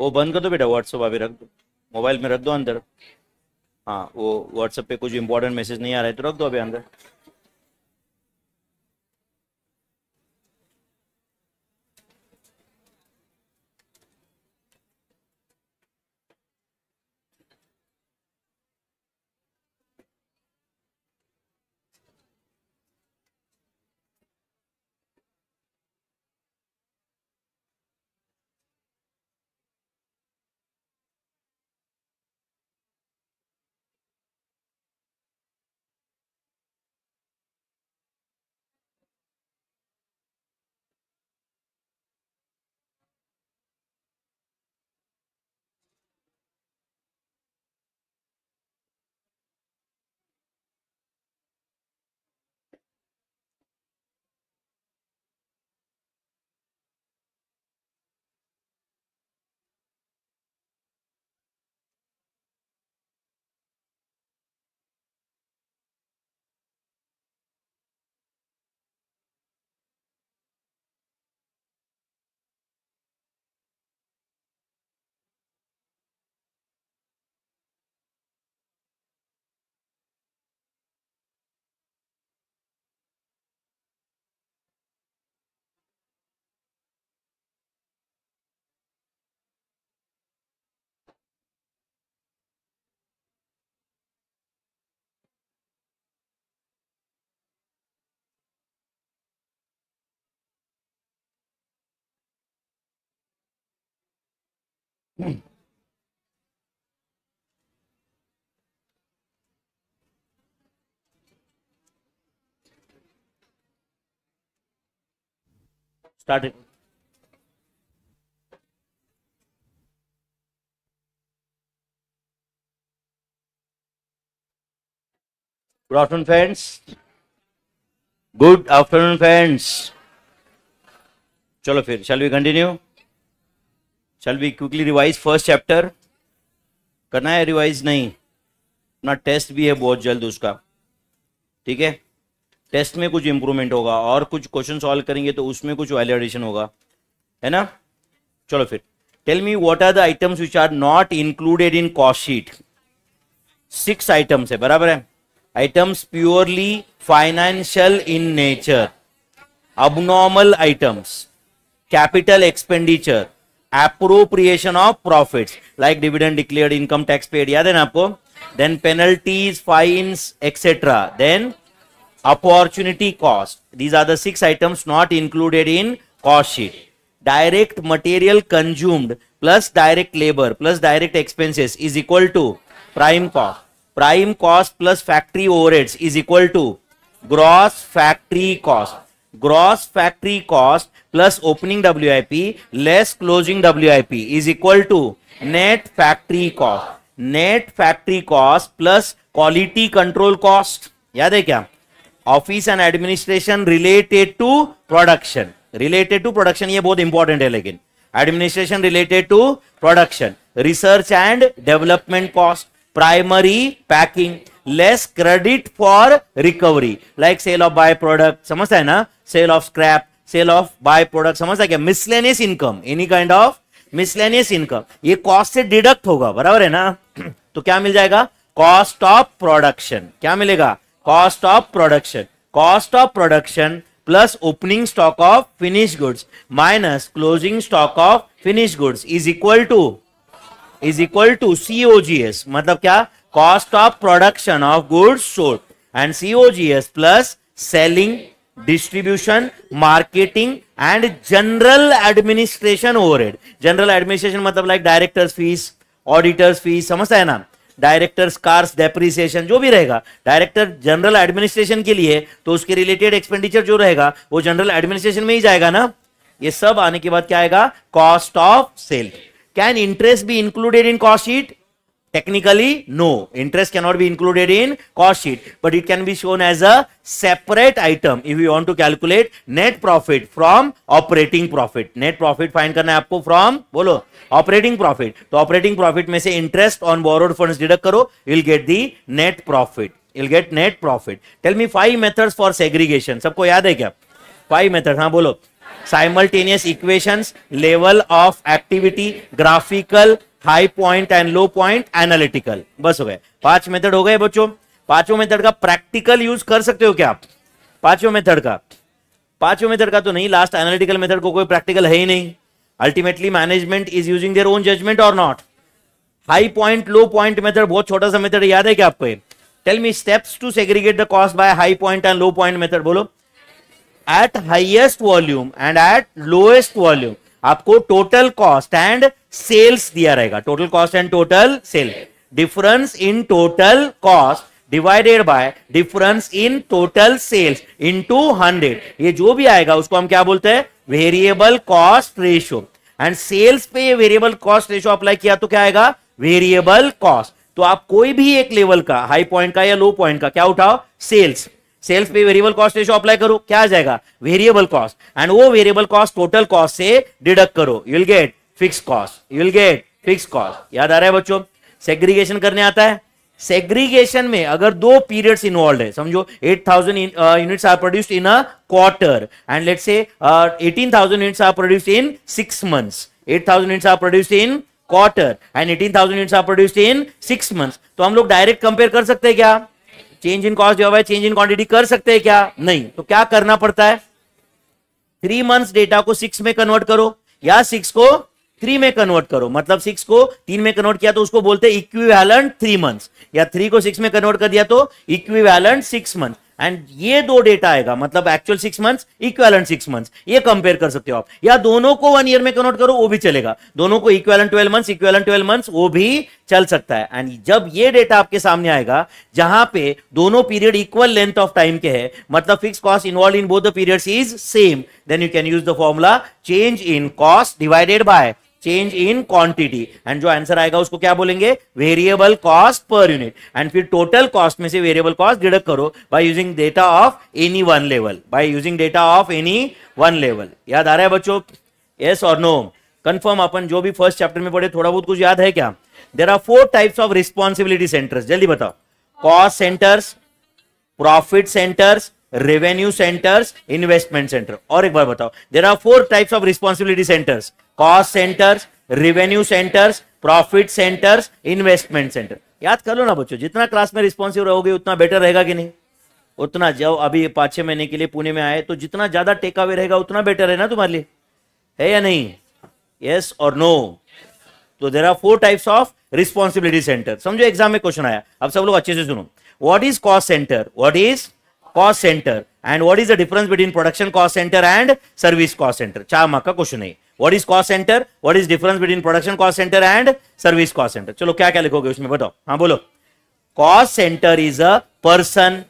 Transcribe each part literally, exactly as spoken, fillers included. वो बंद कर दो बेटा, व्हाट्सअप अभी रख दो, मोबाइल में रख दो अंदर। हाँ वो व्हाट्सअप पे कुछ इंपॉर्टेंट मैसेज नहीं आ रहा है तो रख दो अभी अंदर। Hmm. Start it. Good afternoon, friends. Good afternoon, friends. चलो फिर, shall we continue? Shall we quickly revise first chapter? करना है रिवाइज? नहीं, अपना टेस्ट भी है बहुत जल्द उसका, ठीक है। टेस्ट में कुछ इम्प्रूवमेंट होगा और कुछ क्वेश्चन सॉल्व करेंगे तो उसमें कुछ वैल्यू एडिशन होगा, है ना। चलो फिर, tell me what are the items which are not included in cost sheet. Six items है, बराबर है। Items purely financial in nature, abnormal items, capital expenditure, appropriation of profits like dividend declared, income tax paid, याद है ना आपको, then penalties, fines, etc, then opportunity cost. These are the six items not included in cost sheet. Direct material consumed plus direct labor plus direct expenses is equal to prime cost. Prime cost plus factory overheads is equal to gross factory cost. Gross factory cost plus opening W I P less closing W I P is equal to net factory cost. Net factory cost plus quality control cost. याद है क्या? Office and administration related to production. Related to production ये बहुत important है लेकिन. Administration related to production. Research and development cost. Primary packing. Less credit for recovery like sale of by product, समझता है ना, sale of scrap, sale of by product, समझता क्या, miscellaneous income, any kind of miscellaneous income, ये cost से deduct होगा, बराबर है ना। तो क्या मिल जाएगा? Cost of production. क्या मिलेगा? Cost of production. Cost of production plus opening stock of finished goods minus closing stock of finished goods is equal to is equal to C O G S. मतलब क्या? Cost of production of goods sold and C O G S plus selling, distribution, marketing and general administration overhead. General administration मतलब like directors fees, auditors fees, समझता है ना, directors cars depreciation जो भी रहेगा director general administration के लिए, तो उसके related expenditure जो रहेगा वो general administration में ही जाएगा ना। ये सब आने के बाद क्या आएगा? Cost of sale. Can interest be included in cost sheet? Technically, no. Interest cannot be included in cost sheet, but it can be shown as a separate item if you want to calculate net profit from operating profit. Net profit find करना है आपको from बोलो operating profit. तो operating profit में से interest on borrowed funds deduct करो, you'll get the net profit. You'll get net profit. Tell me five methods for segregation. सबको याद है क्या? Five methods. हाँ बोलो. simultaneous equations, level of activity, graphical, high point and low point, analytical. बस हो गए, पांच मेथड हो गए बच्चों. पांचों मेथड का प्रैक्टिकल यूज कर सकते हो क्या आप? पांचों मेथड का पांचों मेथड का तो नहीं, लास्ट एनालिटिकल मेथड को कोई प्रैक्टिकल है ही नहीं. Ultimately management is using their own judgement और not. High point low point method बहुत छोटा सा मेथड, याद है क्या आपको? Tell me steps to segregate the cost by high point and low point method. बोलो. At highest volume and at lowest volume आपको टोटल कॉस्ट एंड सेल्स दिया रहेगा. Total cost and total sale, difference in total cost divided by difference in total sales into hundred. ये जो भी आएगा उसको हम क्या बोलते हैं? Variable cost ratio. And sales पे ये वेरिएबल कॉस्ट रेशियो अप्लाई किया तो क्या आएगा? Variable cost. तो आप कोई भी एक लेवल का, हाई पॉइंट का या लो पॉइंट का, क्या उठाओ? सेल्स. सेल्स पे वेरिएबल कॉस्ट रेशियो अप्लाई करो, क्या आ जाएगा? Variable cost. एंड वो वेरिएबल कॉस्ट टोटल कॉस्ट से डिडक्ट करो, you will get fix cost. You will get fix cost. याद आ रहा है बच्चों? सेग्रीगेशन करने आता है. सेग्रीगेशन में अगर दो पीरियड्स इन्वॉल्व है, समझो eight thousand units are produced in a quarter and let's say eighteen thousand units are produced in six months. Eight thousand units are produced in quarter and eighteen thousand units are produced in six months. तो हम लोग direct compare कर सकते हैं क्या? Change in cost जो है change in quantity कर सकते हैं क्या? नहीं. तो क्या करना पड़ता है? थ्री मंथ्स डेटा को सिक्स में कन्वर्ट करो या सिक्स को थ्री में कन्वर्ट करो. मतलब सिक्स को तीन में कन्वर्ट किया तो उसको बोलते हैं इक्विवेलेंट थ्री मंथ्स, या थ्री को सिक्स में कन्वर्ट कर दिया तो इक्विवेलेंट सिक्स मंथ. एंड ये दो डेटा आएगा, मतलब actual six months, equivalent six months, ये कंपेयर कर सकते हो आप. या दोनों को वन ईयर में कन्वर्ट करो, वो भी चलेगा. दोनों को equivalent twelve months, equivalent twelve months, वो भी चल सकता है. एंड जब ये डेटा आपके सामने आएगा जहां पे दोनों period equal length of time के है, मतलब fix cost involve in both the periods is same, then you can use the formula change in cost divided by change in quantity. And जो आंसर आएगा उसको क्या बोलेंगे? Variable cost per unit. And फिर total cost में से variable cost deduct करो by using data of any one level. By using data of any one level. याद आ रहा है बच्चों? यस और नो? कंफर्म. अपन जो भी फर्स्ट चैप्टर में पढ़े थोड़ा बहुत कुछ याद है क्या? There are four types of responsibility centres. जल्दी बताओ. Cost centres, profit centres, revenue centres, investment centre. और एक बार बताओ. There are four types of responsibility centres. Cost centres, revenue centres, profit centres, investment centre. याद कर लो ना बच्चों. जितना क्लास में रिस्पॉन्सिव रहोगे उतना बेटर रहेगा कि नहीं? उतना. जब अभी पाँच छह महीने के लिए पुणे में आए तो जितना ज्यादा टेक अवे रहेगा उतना बेटर है ना तुम्हारे लिए, है या नहीं? यस और नो? तो there are four types of responsibility centre. समझो एग्जाम में क्वेश्चन आया. अब सब लोग अच्छे से सुनो. What is cost centre? What is cost centre? And what is the difference between production cost centre and service cost center? चार मार्क का क्वेश्चन है. What is cost centre? What is difference between production cost centre and service cost centre? चलो क्या क्या लिखोगे उसमें बताओ. हाँ बोलो. Cost centre is a person,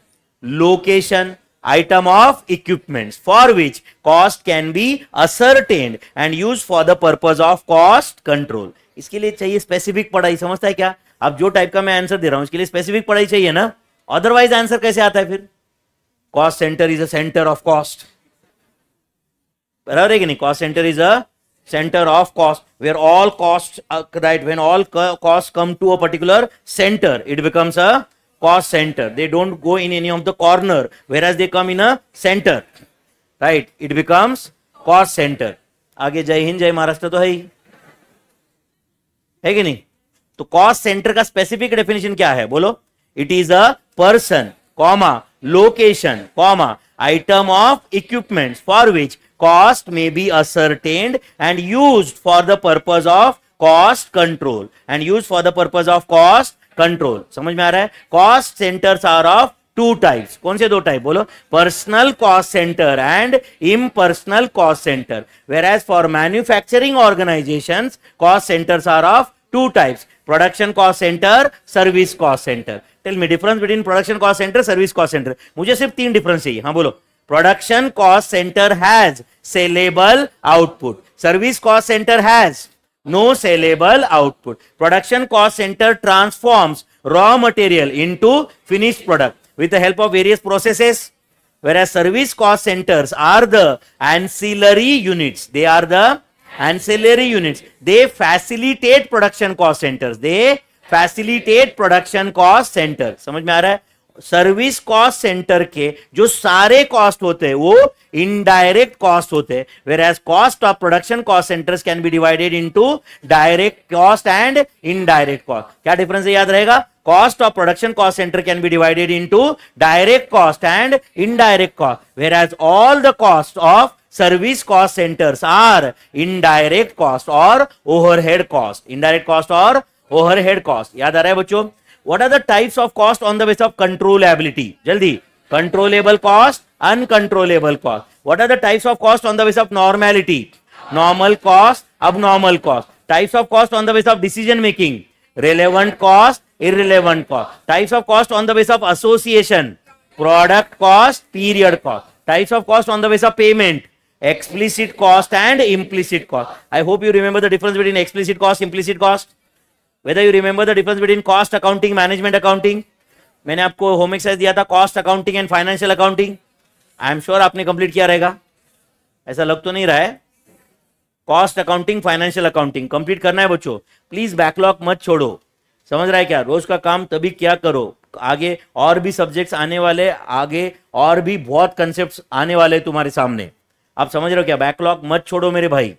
location, item of equipments for which cost can be ascertained and use for the purpose of cost control. इसके लिए चाहिए स्पेसिफिक पढ़ाई. समझता है क्या? अब जो टाइप का मैं आंसर दे रहा हूं इसके लिए स्पेसिफिक पढ़ाई चाहिए ना, अदरवाइज आंसर कैसे आता है फिर? Cost centre is a centre of cost. बराबर है कि नहीं? Cost centre is a centre of cost where all cost, right? When all cost come to a particular centre it becomes a cost centre. They don't go in any of the corner where as they come in a centre, right? It becomes cost centre. आगे जय हिंद जय महाराष्ट्र तो है ही, है कि नहीं? तो cost centre का स्पेसिफिक डेफिनेशन क्या है? बोलो. It is a person, comma, location, comma, item of equipments for which cost may be ascertained and used for the purpose of cost control and used for the purpose of cost control. समझ में आ रहा है? Cost centers are of two types. कौन से दो type? बोलो. Personal cost center and impersonal cost center. Whereas for manufacturing organizations, cost centers are of two types. Production cost center, service cost center. Tell me difference between production cost center, service cost center. मुझे सिर्फ तीन difference चाहिए. हाँ बोलो. Production cost center has sellable output. Service cost center has no sellable output. Production cost center transforms raw material into finished product with the help of various processes. Whereas service cost centers are the ancillary units. They are the ancillary units. They facilitate production cost centers. They facilitate production cost center. समझ में आ रहा है? Service cost centre के जो सारे cost होते हैं वो इनडायरेक्ट कॉस्ट होते हैं, where as cost of production cost centres can be divided into direct cost and indirect cost. क्या डिफरेंस है याद रहेगा, cost of production cost centre can be divided into direct cost and indirect cost, where as all the cost of service cost centres are indirect cost और overhead cost, indirect cost और overhead cost. याद आ रहा है बच्चों। What are the types of cost on the basis of controllability? जल्दी, controllable cost, uncontrollable cost. What are the types of cost on the basis of normality? Normal cost, abnormal cost. Types of cost on the basis of decision making? Relevant cost, irrelevant cost. Types of cost on the basis of association? Product cost, period cost. Types of cost on the basis of payment? Explicit cost and implicit cost. I hope you remember the difference between explicit cost, implicit cost. Whether you remember the difference between cost accounting, management accounting. मैंने आपको homework size दिया था cost accounting and financial accounting. I am sure आपने complete किया रहेगा, ऐसा लग तो नहीं रहा है। Cost accounting, financial accounting complete करना है बच्चों, प्लीज बैकलॉग मत छोड़ो। समझ रहा है क्या, रोज का काम तभी क्या करो, आगे और भी सब्जेक्ट्स आने वाले, आगे और भी बहुत कंसेप्ट आने वाले तुम्हारे सामने। आप समझ रहे हो क्या, बैकलॉग मत छोड़ो मेरे भाई।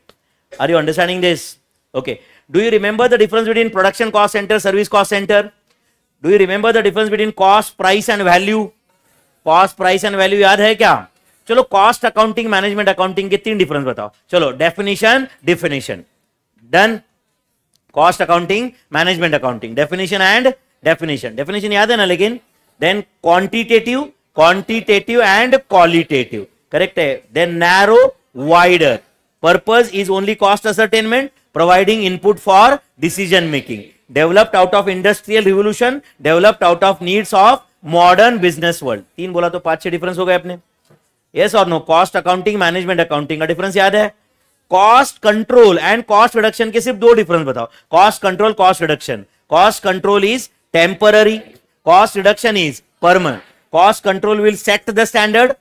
Are you understanding this? Okay. Do you remember the difference between production cost center, service cost center? Do you remember the difference between cost, price and value? Cost, price and value याद है क्या? चलो cost accounting, management accounting के तीन difference बताओ। चलो definition, definition. Done. Cost accounting, management accounting. Definition and definition. Definition याद है ना लेकिन? Then quantitative, quantitative and qualitative. Correct है? Then narrow, wider. Purpose is only cost ascertainment. Providing input for decision making, developed out of industrial revolution, developed out of needs of modern business world. तीन बोला तो पांच छह difference हो गए अपने। Yes or no? Cost accounting, management accounting का difference याद है? Cost control and cost reduction के सिर्फ दो डिफरेंस बताओ। Cost control, cost reduction. Cost control is temporary, cost reduction is permanent. Cost control will set the standard,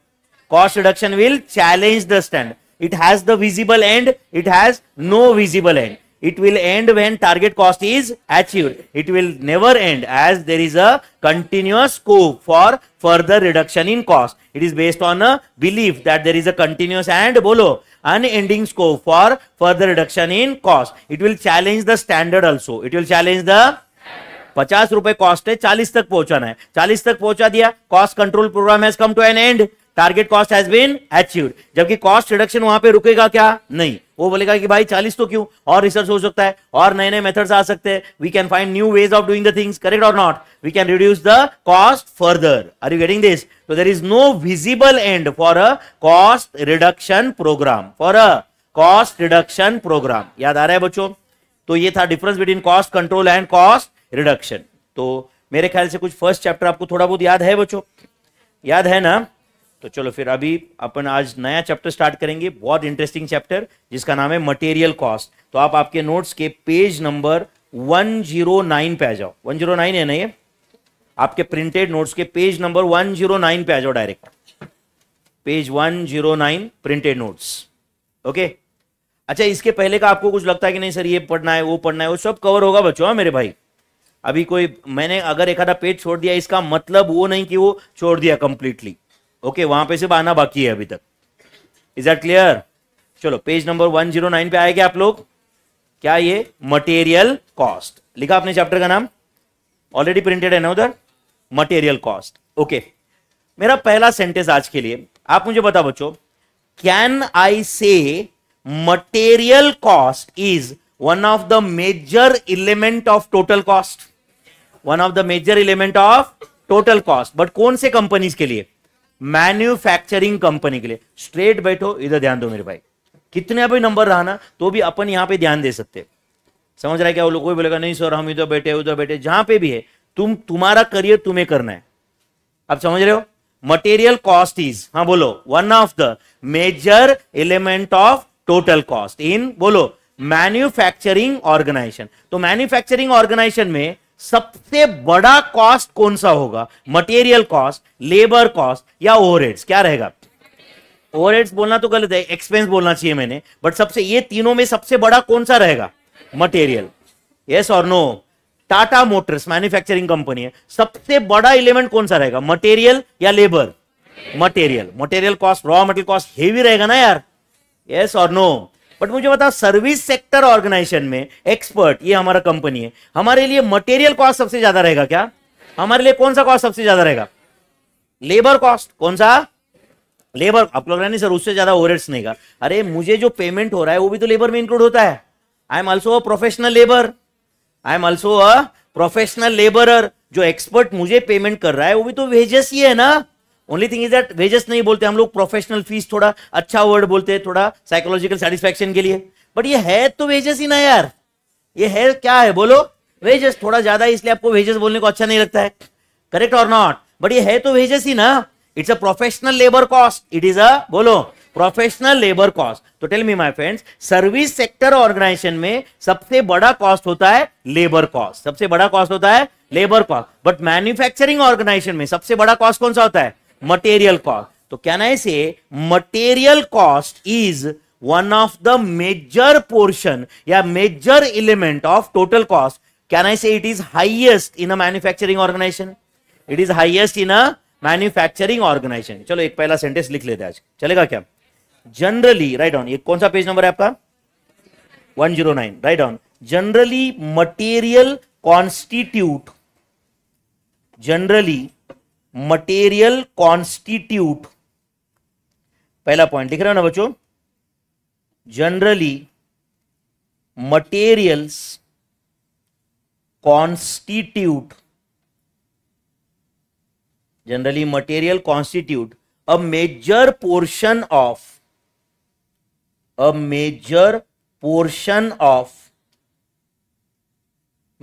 cost reduction will challenge the standard. It has the visible end, it has no visible end. It will end when target cost is achieved. It will never end as there is a continuous scope for further reduction in cost. It is based on a belief that there is a continuous and bolo unending scope for further reduction in cost. It will challenge the standard also. It will challenge the पचास रुपए cost है, चालीस तक पहुंचाना है, चालीस तक पहुंचा दिया, cost control programme has come to an end, target cost has been achieved. जबकि कॉस्ट रिडक्शन वहां पे रुकेगा क्या, नहीं, वो बोलेगा कि भाई चालीस तो क्यों, और रिसर्च हो सकता है और नए नए मेथड्स आ सकते हैं, we can find new ways of doing the things, correct और not, we can reduce the cost further. Are you getting this? So there is no visible end for a cost reduction programme, for a cost reduction programme. याद आ रहा है बच्चों? तो ये था difference between cost control and cost reduction. तो मेरे ख्याल से कुछ फर्स्ट चैप्टर आपको थोड़ा बहुत याद है बच्चों, याद है ना? तो चलो फिर अभी अपन आज नया चैप्टर स्टार्ट करेंगे, बहुत इंटरेस्टिंग चैप्टर जिसका नाम है मटेरियल कॉस्ट। तो आप आपके नोट्स के पेज नंबर एक सौ नौ पे आ जाओ, एक सौ नौ है ना, ये आपके प्रिंटेड नोट्स के पेज नंबर एक सौ नौ पे आ जाओ डायरेक्ट, पेज एक सौ नौ प्रिंटेड नोट्स। ओके, अच्छा इसके पहले का आपको कुछ लगता है कि नहीं सर ये पढ़ना है वो पढ़ना है, वो सब कवर होगा बच्चों। हाँ मेरे भाई, अभी कोई मैंने अगर एक आधा पेज छोड़ दिया इसका मतलब वो नहीं कि वो छोड़ दिया कंप्लीटली। ओके okay, वहां पे सिर्फ आना बाकी है अभी तक। Is that clear? चलो पेज नंबर एक सौ नौ पे आएगा आप लोग। क्या ये मटेरियल कॉस्ट लिखा आपने चैप्टर का नाम, ऑलरेडी प्रिंटेड है ना उधर, मटेरियल कॉस्ट। ओके, मेरा पहला सेंटेंस आज के लिए, आप मुझे बताओ बच्चों, can I say material cost is one of the major element of total cost, one of the major element of total cost, but कौन से कंपनीज के लिए? मैन्युफैक्चरिंग कंपनी के लिए। स्ट्रेट बैठो, इधर ध्यान दो मेरे भाई, कितने भी नंबर रहा ना तो भी अपन यहाँ पे ध्यान दे सकते। समझ रहा है क्या? वो लोग कोई बोलेगा नहीं सर हम इधर बैठे उधर बैठे, जहां पे भी है तुम, तुम्हारा करियर तुम्हें करना है। आप समझ रहे हो? मटेरियल कॉस्ट इज, हाँ बोलो, one of the major element of total cost in, बोलो, मैन्युफैक्चरिंग ऑर्गेनाइजेशन। तो मैन्युफैक्चरिंग ऑर्गेनाइजेशन में सबसे बड़ा कॉस्ट कौन सा होगा? मटेरियल कॉस्ट, लेबर कॉस्ट या ओवरहेड्स? क्या रहेगा? ओवरहेड्स बोलना तो गलत है, एक्सपेंस बोलना चाहिए मैंने, बट सबसे ये तीनों में सबसे बड़ा कौन सा रहेगा? मटेरियल। यस और no? Tata Motors manufacturing company है, सबसे बड़ा इलेमेंट कौन सा रहेगा, मटेरियल या labour? Material. Material cost, raw material cost heavy रहेगा ना यार, यस और नो? बट मुझे बताओ, सर्विस सेक्टर ऑर्गेनाइजेशन में एक्सपर्ट, ये हमारा कंपनी है, हमारे लिए मटेरियल कॉस्ट सबसे ज्यादा रहेगा क्या? हमारे लिए कौन सा कॉस्ट सबसे ज्यादा रहेगा? Labour cost. कौन सा? लेबर। आप लोग नहीं सर उससे ज्यादा ओवरहेड्स नहीं का, अरे मुझे जो पेमेंट हो रहा है वो भी तो लेबर में इंक्लूड होता है। I am also a professional labour, I am also a professional labourer. जो एक्सपर्ट मुझे पेमेंट कर रहा है वो भी तो वेजेस ही है ना। Only thing is that wages नहीं बोलते हम लोग, प्रोफेशनल फीस थोड़ा अच्छा वर्ड बोलते हैं, थोड़ा साइकोलॉजिकल सेटिस्फैक्शन के लिए, बट ये है तो वेजेस ही ना यार, ये है क्या है बोलो, वेजेस। थोड़ा ज्यादा इसलिए आपको वेजेस बोलने को अच्छा नहीं लगता है, करेक्ट और नॉट? बट ये है तो वेजेस ही ना। It's a professional labour cost, it is a बोलो प्रोफेशनल लेबर कॉस्ट। तो tell me my friends, service sector organisation में सबसे बड़ा कॉस्ट होता है लेबर कॉस्ट, सबसे बड़ा कॉस्ट होता है labour cost. But manufacturing organisation में सबसे बड़ा कॉस्ट कौन सा होता है? Material cost. तो can I say material cost is one of the major portion या major element of total cost. Can I say it is highest in a manufacturing organisation, it is highest in a manufacturing organisation. चलो एक पहला sentence लिख लेते हैं आज, चलेगा क्या? जनरली राइट ऑन, ये कौन सा पेज नंबर है आपका? One zero nine. Right on, generally material constitute, generally material constitute, पहला पॉइंट लिख रहे हो ना बच्चों, generally materials constitute, generally material constitute a major portion of, a major portion of,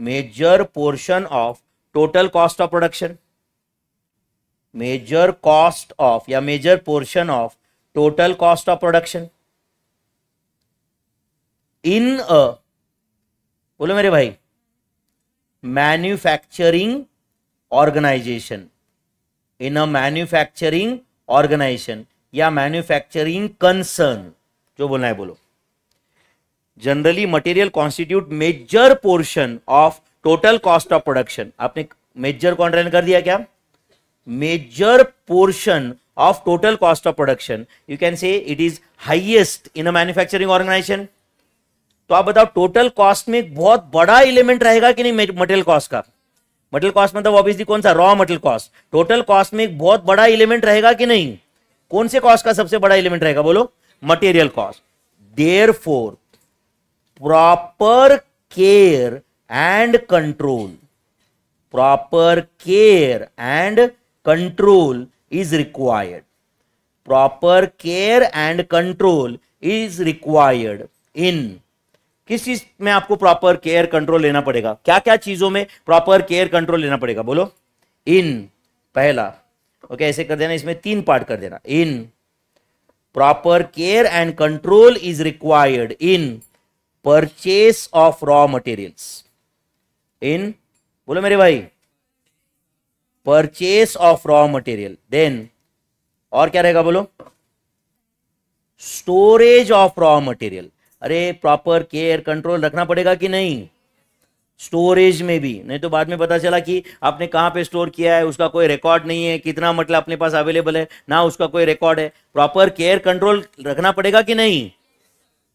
major portion of total cost of production, major cost of या major portion of total cost of production in a, बोलो मेरे भाई, manufacturing organisation, in a manufacturing organisation या manufacturing concern, जो बोलना है बोलो। Generally material constitute major portion of total cost of production, आपने मेजर कॉन्ट्रेन कर दिया क्या? Major portion of total cost of production, you can say it is highest in a manufacturing organisation. तो आप बताओ टोटल कॉस्ट में एक बहुत बड़ा एलिमेंट रहेगा कि नहीं मटेरियल कॉस्ट का? मटेरियल कॉस्ट मतलब ऑब्वियसली कौन सा? Raw material cost. Total cost में एक बहुत बड़ा एलिमेंट रहेगा कि नहीं? कौन से कॉस्ट का सबसे बड़ा एलिमेंट रहेगा बोलो? Material cost. Therefore proper care and control, proper care and control is required, proper care and control is required in, किस चीज में आपको प्रॉपर केयर कंट्रोल लेना पड़ेगा? क्या क्या चीजों में प्रॉपर केयर कंट्रोल लेना पड़ेगा बोलो? इन, पहला ओके okay, ऐसे कर देना, इसमें तीन पार्ट कर देना। In proper care and control is required in purchase of raw materials, in बोलो मेरे भाई purchase of raw material. Then और क्या रहेगा बोलो? Storage of raw material. अरे प्रॉपर केयर कंट्रोल रखना पड़ेगा कि नहीं स्टोरेज में भी, नहीं तो बाद में पता चला कि आपने कहाँ पे स्टोर किया है, उसका कोई रिकॉर्ड नहीं है, कितना मतलब अपने पास अवेलेबल है ना, उसका कोई रिकॉर्ड है। प्रॉपर केयर कंट्रोल रखना पड़ेगा कि नहीं,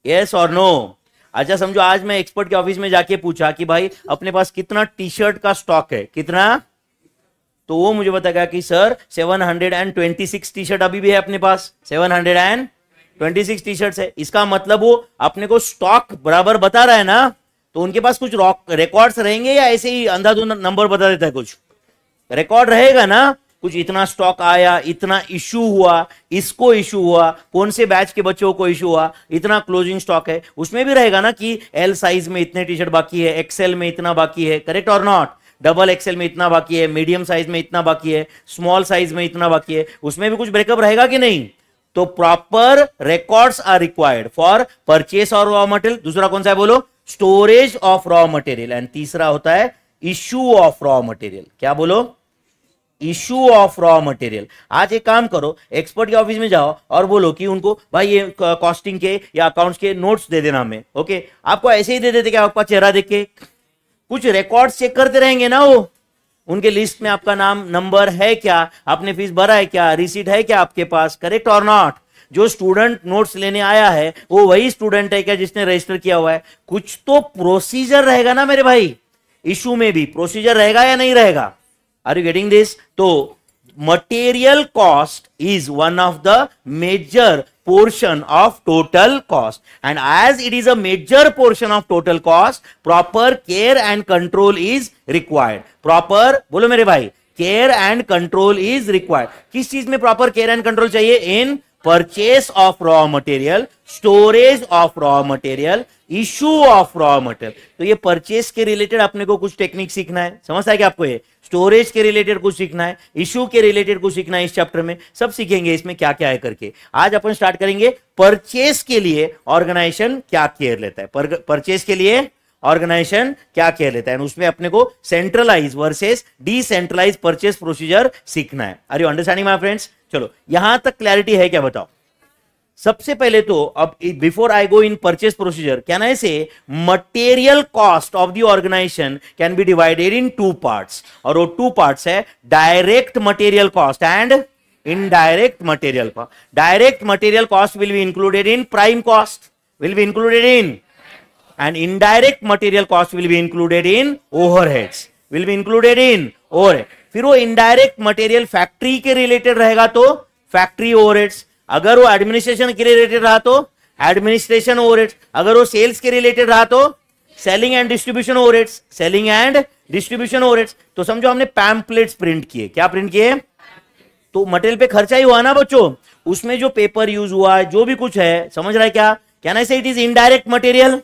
यस और नो? अच्छा समझो आज मैं एक्सपर्ट के ऑफिस में जाके पूछा कि भाई अपने पास कितना टी शर्ट का स्टॉक है, कितना, तो वो मुझे बताया कि sir seven hundred and twenty six T shirt अभी भी है अपने पास, सेवन हंड्रेड एंड छब्बीस टी शर्ट्स है। इसका मतलब वो अपने को स्टॉक बराबर बता रहा है ना, तो उनके पास कुछ रिकॉर्ड्स रहेंगे या ऐसे ही अंधाधुंध नंबर बता देता है? कुछ रिकॉर्ड रहेगा ना, कुछ इतना स्टॉक आया, इतना इश्यू हुआ, इसको इश्यू हुआ, कौन से बैच के बच्चों को इश्यू हुआ, इतना क्लोजिंग स्टॉक है। उसमें भी रहेगा ना कि एल साइज में इतने टी शर्ट बाकी है, एक्सएल में इतना बाकी है, करेक्ट और नॉट? डबल एक्सएल में इतना बाकी है, मीडियम साइज में इतना बाकी है, स्मॉल साइज में इतना बाकी है, उसमें भी कुछ ब्रेकअप रहेगा कि नहीं? तो proper records are required for purchase of raw material. दूसरा कौन सा है बोलो? Storage of raw material. And तीसरा होता है इश्यू ऑफ रॉ मटेरियल। क्या बोलो? Issue of raw material. आज एक काम करो, एक्सपर्ट के ऑफिस में जाओ और बोलो कि उनको भाई ये कॉस्टिंग के या अकाउंट्स के नोट्स दे देना हमें, ओके? आपको ऐसे ही दे देते क्या आपका चेहरा देख के? कुछ रिकॉर्ड चेक करते रहेंगे ना वो, उनके लिस्ट में आपका नाम नंबर है क्या, आपने फीस भरा है क्या, रिसीट है क्या आपके पास, करेक्ट और नॉट। जो स्टूडेंट नोट्स लेने आया है वो वही स्टूडेंट है क्या जिसने रजिस्टर किया हुआ है। कुछ तो प्रोसीजर रहेगा ना मेरे भाई, इशू में भी प्रोसीजर रहेगा या नहीं रहेगा। Are you getting this. तो material cost is one of the major portion of total cost, and as it is a major portion of total cost, proper care and control is required. Proper बोलो मेरे भाई, care and control is required. किस चीज में proper care and control चाहिए? In purchase of raw material, storage of raw material, issue of raw material. तो ये purchase के related अपने को कुछ technique सीखना है, समझता है क्या आपको। ये स्टोरेज के रिलेटेड कुछ सीखना है, इशू के रिलेटेड कुछ सीखना है, इस चैप्टर में सब सीखेंगे इसमें क्या क्या है करके। आज अपन स्टार्ट करेंगे परचेस के लिए ऑर्गेनाइजेशन क्या केयर लेता है, परचेस के लिए ऑर्गेनाइजेशन क्या केयर लेता है, उसमें अपने को centralise versus decentralise purchase procedure सीखना है। Are you understanding my friends. चलो यहां तक क्लैरिटी है क्या बताओ। सबसे पहले तो अब before I go in purchase procedure, can I say material cost of the organisation can be divided in two parts, और वो टू पार्ट्स है direct material cost and indirect material cost. Direct material cost will be included in prime cost, will be included in, and indirect material cost will be included in overheads, will be included in overhead. फिर वो indirect material factory के related रहेगा तो factory overheads, अगर वो administration के related रहा तो एडमिनिस्ट्रेशन ओवरहेड्स, अगर वो सेल्स के रिलेटेड रहा तो selling and distribution overheads, selling and distribution overheads. तो समझो हमने पैम्पलेट्स प्रिंट किए, क्या प्रिंट किए, तो मटेरियल पे खर्चा ही हुआ ना बच्चों, उसमें जो पेपर यूज हुआ जो भी कुछ है, समझ रहा है क्या। Can I say it is indirect material,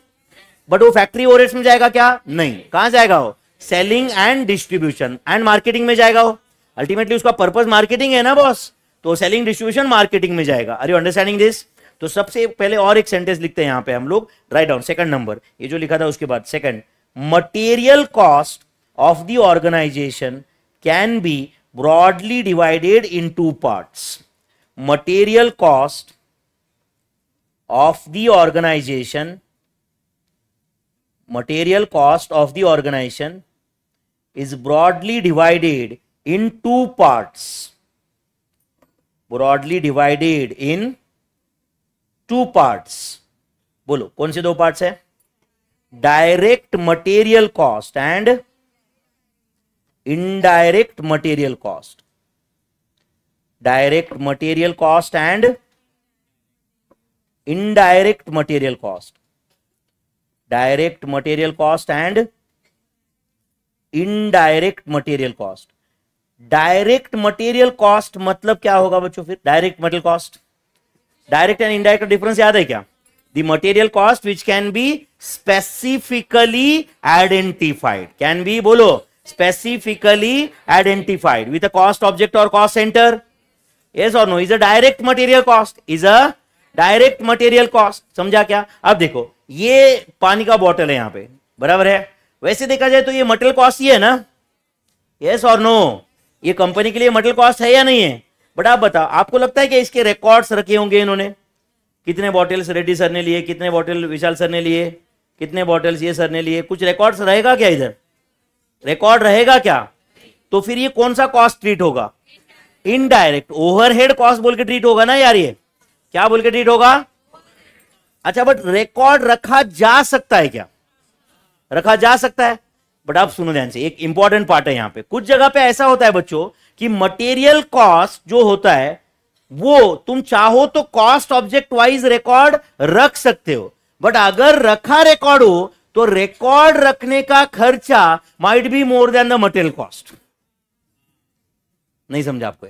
but वो फैक्ट्री ओवरहेड्स में जाएगा क्या, नहीं, कहां जाएगा वो, selling and distribution and marketing में जाएगा वो। अल्टीमेटली उसका पर्पज मार्केटिंग है ना बॉस, तो सेलिंग डिस्ट्रीब्यूशन मार्केटिंग में जाएगा। Are you understanding this. तो सबसे पहले और एक सेंटेंस लिखते हैं यहां पे हम लोग, राइट डाउन सेकंड नंबर, ये जो लिखा था उसके बाद second, material cost of the organisation can be broadly divided in two parts. Material cost of the organisation, material cost of the organisation is broadly divided in two parts, broadly divided in two parts। बोलो कौन से दो parts है, direct material cost and indirect material cost, direct material cost and indirect material cost, direct material cost and indirect material cost। Direct material cost मतलब क्या होगा बच्चों, फिर direct material cost, direct and indirect difference याद है क्या, the material cost which can be specifically identified, can be बोलो specifically identified with a cost object और कॉस्ट सेंटर, यस और no, is a direct material cost, is a direct material cost, समझा क्या। अब देखो ये पानी का बॉटल है यहाँ पे, बराबर है, वैसे देखा जाए तो ये मटेरियल कॉस्ट ही है ना, यस और नो, ये कंपनी के लिए मटेरियल कॉस्ट है या नहीं है। बट आप बताओ आपको लगता है कि इसके रिकॉर्ड्स रखे होंगे इन्होंने, कितने बॉटल्स रेड्डी सर ने लिए, कितने बॉटल विशाल सर ने लिए, कितने बॉटल्स ये सर ने लिए, कुछ रिकॉर्ड्स रहेगा क्या, इधर रिकॉर्ड रहेगा क्या। तो फिर ये कौन सा कॉस्ट ट्रीट होगा, इनडायरेक्ट ओवरहेड कॉस्ट बोल के ट्रीट होगा ना यार, ये क्या बोल के ट्रीट होगा। अच्छा बट रिकॉर्ड रखा जा सकता है क्या, रखा जा सकता है, बट आप सुनो ध्यान से, एक इंपॉर्टेंट पार्ट है यहाँ पे। कुछ जगह पे ऐसा होता है बच्चों कि मटेरियल कॉस्ट जो होता है वो तुम चाहो तो कॉस्ट ऑब्जेक्ट वाइज रिकॉर्ड रख सकते हो, बट अगर रखा रिकॉर्ड हो तो रिकॉर्ड रखने का खर्चा might be more than the material cost. नहीं समझा आपको,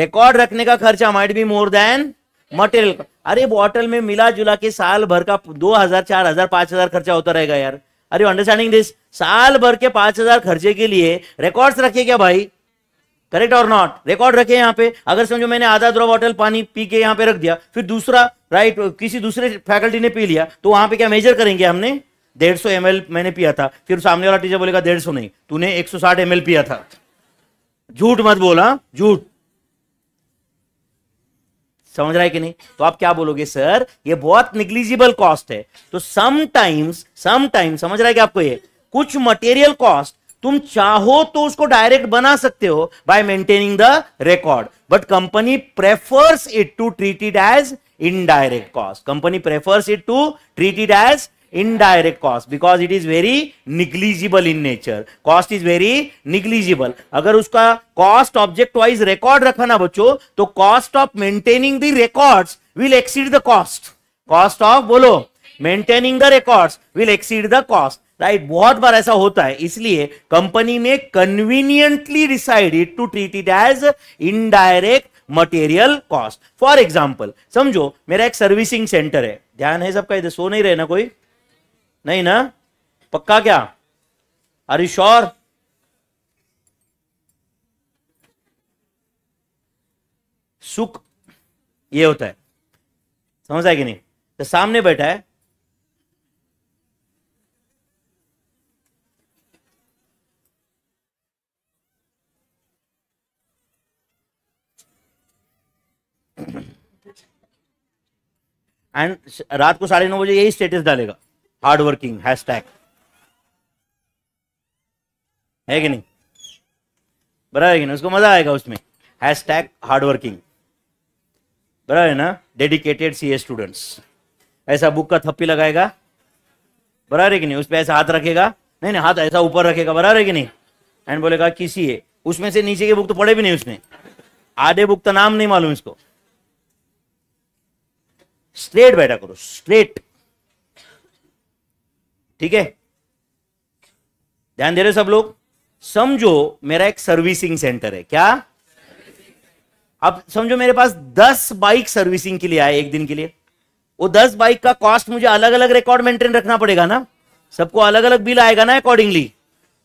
रिकॉर्ड रखने का खर्चा might be more than material. अरे बॉटल में मिला जुला के साल भर का दो हजार चार हजार पांच हजार खर्चा होता रहेगा यार। अरे अंडरस्टैंडिंग दिस। साल भर के पांच हजार खर्चे के लिए रिकॉर्ड्स रखे क्या भाई, करेक्ट और नॉट, रिकॉर्ड रखे यहाँ पे। अगर समझो मैंने आधा दो बॉटल पानी पी के यहाँ पे रख दिया, फिर दूसरा राइट किसी दूसरे फैकल्टी ने पी लिया, तो वहां पे क्या मेजर करेंगे, हमने डेढ़ सौ एम एल मैंने पिया था, फिर सामने वाला टीचर बोलेगा डेढ़ सौ नहीं तूने एक सौ साठ एम एल पिया था। झूठ मत बोला, झूठ, समझ रहा है कि नहीं। तो आप क्या बोलोगे सर ये बहुत निग्लिजिबल कॉस्ट है। तो समटाइम्स समटाइम्स समझ रहा है कि आपको ये कुछ मटेरियल कॉस्ट तुम चाहो तो उसको डायरेक्ट बना सकते हो by maintaining the record, but company prefers it to treat it as indirect cost. Company prefers it to treat it as indirect cost because it is very negligible in nature. Cost is very negligible. अगर उसका cost object wise record रखा ना बच्चों, तो cost of maintaining the records will exceed the cost. Cost of बोलो maintaining the records will exceed the cost. Right, बहुत बार ऐसा होता है. इसलिए कंपनी ने conveniently decided to treat it as indirect material cost. For example समझो मेरा एक सर्विसिंग सेंटर है. ध्यान है सबका, इधर सो नहीं रहे ना कोई? नहीं ना, पक्का? क्या आर यू श्योर? सुख ये होता है, समझ आए कि नहीं? तो सामने बैठा है, एंड रात को साढ़े नौ बजे यही स्टेटस डालेगा, हार्ड वर्किंग हैश टैग, है कि नहीं? बराबर है कि नहीं? उसको मजा आएगा उसमें, हैश टैग हार्ड वर्किंग. बराबर है ना? डेडिकेटेड सीए स्टूडेंट्स, ऐसा बुक का थप्पी लगाएगा. बराबर है कि नहीं? उस पर ऐसा हाथ रखेगा, नहीं नहीं हाथ ऐसा ऊपर रखेगा. बराबर है कि नहीं? एंड बोलेगा किसी है, उसमें से नीचे के बुक तो पढ़े भी नहीं उसने, आधे बुक का नाम नहीं मालूम इसको. स्ट्रेट बैठा करो, स्ट्रेट. ठीक है, ध्यान दे रहे सब लोग? समझो मेरा एक सर्विसिंग सेंटर है. क्या अब समझो मेरे पास दस बाइक सर्विसिंग के लिए आए एक दिन के लिए. वो दस बाइक का कॉस्ट मुझे अलग अलग रिकॉर्ड मेंटेन रखना पड़ेगा ना, सबको अलग अलग बिल आएगा ना अकॉर्डिंगली.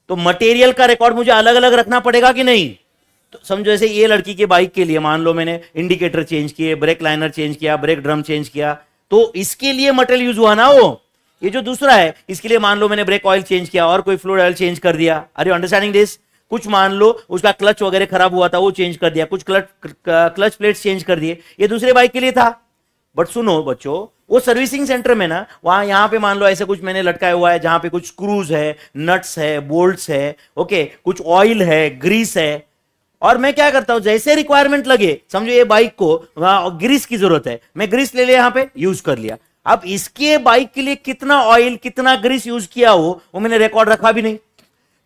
तो मटेरियल का रिकॉर्ड मुझे अलग अलग रखना पड़ेगा कि नहीं? तो समझो ऐसे ये लड़की के बाइक के लिए मान लो मैंने इंडिकेटर चेंज किए, ब्रेक लाइनर चेंज किया, ब्रेक ड्रम चेंज किया, तो इसके लिए मटेरियल यूज हुआ ना. वो ये जो दूसरा है इसके लिए मान लो मैंने ब्रेक ऑयल चेंज किया और कोई फ्लूइड ऑयल चेंज कर दिया. Are you understanding this? कुछ मान लो उसका क्लच वगैरह खराब हुआ था, वो चेंज कर दिया, कुछ क्लच क्लच प्लेट्स चेंज कर दिए, ये दूसरे बाइक के लिए था. बट सुनो बच्चों, वो सर्विसिंग सेंटर में ना वहां यहाँ पे मान लो ऐसे कुछ मैंने लटकाया हुआ है जहां पे कुछ स्क्रूज है, नट्स है, बोल्ट्स है, ओके, कुछ ऑयल है, ग्रीस है. और मैं क्या करता हूँ, जैसे रिक्वायरमेंट लगे, समझो ये बाइक को ग्रीस की जरूरत है, मैं ग्रीस ले लिया, यहाँ पे यूज कर लिया. अब इसके बाइक के लिए कितना ऑयल, कितना ग्रीस यूज किया हो वो मैंने रिकॉर्ड रखा भी नहीं.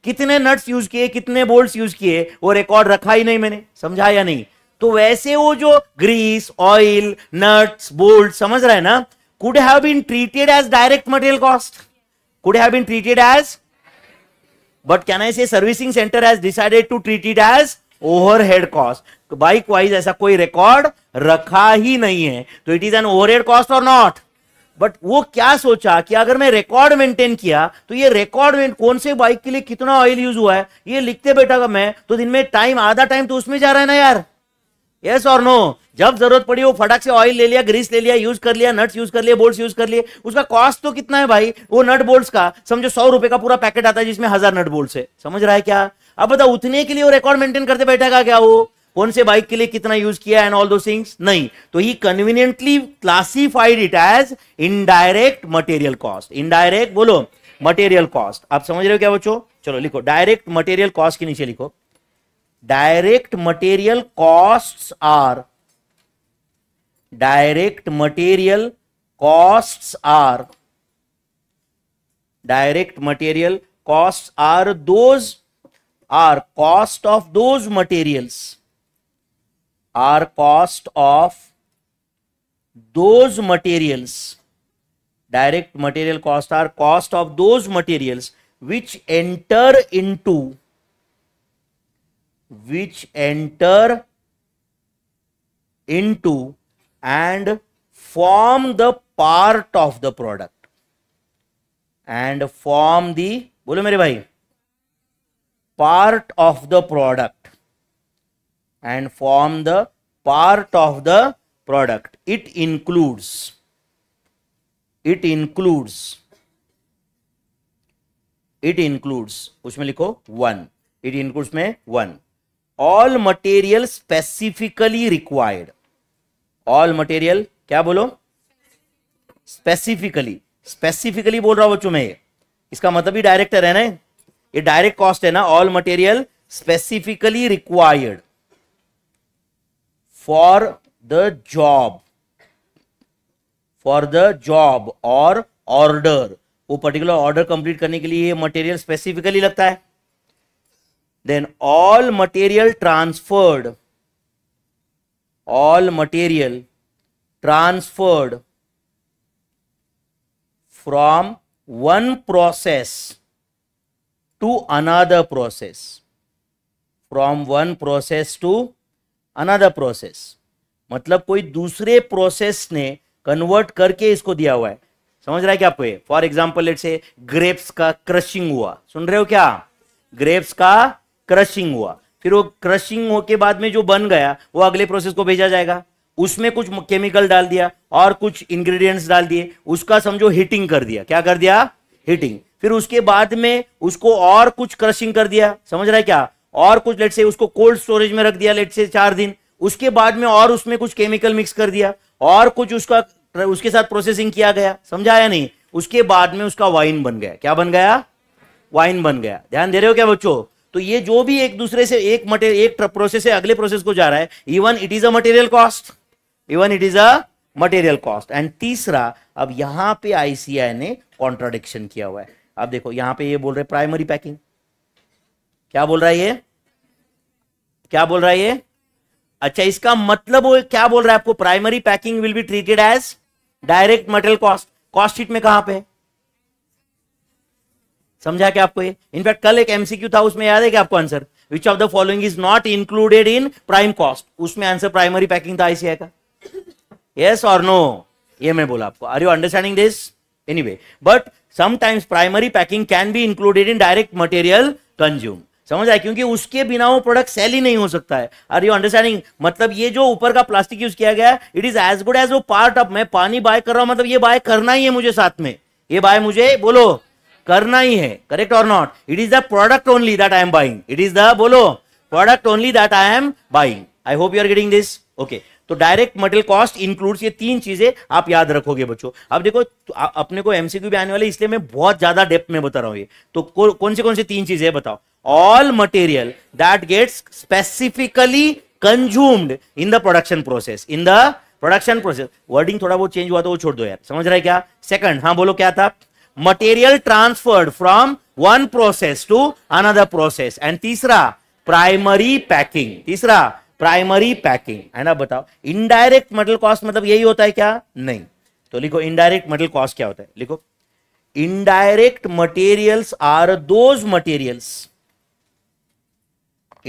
कितने नट्स यूज किए, कितने बोल्ट्स यूज किए, वो रिकॉर्ड रखा ही नहीं मैंने. समझा या नहीं? तो वैसे वो जो ग्रीस, ऑयल, नट्स, बोल्ट, समझ रहा है ना, could have been treated as direct material cost. Could have been treated as, but can I say servicing centre has decided to treat it as overhead cost. Bike wise ऐसा कोई record रखा ही नहीं है, तो it is an overhead cost और not. But वो क्या सोचा कि अगर मैं रिकॉर्ड मेंटेन किया तो ये रिकॉर्ड में कौन से बाइक के लिए कितना ऑयल यूज हुआ है ये लिखते बैठा मैं, तो दिन में टाइम, आधा टाइम तो उसमें जा रहा है ना यार. यस और नो? जब जरूरत पड़ी वो फटाक से ऑयल ले लिया, ग्रीस ले लिया, यूज कर लिया, नट्स यूज कर लिए, बोल्ट्स यूज कर लिए. उसका कॉस्ट तो कितना है भाई? वो नट बोल्ट्स का समझो सौ रुपए का पूरा पैकेट आता है जिसमें हजार नट बोल्ट्स है. समझ रहा है क्या? अब बताओ उतने के लिए वो रिकॉर्ड मेंटेन करते बैठेगा क्या? वो कौन से बाइक के लिए कितना यूज किया एंड ऑल दो थिंग्स नहीं. तो he conveniently classified it as indirect material cost. Indirect बोलो मटेरियल कॉस्ट. आप समझ रहे हो क्या बच्चों? चलो लिखो, डायरेक्ट मटेरियल कॉस्ट के नीचे लिखो, direct material costs are, direct material costs are, direct material costs are those are cost of those materials, are cost of those materials, direct material cost are cost of those materials which enter into, which enter into and form the part of the product, and form the bolo mere bhai part of the product, and form the part of the product. It includes, it includes, it includes उसमें लिखो one, it includes में one all material specifically required, all material क्या बोलो specifically, specifically बोल रहा हूँ बच्चों मैं, इसका मतलब ही डायरेक्टर है ना, ये डायरेक्ट कॉस्ट है ना, all material specifically required for the job for the job और ऑर्डर, वो पर्टिकुलर ऑर्डर कंप्लीट करने के लिए मटेरियल स्पेसिफिकली लगता है. Then all material transferred all material transferred from one process to another process from one process to another process, मतलब कोई दूसरे प्रोसेस ने कन्वर्ट करके इसको दिया हुआ है. समझ रहा है क्या आपको ये? For example let say grapes का क्रशिंग हुआ, सुन रहे हो क्या, ग्रेप्स का क्रशिंग हुआ, फिर वो क्रशिंग हो के बाद में जो बन गया वो अगले प्रोसेस को भेजा जाएगा, उसमें कुछ केमिकल डाल दिया और कुछ इंग्रेडिएंट्स डाल दिए, उसका समझो हीटिंग कर दिया, क्या कर दिया, हीटिंग, फिर उसके बाद में उसको और कुछ क्रशिंग कर दिया, समझ रहा है क्या, और कुछ लेट से उसको कोल्ड स्टोरेज में रख दिया लेट से चार दिन, उसके बाद में और उसमें कुछ केमिकल मिक्स कर दिया और कुछ उसका उसके साथ प्रोसेसिंग किया गया, समझाया नहीं, उसके बाद में उसका वाइन बन गया, क्या बन गया, वाइन बन गया. ध्यान दे रहे हो क्या बच्चों? तो ये जो भी एक दूसरे से एक मटेरियल एक प्रोसेस से अगले प्रोसेस को जा रहा है, even it is a material cost, even it is a material cost. And तीसरा, अब यहां पे आईसीआई ने कॉन्ट्राडिक्शन किया हुआ है. अब देखो यहां पे ये बोल रहे प्राइमरी पैकिंग, क्या बोल रहा है ये, क्या बोल रहा है ये, अच्छा इसका मतलब वो क्या बोल रहा है आपको, primary packing will be treated as direct material cost. Cost sheet में कहां पे समझा क्या आपको ये? इनफैक्ट कल एक एमसीक्यू था, उसमें याद है क्या आपको answer, which of the following is not included in prime cost, उसमें आंसर प्राइमरी पैकिंग था आईसीआई का. यस और नो, ये मैं बोला आपको. Are you understanding this? Anyway, but sometimes primary packing can be included in direct material consume. समझ आए? क्योंकि उसके बिना वो प्रोडक्ट सेल ही नहीं हो सकता है. Are you understanding? मतलब ये जो ऊपर का प्लास्टिक यूज किया गया, it is as good as वो पार्ट ऑफ, मैं पानी बाय कर रहा हूं, मतलब ये बाय करना ही है मुझे, साथ में ये बाय मुझे बोलो करना ही है. करेक्ट और not? It is the product only that I am buying. It is the बोलो product only that I am buying. I hope you are getting this. Okay, तो डायरेक्ट मटेरियल कॉस्ट इंक्लूड्स, ये तीन चीजें आप याद रखोगे बच्चों. अब देखो तो आ, अपने को एमसीक्यू भी आने वाले, इसलिए मैं बहुत ज्यादा डेप्थ में बता रहा हूं ये. तो को, कौन से कौन से तीन चीजें बताओ. All material that gets specifically consumed in the production process, in the production process. Wording थोड़ा बहुत चेंज हुआ तो वो छोड़ दो यार, समझ रहा है क्या. सेकंड, हाँ बोलो क्या था, material transferred from one process to another process. And तीसरा प्राइमरी पैकिंग, तीसरा प्राइमरी पैकिंग है ना. बताओ इनडायरेक्ट मटेरियल कॉस्ट मतलब यही होता है क्या? नहीं. तो लिखो इनडायरेक्ट मटेरियल कॉस्ट क्या होता है. लिखो indirect materials are those materials,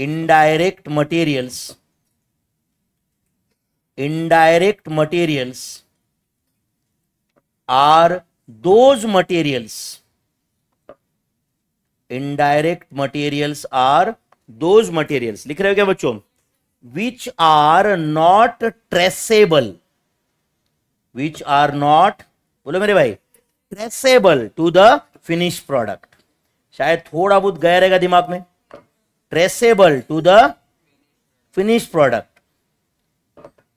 indirect materials, indirect materials are those materials, indirect materials are those materials, लिख रहे हो क्या बच्चों, which are not traceable, which are not बोलो मेरे भाई traceable to the finished product. शायद थोड़ा बहुत गया रहेगा दिमाग में. traceable to the finished product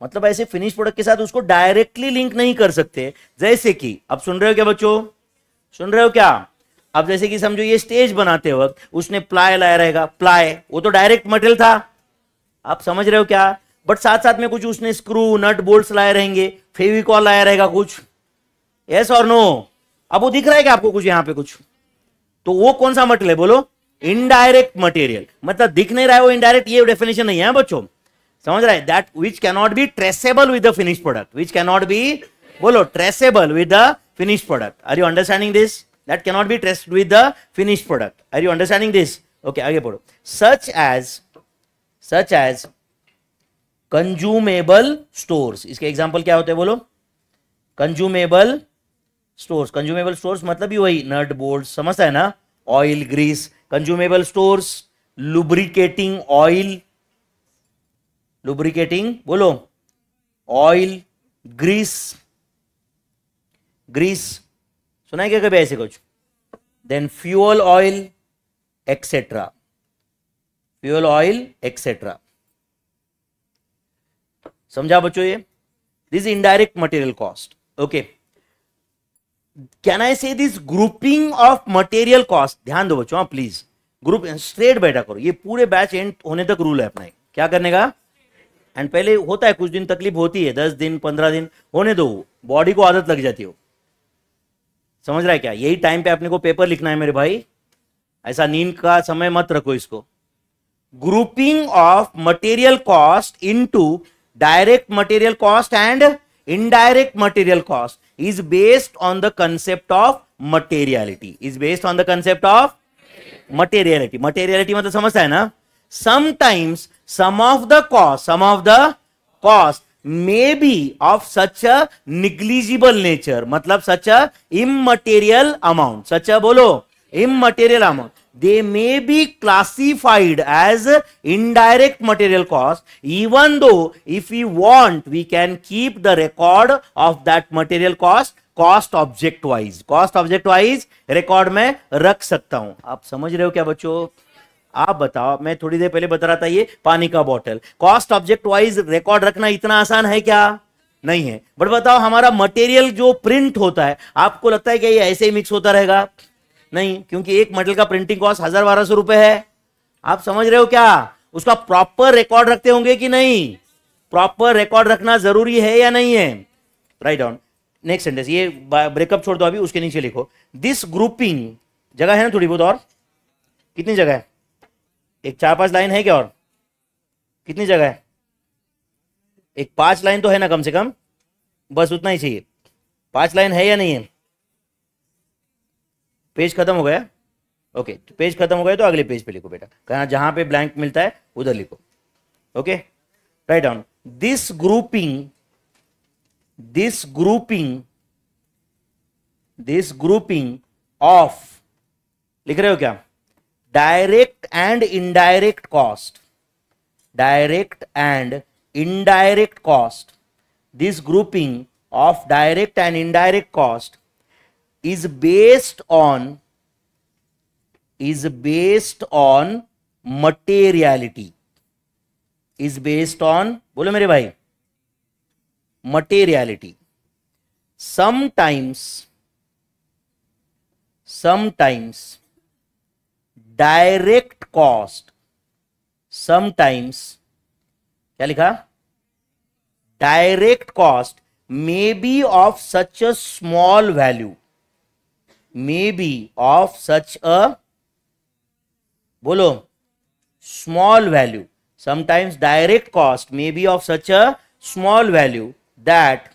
मतलब ऐसे फिनिश प्रोडक्ट के साथ उसको डायरेक्टली लिंक नहीं कर सकते. जैसे कि अब सुन रहे हो क्या बच्चों, सुन रहे हो क्या. अब जैसे कि समझो ये स्टेज बनाते वक्त उसने प्लाई लाया रहेगा, प्लाई वो तो डायरेक्ट मटेरियल था, आप समझ रहे हो क्या. बट साथ साथ में कुछ उसने स्क्रू नट बोल्ट्स लाए रहेंगे, फेविकॉल लाया रहेगा कुछ. यस और नो? अब वो दिख रहा है क्या आपको कुछ यहाँ पे कुछ, तो वो कौन सा मटेरियल है बोलो, इनडायरेक्ट मटेरियल. मतलब दिख नहीं रहा है वो इनडायरेक्ट, ये डेफिनेशन नहीं है बच्चों, समझ रहा है. That which cannot be traceable with the finish product, which cannot be बोलो traceable with the finish product. Are you understanding this? That cannot be traced with the finish product. Are you understanding this? Okay, आगे पढ़ो. Such as, such as consumable stores, इसके example क्या होते हैं बोलो, consumable stores. Consumable stores मतलब ही वही nut bolt, समझता है ना, oil grease. Consumable stores, lubricating oil, lubricating बोलो ऑयल, ग्रीस, ग्रीस सुना है क्या कभी ऐसे कुछ. Then fuel oil etcetera, fuel oil etcetera. समझा बच्चों ये, this indirect material cost. Okay, can I say this grouping of material cost. ध्यान दो बच्चों प्लीज, ग्रुप स्ट्रेट बैठा करो, ये पूरे बैच एंड होने तक रूल है अपना, क्या करने का। एंड पहले होता है कुछ दिन तकलीफ होती है, दस दिन पंद्रह दिन होने दो, बॉडी को आदत लग जाती हो, समझ रहा है क्या। यही टाइम पे अपने को पेपर लिखना है मेरे भाई, ऐसा नींद का समय मत रखो इसको। Grouping of material cost into direct material cost and indirect material cost is based on the concept of materiality, is based on the concept of materiality. Materiality मतलब समझता है ना, sometimes some of the cost, some of the cost may be of such a negligible nature, मतलब such a immaterial amount, such a बोलो immaterial amount, they may be classified as indirect material cost even though if you want we can keep the record of that material cost, cost object wise, cost object wise record में रख सकता हूं। आप समझ रहे हो क्या बच्चों, आप बताओ, मैं थोड़ी देर पहले बता रहा था ये पानी का बोतल, कॉस्ट ऑब्जेक्ट वाइज रिकॉर्ड रखना इतना आसान है क्या, नहीं है। बट बताओ हमारा मटेरियल जो प्रिंट होता है, आपको लगता है क्या ये ऐसे ही मिक्स होता रहेगा, नहीं, क्योंकि एक मटेरियल का प्रिंटिंग कॉस्ट हजार बारह सौ रुपए है, आप समझ रहे हो क्या। उसका प्रॉपर रिकॉर्ड रखते होंगे कि नहीं, प्रॉपर रिकॉर्ड रखना जरूरी है या नहीं है। राइट ऑन नेक्स्ट सेंटेंस, ये ब्रेकअप छोड़ दो अभी, उसके नीचे लिखो दिस ग्रुपिंग, जगह है ना थोड़ी बहुत, और कितनी जगह है, एक चार पांच लाइन है क्या, और कितनी जगह है, एक पांच लाइन तो है ना कम से कम, बस उतना ही चाहिए, पांच लाइन है या नहीं है। पेज खत्म हो गया, ओके तो पेज खत्म हो गया तो अगले पेज पे लिखो बेटा, कहां जहां पे ब्लैंक मिलता है उधर लिखो, okay. Write down this grouping, this grouping, this grouping of, लिख रहे हो क्या, direct and indirect cost, direct and indirect cost, this grouping of direct and indirect cost is based on, is based on materiality, is based on बोलो मेरे भाई materiality, sometimes sometimes direct cost, sometimes क्या लिखा direct cost may be of such a small value, may be of such a बोलो small value, sometimes direct cost may be of such a small value that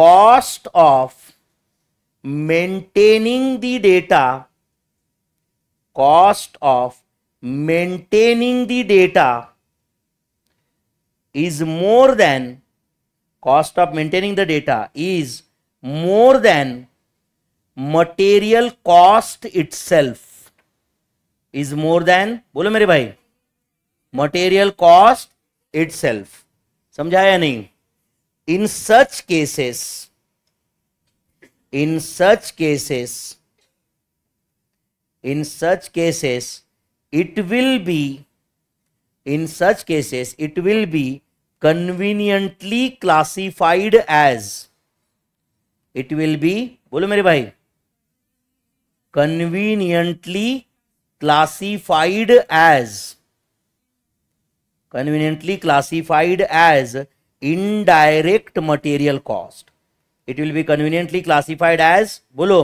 cost of maintaining the data, cost of maintaining the data is more than, cost of maintaining the data is more than material cost itself, is more than बोलो मेरे भाई material cost itself, समझाया नहीं। In such cases, in such cases, in such cases it will be, in such cases it will be conveniently classified as, it will be बोलो मेरे भाई conveniently classified as, conveniently classified as indirect material cost, it will be conveniently classified as bolo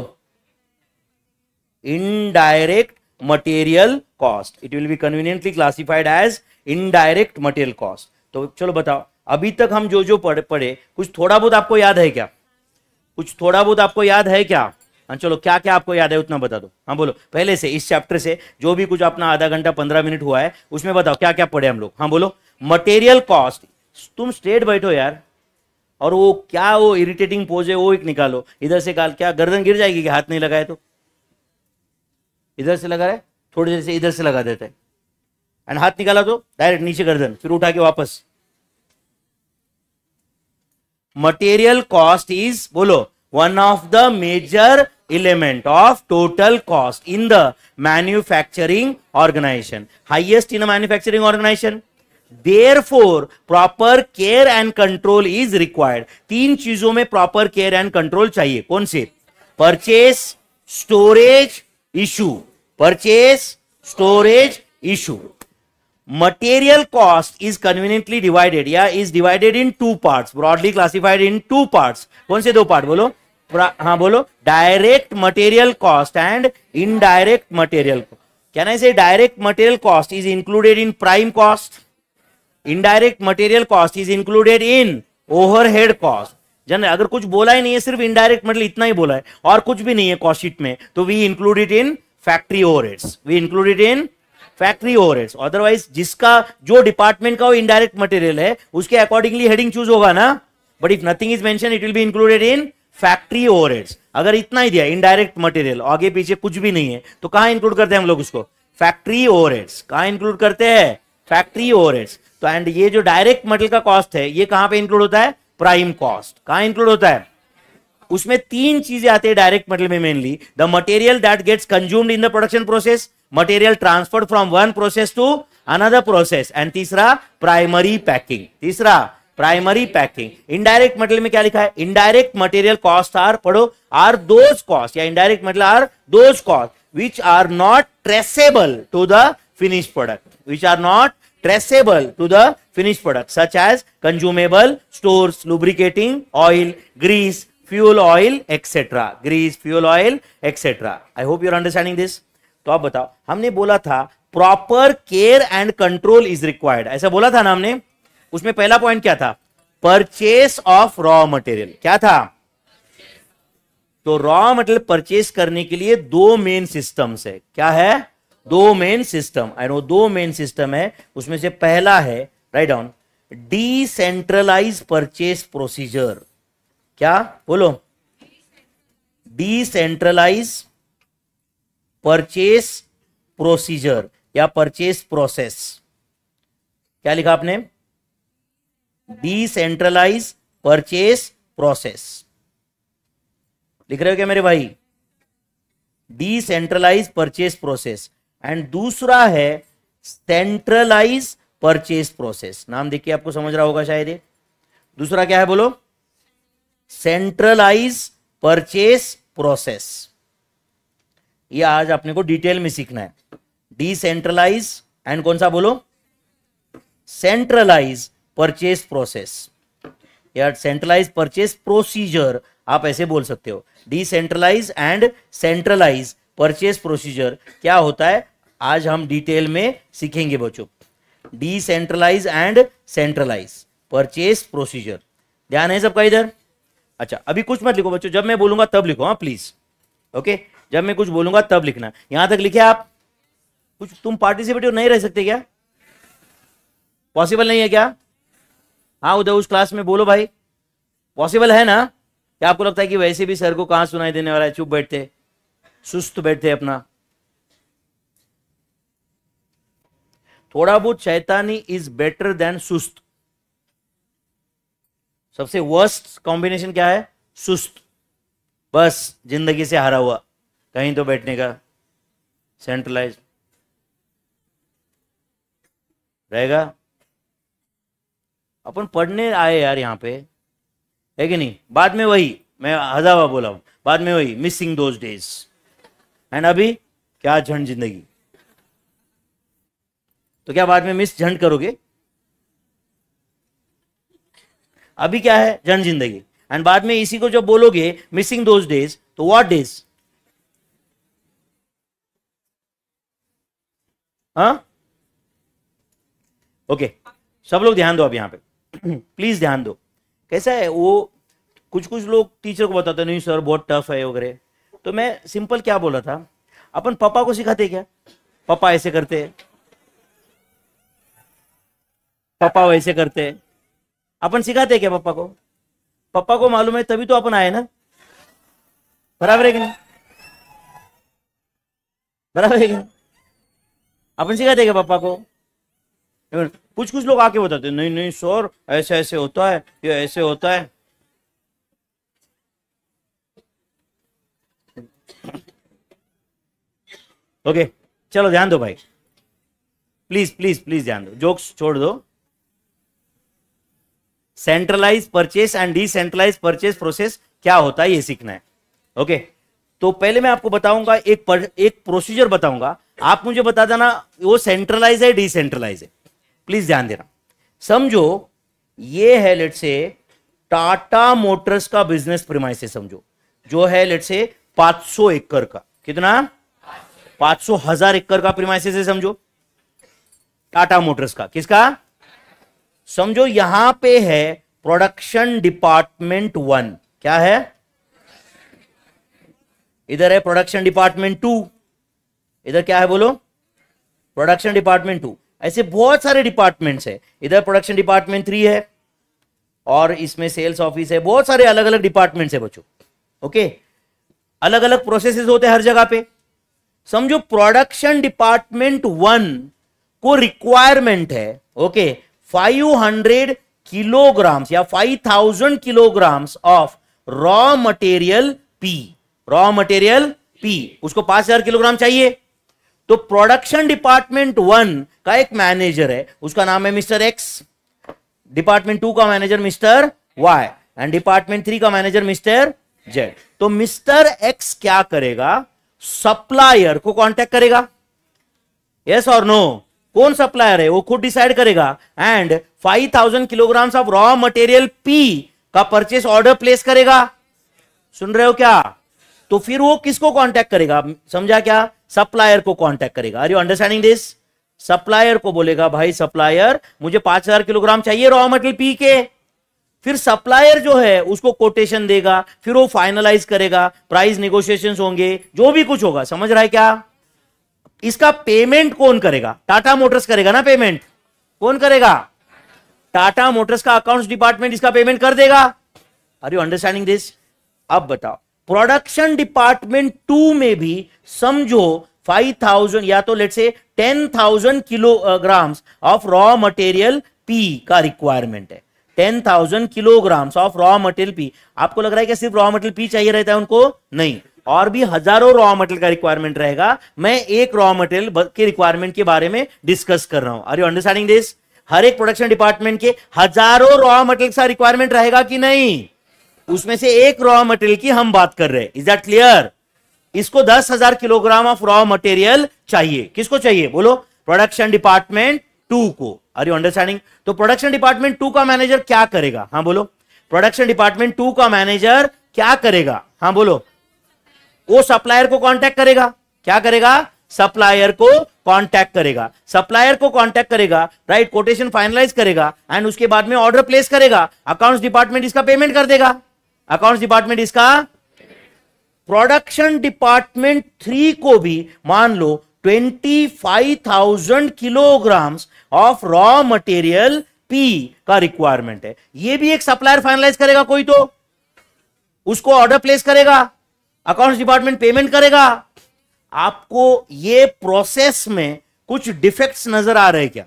indirect material cost, it will be conveniently classified as indirect material cost। तो चलो बताओ अभी तक हम जो जो पढ़े पढ़े कुछ थोड़ा बहुत आपको याद है क्या, कुछ थोड़ा बहुत आपको याद है क्या। चलो क्या क्या आपको याद है उतना बता दो, हाँ बोलो पहले से इस चैप्टर से जो भी कुछ अपना आधा घंटा पंद्रह मिनट हुआ है उसमें बताओ क्या क्या पढ़े हम लोग, हाँ बोलो। मटेरियल कॉस्ट, तुम स्ट्रेट बैठो यार, और वो क्या वो इरिटेटिंग पोज है वो एक निकालो, इधर से काल क्या गर्दन गिर जाएगी कि हाथ नहीं लगाए तो, इधर से लगा रहे थोड़ी देर से इधर से लगा देते हैं, एंड हाथ निकाला तो डायरेक्ट नीचे गर्दन, फिर उठा के वापस। मटेरियल कॉस्ट इज बोलो one of the major element of total cost in the manufacturing organization, highest in a manufacturing organization, therefore proper care and control is required। तीन चीजों में proper care and control चाहिए, कौन से, purchase storage issue, purchase storage issue. Material cost is conveniently divided, yeah, is divided in two parts, broadly classified in two parts. कौन से दो part बोलो? हाँ बोलो, direct material cost and indirect material cost. Can I say direct material cost is included in prime cost? Indirect material cost is included in overhead cost. जन अगर कुछ बोला ही नहीं है, सिर्फ इनडायरेक्ट मतलब इतना ही बोला है और कुछ भी नहीं है कॉस्ट शीट में, तो we include it in factory overheads, we include it in factory overheads. Otherwise जिसका जो डिपार्टमेंट का वो इनडायरेक्ट मटेरियल है उसके अकॉर्डिंगली हेडिंग चूज होगा ना. But if nothing is mention it will be included in factory overheads. अगर इतना ही दिया इनडायरेक्ट मटेरियल, आगे पीछे कुछ भी नहीं है, तो कहाँ इंक्लूड करते हैं हम लोग उसको? Factory overheads. कहाँ इंक्लूड करते हैं? Factory overheads. तो एंड ये जो डायरेक्ट मटेरियल का कॉस्ट है ये कहाँ पे इंक्लूड होता है? Prime cost. कहाँ इंक्लूड होता है? उसमें तीन चीजें आती है डायरेक्ट मटेरियल में mainly. The material that gets consumed in the production process, material transferred from one process to another process, and तीसरा प्राइमरी पैकिंग. तीसरा प्राइमरी पैकिंग. इनडायरेक्ट मटेरियल में क्या लिखा है? इनडायरेक्ट मटेरियल कॉस्ट आर, पढ़ो, are those cost, या indirect material are those cost which are not traceable to the finish product, which are not traceable to the finished product, such as consumable, stores, lubricating, oil, grease, fuel oil, et cetera. Grease, fuel oil, et cetera. I hope you are understanding this. तो आप बताओ, हमने बोला था proper care and control is required. ऐसा बोला था ना हमने. उसमें पहला point क्या था? Purchase of raw material. क्या था? तो raw material purchase करने के लिए दो main systems है. क्या है? दो मेन सिस्टम. आई नो दो मेन सिस्टम है. उसमें से पहला है, write down, decentralise purchase procedure. क्या बोलो? डिसेंट्रलाइज परचेस प्रोसीजर या परचेस प्रोसेस. क्या लिखा आपने? Decentralise purchase process. लिख रहे हो क्या मेरे भाई? Decentralise purchase process. एंड दूसरा है सेंट्रलाइज परचेस प्रोसेस. नाम देखिए आपको समझ रहा होगा शायद. ये दूसरा क्या है बोलो? Centralise purchase process. ये आज अपने को डिटेल में सीखना है. डिसेंट्रलाइज एंड कौन सा बोलो? सेंट्रलाइज परचेस प्रोसेस या सेंट्रलाइज परचेस प्रोसीजर आप ऐसे बोल सकते हो. Decentralise and centralise purchase procedure क्या होता है आज हम डिटेल में सीखेंगे बच्चों. Decentralise and centralise purchase procedure. ध्यान है सबका इधर? अच्छा, अभी कुछ मत लिखो बच्चों, जब मैं बोलूंगा तब लिखो. हाँ प्लीज, ओके, जब मैं कुछ बोलूंगा तब लिखना. यहां तक लिखे आप? कुछ तुम पार्टिसिपेटिव नहीं रह सकते क्या? पॉसिबल नहीं है क्या? हाँ उधर उस क्लास में बोलो भाई. पॉसिबल है ना? क्या आपको लगता है कि वैसे भी सर को कहां सुनाई देने वाला है? चुप बैठते, सुस्त बैठते अपना. थोड़ा बहुत शैतानी इज बेटर देन सुस्त. सबसे वर्स्ट कॉम्बिनेशन क्या है? सुस्त. बस जिंदगी से हारा हुआ, कहीं तो बैठने का. सेंट्रलाइज रहेगा. अपन पढ़ने आए यार यहां पे, है कि नहीं? बाद में वही मैं हजावा बोला हूं, बाद में वही मिसिंग दोज डेज. एंड अभी क्या झंड जिंदगी. तो क्या बाद में मिस झंड करोगे? अभी क्या है? झंड जिंदगी. एंड बाद में इसी को जब बोलोगे मिसिंग दोज डेज, तो व्हाट डेज? हाँ ओके, सब लोग ध्यान दो अब यहां पे. प्लीज ध्यान दो. कैसा है वो, कुछ कुछ लोग टीचर को बताते नहीं सर बहुत टफ है वगैरह. तो मैं सिंपल क्या बोला था, अपन पापा को सिखाते क्या? पापा ऐसे करते, पापा वैसे करते. अपन सिखाते क्या पापा को? पापा को मालूम है तभी तो अपन आए ना. बराबर है कि नहीं? बराबर है कि नहीं? अपन सिखाते क्या पापा को? कुछ कुछ लोग आके बताते नहीं नहीं सर ऐसे ऐसे होता है, ये ऐसे होता है. ओके okay, चलो ध्यान दो भाई, प्लीज प्लीज प्लीज ध्यान दो. जोक्स छोड़ दो. Centralise purchase and decentralise purchase process क्या होता है ये सीखना है. ओके okay, तो पहले मैं आपको बताऊंगा एक पर, एक प्रोसीजर बताऊंगा, आप मुझे बता देना वो सेंट्रलाइज है डिसेंट्रलाइज है, प्लीज ध्यान देना। समझो ये है लेट से टाटा मोटर्स का बिजनेस प्रीमाइसेस, समझो जो है लेट से पाँच सौ एकड़ का, कितना पाँच सौ हजार एकड़ का प्रीमाइसेस है समझो टाटा मोटर्स का, किसका समझो। यहां पे है प्रोडक्शन डिपार्टमेंट वन, क्या है इधर है प्रोडक्शन डिपार्टमेंट टू, इधर क्या है बोलो प्रोडक्शन डिपार्टमेंट टू, ऐसे बहुत सारे डिपार्टमेंट्स है। इधर प्रोडक्शन डिपार्टमेंट थ्री है और इसमें सेल्स ऑफिस है, बहुत सारे अलग अलग डिपार्टमेंट्स है बच्चों, ओके। अलग अलग प्रोसेसेस होते हैं हर जगह पे। समझो प्रोडक्शन डिपार्टमेंट वन को रिक्वायरमेंट है ओके फाइव हंड्रेड किलोग्राम्स या five thousand kilograms of raw material P, raw material P उसको पाँच हज़ार किलोग्राम चाहिए। तो प्रोडक्शन डिपार्टमेंट वन का एक मैनेजर है, उसका नाम है मिस्टर एक्स, डिपार्टमेंट टू का manager mister Y and department three का मैनेजर मिस्टर जेड। तो मिस्टर एक्स क्या करेगा, सप्लायर को कांटेक्ट करेगा, यस और नो, कौन सप्लायर है वो खुद डिसाइड करेगा and five thousand kilograms of raw material P का परचेस ऑर्डर प्लेस करेगा। सुन रहे हो क्या? तो फिर वो किसको कांटेक्ट करेगा, समझा क्या, सप्लायर को कांटेक्ट करेगा। Are you understanding this? Supplier को बोलेगा भाई सप्लायर मुझे पाँच हज़ार किलोग्राम चाहिए रॉ मटेरियल पी के, फिर सप्लायर जो है उसको कोटेशन देगा, फिर वो फाइनलाइज करेगा, प्राइस निगोशिएशंस होंगे, जो भी कुछ होगा, समझ रहा है क्या। इसका पेमेंट कौन करेगा, टाटा मोटर्स करेगा ना, पेमेंट कौन करेगा, टाटा मोटर्स का अकाउंट्स डिपार्टमेंट इसका पेमेंट कर देगा। Are you understanding this? अब बताओ प्रोडक्शन डिपार्टमेंट टू में भी समझो फाइव थाउज़ेंड या तो let say ten thousand kilograms of raw material P का रिक्वायरमेंट है, ten thousand kilograms of raw material P. आपको लग रहा है कि सिर्फ रॉ मटेरियल पी चाहिए रहता है उनको, नहीं, और भी हजारों रॉ मटेरियल का रिक्वायरमेंट रहेगा। मैं एक रॉ मटेरियल के रिक्वायरमेंट के बारे में डिस्कस कर रहा हूं। Are you understanding this? हर एक प्रोडक्शन डिपार्टमेंट के हजारों रॉ मटेरियल का रिक्वायरमेंट रहेगा कि नहीं, उसमें से एक रॉ मटेरियल की हम बात कर रहे हैं। Is that clear? इसको दस हजार किलोग्राम ऑफ रॉ मटेरियल चाहिए, किसको चाहिए बोलो, प्रोडक्शन डिपार्टमेंट टू को। Are you understanding? तो प्रोडक्शन डिपार्टमेंट टू का मैनेजर क्या करेगा, हाँ बोलो, प्रोडक्शन डिपार्टमेंट टू का मैनेजर क्या करेगा, हाँ बोलो, वो सप्लायर को कांटेक्ट करेगा, क्या करेगा, सप्लायर को कांटेक्ट करेगा, सप्लायर को कांटेक्ट करेगा, राइट, कोटेशन फाइनलाइज करेगा एंड उसके बाद में ऑर्डर प्लेस करेगा, अकाउंट्स डिपार्टमेंट इसका पेमेंट कर देगा, अकाउंट्स डिपार्टमेंट इसका। प्रोडक्शन डिपार्टमेंट थ्री को भी मान लो twenty five thousand kilograms of raw material P का रिक्वायरमेंट है, ये भी एक सप्लायर फाइनलाइज करेगा कोई, तो उसको ऑर्डर प्लेस करेगा, अकाउंट्स डिपार्टमेंट पेमेंट करेगा। आपको ये प्रोसेस में कुछ डिफेक्ट्स नजर आ रहे हैं क्या?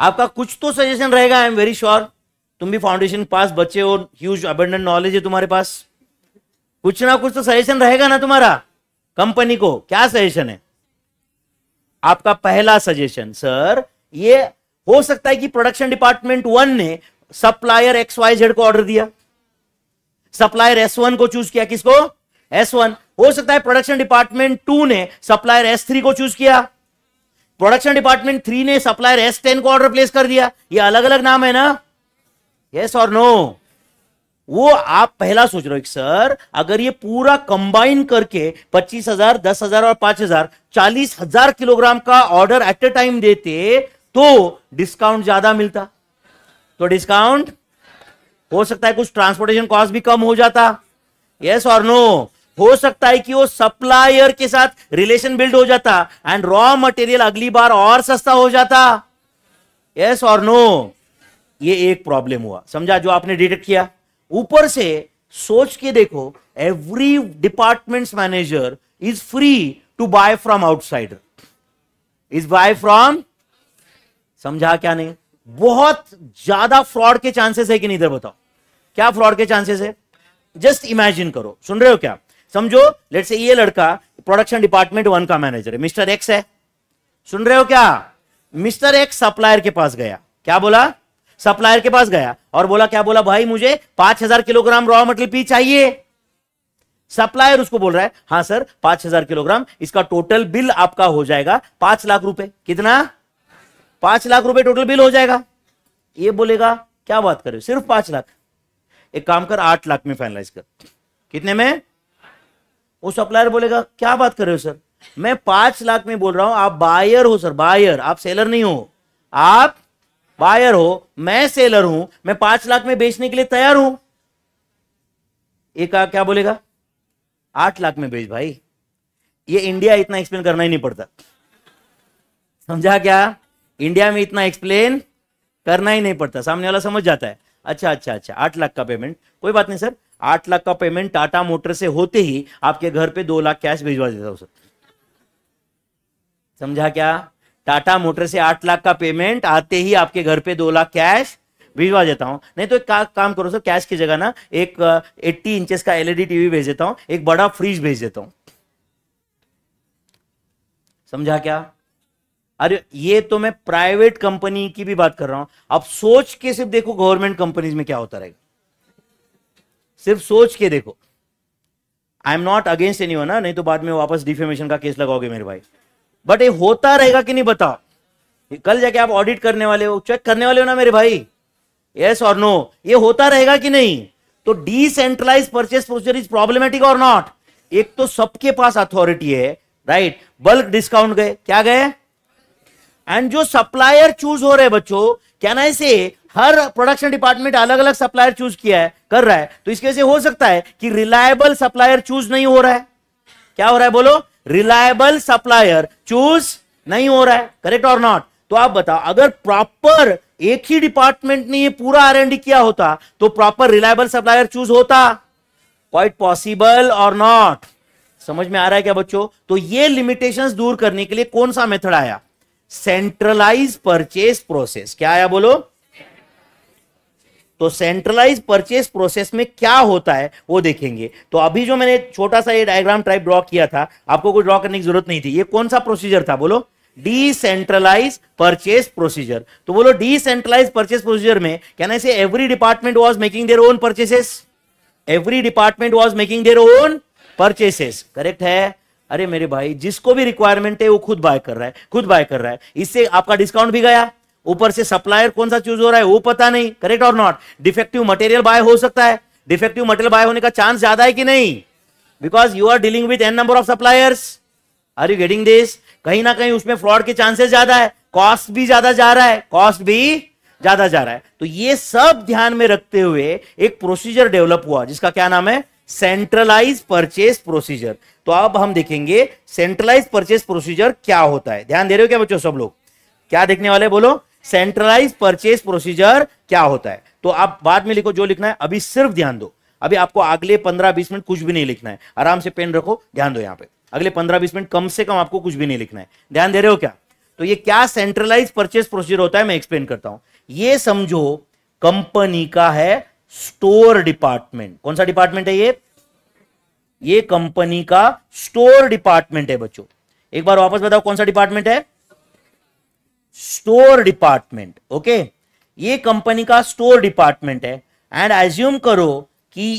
आपका कुछ तो सजेशन रहेगा, आई एम वेरी श्योर, तुम भी फाउंडेशन पास बच्चे हो, ह्यूज अबंडेंट नॉलेज है तुम्हारे पास, कुछ ना कुछ तो सजेशन रहेगा ना तुम्हारा कंपनी को। क्या सजेशन है आपका? पहला सजेशन, सर ये हो सकता है कि प्रोडक्शन डिपार्टमेंट वन ने सप्लायर एक्स वाई जेड को ऑर्डर दिया, सप्लायर एस वन को चूज किया, किसको, एस वन। हो सकता है प्रोडक्शन डिपार्टमेंट टू ने सप्लायर एस थ्री को चूज किया, प्रोडक्शन डिपार्टमेंट थ्री ने सप्लायर एस टेन को ऑर्डर प्लेस कर दिया, ये अलग अलग नाम है ना, यस और नो। वो आप पहला सोच रहे हो सर अगर ये पूरा कंबाइन करके पच्चीस हज़ार, दस हज़ार और पाँच हज़ार, चालीस हज़ार किलोग्राम का ऑर्डर एट अ टाइम देते तो डिस्काउंट ज्यादा मिलता, तो डिस्काउंट हो सकता है, कुछ ट्रांसपोर्टेशन कॉस्ट भी कम हो जाता, यस और नो। हो सकता है कि वो सप्लायर के साथ रिलेशन बिल्ड हो जाता एंड रॉ मटेरियल अगली बार और सस्ता हो जाता, यस और नो। ये एक प्रॉब्लम हुआ, समझा, जो आपने डिटेक्ट किया। ऊपर से सोच के देखो, every department's manager is free to buy from outsider, is buy from, समझा क्या नहीं। बहुत ज्यादा फ्रॉड के चांसेस है कि नहीं, इधर बताओ क्या फ्रॉड के चांसेस है। जस्ट इमेजिन करो, सुन रहे हो क्या, समझो लेट्स से ये लड़का प्रोडक्शन डिपार्टमेंट वन का मैनेजर है, मिस्टर एक्स है, सुन रहे हो क्या। मिस्टर एक्स सप्लायर के पास गया, क्या बोला, सप्लायर के पास गया और बोला, क्या बोला, भाई मुझे पाँच हज़ार किलोग्राम रॉ मटेरियल पी चाहिए। सप्लायर उसको बोल रहा है हाँ सर पांच हजार किलोग्राम, इसका टोटल बिल आपका हो जाएगा पांच लाख रुपए। कितना? पांच लाख रुपए टोटल बिल हो जाएगा। ये बोलेगा क्या बात कर रहे हो, सिर्फ पांच लाख, एक काम कर आठ लाख में फाइनलाइज कर। कितने में? वो सप्लायर बोलेगा क्या बात कर रहे हो सर, मैं पांच लाख में बोल रहा हूं, आप बायर हो सर, बायर, आप सेलर नहीं हो, आप बायर हो, मैं सेलर हूं, मैं पांच लाख में बेचने के लिए तैयार हूं। एक क्या बोलेगा, आठ लाख में बेच भाई, ये इंडिया इतना एक्सप्लेन करना ही नहीं पड़ता। समझा क्या? इंडिया में इतना एक्सप्लेन करना ही नहीं पड़ता, सामने वाला समझ जाता है। अच्छा अच्छा अच्छा आठ लाख का पेमेंट, कोई बात नहीं सर, आठ लाख का पेमेंट टाटा मोटर से होते ही आपके घर पे दो लाख कैश भिजवा देता हूं सर। समझा क्या? टाटा मोटर से आठ लाख का पेमेंट आते ही आपके घर पे दो लाख कैश भिजवा देता हूं। नहीं तो एक का, काम करो सर, कैश की जगह ना एक एट्टी इंचेस का एलईडी टीवी भेज देता हूं, एक बड़ा फ्रिज भेज देता हूं। समझा क्या? अरे ये तो मैं प्राइवेट कंपनी की भी बात कर रहा हूं, आप सोच के सिर्फ देखो गवर्नमेंट कंपनीज में क्या होता रहेगा, सिर्फ सोच के देखो। I am not against anyone, नहीं तो बाद में वापस डिफेमेशन का केस लगाओगे मेरे भाई, बट ये होता रहेगा कि नहीं बताओ, कल जाके आप ऑडिट करने वाले हो, चेक करने वाले हो ना मेरे भाई, यस और नो, ये होता रहेगा कि नहीं। तो decentralise purchase procedure is problematic और नॉट, एक तो सबके पास अथॉरिटी है राइट। बल्क डिस्काउंट गए, क्या गए, एंड जो सप्लायर चूज हो रहे बच्चों, क्या ना ऐसे हर प्रोडक्शन डिपार्टमेंट अलग अलग सप्लायर चूज किया है, कर रहा है, तो इसके वजह से हो सकता है कि रिलायबल सप्लायर चूज नहीं हो रहा है। क्या हो रहा है बोलो, रिलायबल सप्लायर चूज नहीं हो रहा है, करेक्ट और नॉट। तो आप बताओ अगर प्रॉपर एक ही डिपार्टमेंट ने ये पूरा आर एंड डी किया होता तो प्रॉपर रिलायबल सप्लायर चूज होता, क्वाइट पॉसिबल और नॉट। समझ में आ रहा है क्या बच्चों? तो ये लिमिटेशंस दूर करने के लिए कौन सा मेथड आया, सेंट्रलाइज परचेस प्रोसेस। क्या आया बोलो? तो सेंट्रलाइज परचेस प्रोसेस में क्या होता है वो देखेंगे। तो अभी जो मैंने छोटा सा ये डायग्राम टाइप ड्रॉ किया था, आपको कोई ड्रॉ करने की जरूरत नहीं थी, ये कौन सा प्रोसीजर था बोलो, डिसेंट्रलाइज परचेस प्रोसीजर। तो बोलो डिसेंट्रलाइज परचेस प्रोसीजर में can I say every department was making their own purchases, every department was making their own purchases, correct है। अरे मेरे भाई जिसको भी रिक्वायरमेंट है वो खुद बाय कर रहा है, खुद बाय कर रहा है, इससे आपका डिस्काउंट भी गया, ऊपर से सप्लायर कौन सा चूज हो रहा है वो पता नहीं, करेक्ट और नॉट। डिफेक्टिव मटेरियल बाय हो सकता है, डिफेक्टिव मटेरियल बाय होने का चांस ज्यादा है कि नहीं, because you are dealing with an number of suppliers, are you getting this. कहीं ना कहीं उसमें फ्रॉड के चांसेस ज्यादा है, कॉस्ट भी ज्यादा जा रहा है, कॉस्ट भी ज्यादा जा रहा है। तो ये सब ध्यान में रखते हुए एक प्रोसीजर डेवलप हुआ जिसका क्या नाम है, सेंट्रलाइज परचेस प्रोसीजर। तो अब हम देखेंगे सेंट्रलाइज परचेस प्रोसीजर क्या होता है। ध्यान दे रहे हो क्या बच्चों, सब लोग क्या देखने वाले बोलो, सेंट्रलाइज परचेस प्रोसीजर क्या होता है। तो आप बाद में लिखो जो लिखना है, अभी सिर्फ ध्यान दो, अभी आपको अगले पंद्रह बीस मिनट कुछ भी नहीं लिखना है, आराम से पेन रखो, ध्यान दो यहाँ पे, अगले पंद्रह बीस मिनट कम से कम आपको कुछ भी नहीं लिखना है। ध्यान दे रहे हो क्या? तो ये क्या सेंट्रलाइज परचेस प्रोसीजर होता है मैं एक्सप्लेन करता हूं। ये समझो कंपनी का है स्टोर डिपार्टमेंट, कौन सा डिपार्टमेंट है ये, ये कंपनी का स्टोर डिपार्टमेंट है बच्चों। एक बार वापस बताओ कौन सा डिपार्टमेंट है, स्टोर डिपार्टमेंट, ओके। ये कंपनी का स्टोर डिपार्टमेंट है एंड एज्यूम करो कि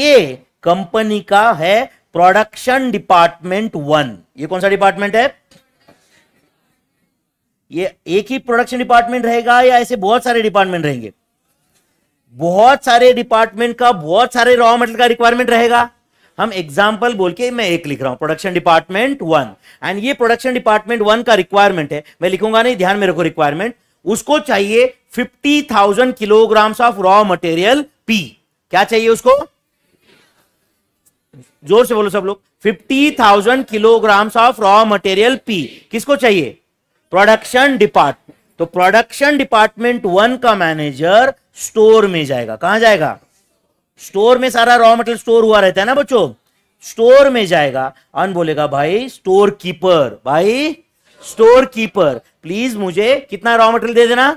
ये कंपनी का है प्रोडक्शन डिपार्टमेंट वन। ये कौन सा डिपार्टमेंट है, ये एक ही प्रोडक्शन डिपार्टमेंट रहेगा या ऐसे बहुत सारे डिपार्टमेंट रहेंगे, बहुत सारे डिपार्टमेंट का बहुत सारे रॉ मटेरियल का रिक्वायरमेंट रहेगा। हम एग्जांपल बोल के मैं एक लिख रहा हूं, प्रोडक्शन डिपार्टमेंट वन, एंड ये प्रोडक्शन डिपार्टमेंट वन का रिक्वायरमेंट है, मैं लिखूंगा नहीं, ध्यान में रखो रिक्वायरमेंट, उसको चाहिए fifty thousand kilograms of raw material P. क्या चाहिए उसको, जोर से बोलो सब लोग, fifty thousand kilograms of raw material P. किसको चाहिए, प्रोडक्शन डिपार्टमेंट। तो प्रोडक्शन डिपार्टमेंट वन का मैनेजर स्टोर में जाएगा। कहां जाएगा, स्टोर में, सारा रॉ मटेरियल स्टोर हुआ रहता है ना बच्चों, स्टोर में जाएगा और बोलेगा भाई स्टोर कीपर, भाई स्टोर कीपर प्लीज मुझे कितना रॉ मटेरियल दे देना,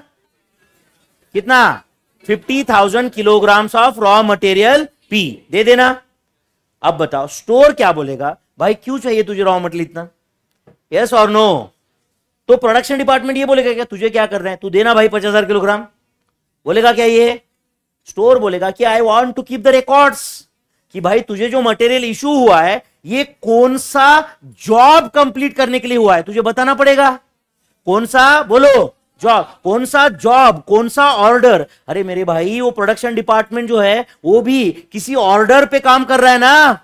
कितना, fifty thousand kilograms of raw material P दे देना। अब बताओ स्टोर क्या बोलेगा, भाई क्यों चाहिए तुझे रॉ मटेरियल इतना, यस और नो। तो प्रोडक्शन डिपार्टमेंट ये बोलेगा क्या, तुझे क्या कर रहे हैं, तू देना भाई पचास हजार किलोग्राम। बोलेगा क्या ये, स्टोर बोलेगा कि I want to keep the records, कि भाई तुझे जो मटेरियल इश्यू हुआ है ये कौन सा जॉब कंप्लीट करने के लिए हुआ है, तुझे बताना पड़ेगा कौन सा, बोलो जॉब, कौन सा जॉब, कौन सा ऑर्डर। अरे मेरे भाई वो प्रोडक्शन डिपार्टमेंट जो है वो भी किसी ऑर्डर पे काम कर रहा है ना,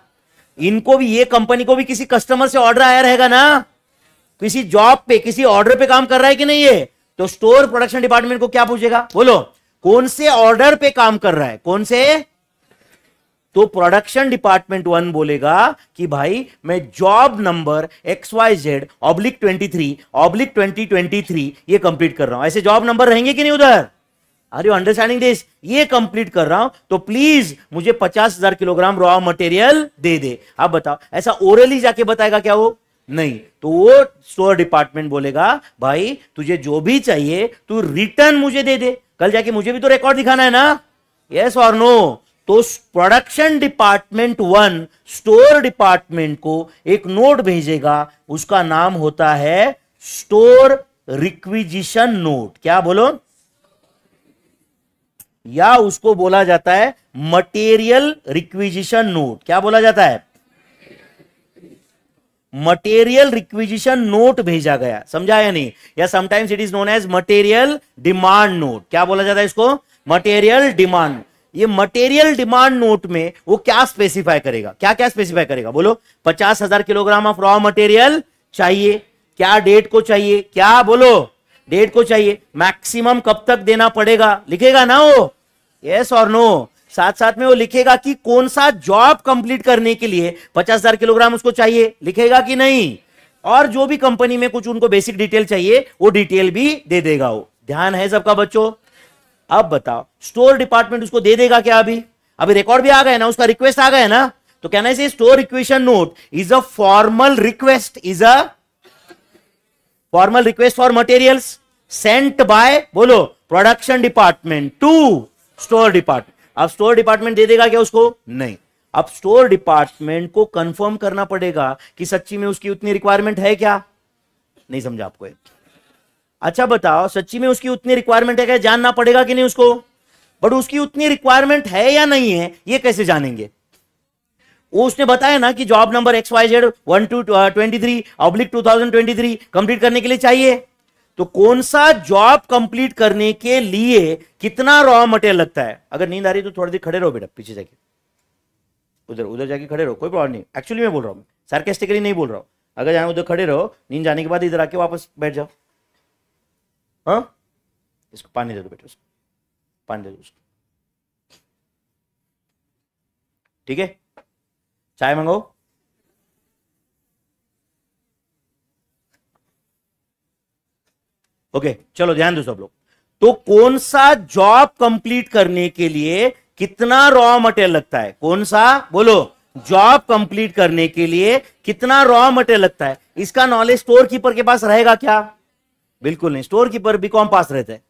इनको भी, ये कंपनी को भी किसी कस्टमर से ऑर्डर आया रहेगा ना, किसी जॉब पे, किसी ऑर्डर पे काम कर रहा है कि नहीं ये। तो स्टोर प्रोडक्शन डिपार्टमेंट को क्या पूछेगा, बोलो कौन से ऑर्डर पे काम कर रहा है, कौन से। तो प्रोडक्शन डिपार्टमेंट वन बोलेगा कि भाई मैं job number X Y Z oblique twenty three oblique twenty twenty three ये कंप्लीट कर रहा हूं। ऐसे जॉब नंबर रहेंगे कि नहीं उधर, आर यू अंडरस्टैंडिंग दिस, ये कंप्लीट कर रहा हूं तो प्लीज मुझे पचास हजार किलोग्राम रॉ मटेरियल दे दे। आप बताओ ऐसा ओरली जाके बताएगा क्या वो, नहीं। तो वो स्टोर डिपार्टमेंट बोलेगा भाई तुझे जो भी चाहिए तू रिटर्न मुझे दे दे, कल जाके मुझे भी तो रिकॉर्ड दिखाना है ना, यस और नो। तो production department one store department को एक नोट भेजेगा, उसका नाम होता है स्टोर रिक्विजिशन नोट, क्या बोलो, या उसको बोला जाता है मटेरियल रिक्विजिशन नोट, क्या बोला जाता है, मटेरियल रिक्विजिशन नोट भेजा गया, समझा या नहीं, या sometimes it is known as material demand note, क्या बोला जाता है इसको, मटेरियल डिमांड। ये मटेरियल डिमांड नोट में वो क्या स्पेसिफाई करेगा, क्या क्या स्पेसिफाई करेगा, बोलो पचास हजार किलोग्राम ऑफ रॉ मटेरियल चाहिए, क्या डेट को चाहिए, क्या बोलो डेट को चाहिए, मैक्सिमम कब तक देना पड़ेगा, लिखेगा ना वो, यस और नो। साथ साथ में वो लिखेगा कि कौन सा जॉब कंप्लीट करने के लिए पचास हजार किलोग्राम उसको चाहिए, लिखेगा कि नहीं, और जो भी कंपनी में कुछ उनको बेसिक डिटेल चाहिए वो डिटेल भी दे देगा वो, ध्यान है सबका बच्चों। अब बताओ स्टोर डिपार्टमेंट उसको दे देगा क्या, अभी अभी रिकॉर्ड भी आ गया ना, उसका रिक्वेस्ट आ गया ना, तो कहना है store requisition note is a formal request, is a formal request for materials sent by, बोलो production department to store department. अब स्टोर डिपार्टमेंट दे देगा क्या उसको, नहीं। अब स्टोर डिपार्टमेंट को कंफर्म करना पड़ेगा कि सच्ची में उसकी उतनी रिक्वायरमेंट है क्या, नहीं समझा आपको, अच्छा बताओ सच्ची में उसकी उतनी रिक्वायरमेंट है क्या, जानना पड़ेगा कि नहीं उसको, बट उसकी उतनी रिक्वायरमेंट है या नहीं है ये कैसे जानेंगे। वो उसने बताया ना कि job number X Y Z one two twenty three oblique two thousand twenty three complete करने के लिए चाहिए, तो कौन सा जॉब कंप्लीट करने के लिए कितना रॉ मटेरियल लगता है। अगर नींद आ रही है तो थोड़ी देर खड़े रहो बेटा, पीछे जाके उधर उधर जाके खड़े रहो, कोई प्रॉब्लम नहीं, एक्चुअली मैं बोल रहा हूं, सार्केस्टिकली नहीं बोल रहा हूं, अगर यहाँ उधर खड़े रहो, नींद जाने के बाद इधर आके वापस बैठ जाओ। हाँ इसको पानी दे दो बेटा, उसको पानी दे दो उसको, ठीक है। चाय मंगाओ, ओके चलो ध्यान दो सब लोग। तो कौन सा जॉब कंप्लीट करने के लिए कितना रॉ मटेरियल लगता है, कौन सा, बोलो जॉब कंप्लीट करने के लिए कितना रॉ मटेरियल लगता है, इसका नॉलेज स्टोर कीपर के पास रहेगा क्या, बिल्कुल नहीं। स्टोर कीपर बीकॉम पास रहते हैं।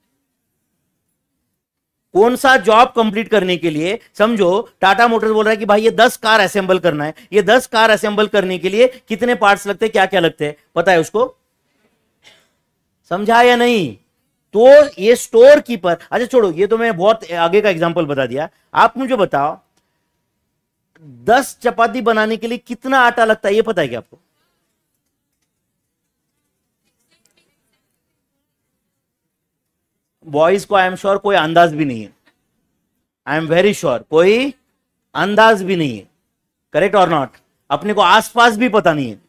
कौन सा जॉब कंप्लीट करने के लिए, समझो टाटा मोटर्स बोल रहा है कि भाई ये दस कार असेंबल करना है, ये दस कार असेंबल करने के लिए कितने पार्ट्स लगते हैं, क्या क्या लगते हैं, पता है उसको, समझा या नहीं। तो ये स्टोर कीपर, अच्छा छोड़ो ये तो मैं बहुत आगे का एग्जाम्पल बता दिया। आप मुझे बताओ दस चपाती बनाने के लिए कितना आटा लगता है, यह पता है क्या आपको, बॉयज को आई एम श्योर कोई अंदाज भी नहीं है, आई एम वेरी श्योर कोई अंदाज भी नहीं है, करेक्ट और नॉट। अपने को आसपास भी पता नहीं है,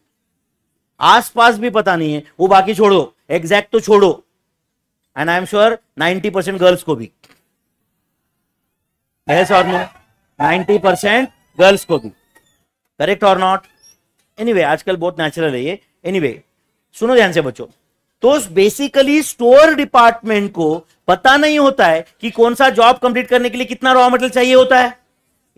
आसपास भी पता नहीं है, वो बाकी छोड़ो, एग्जैक्ट तो छोड़ो, and I am sure ninety percent girls को भी, यस और नो, नाइन्टी परसेंट गर्ल्स को भी, करेक्ट और नॉट। एनीवे आजकल बहुत नेचुरल है ये। एनीवे सुनो ध्यान से बच्चों, तो बेसिकली स्टोर डिपार्टमेंट को पता नहीं होता है कि कौन सा जॉब कंप्लीट करने के लिए कितना रॉ मटेरियल चाहिए होता है,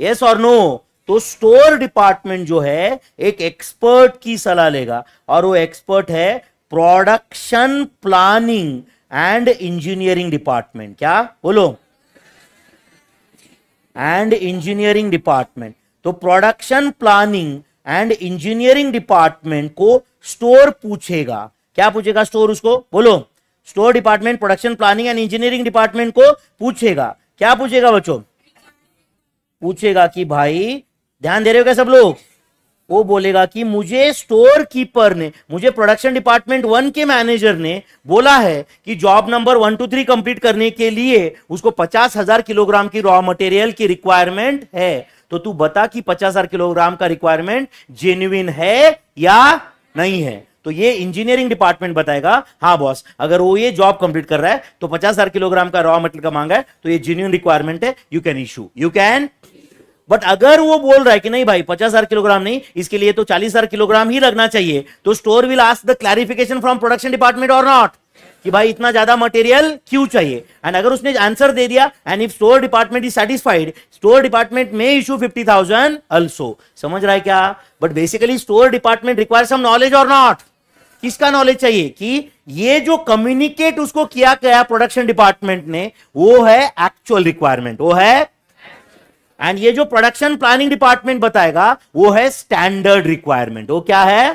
यस और नो। तो स्टोर डिपार्टमेंट जो है एक एक्सपर्ट की सलाह लेगा, और वो एक्सपर्ट है production planning and engineering department, क्या बोलो, एंड इंजीनियरिंग डिपार्टमेंट। तो production planning and engineering department को स्टोर पूछेगा, क्या पूछेगा स्टोर उसको, बोलो store department production planning and engineering department को पूछेगा, क्या पूछेगा बच्चों, पूछेगा कि भाई ध्यान दे रहे हो क्या सब लोग? वो बोलेगा कि मुझे स्टोर कीपर ने, मुझे प्रोडक्शन डिपार्टमेंट वन के मैनेजर ने बोला है कि job number one two three complete करने के लिए उसको पचास हजार किलोग्राम की रॉ मटेरियल की रिक्वायरमेंट है, तो तू बता कि पचास हजार किलोग्राम का रिक्वायरमेंट जेन्युइन है या नहीं है। तो ये इंजीनियरिंग डिपार्टमेंट बताएगा, हाँ बॉस अगर वो ये जॉब कंप्लीट कर रहा है तो पचास हजार किलोग्राम का रॉ मटेरियल का मांगा है तो ये जेन्युइन रिक्वायरमेंट है, you can issue, you can. But अगर वो बोल रहा है कि नहीं भाई पचास हजार किलोग्राम नहीं, इसके लिए तो चालीस हजार किलोग्राम ही लगना चाहिए, तो store will ask the clarification from production department और नॉट कि भाई इतना ज्यादा मटेरियल क्यों चाहिए। एंड अगर उसने आंसर दे दिया and if store department is satisfied, store department में इशू फिफ्टी थाउजेंड अल्सो। समझ रहा है क्या? But basically store department require some knowledge और नॉट। किसका नॉलेज चाहिए? कि ये जो कम्युनिकेट उसको किया गया प्रोडक्शन डिपार्टमेंट ने वो है एक्चुअल रिक्वायरमेंट, वो है। एंड ये जो प्रोडक्शन प्लानिंग डिपार्टमेंट बताएगा वो है स्टैंडर्ड रिक्वायरमेंट। वो क्या है?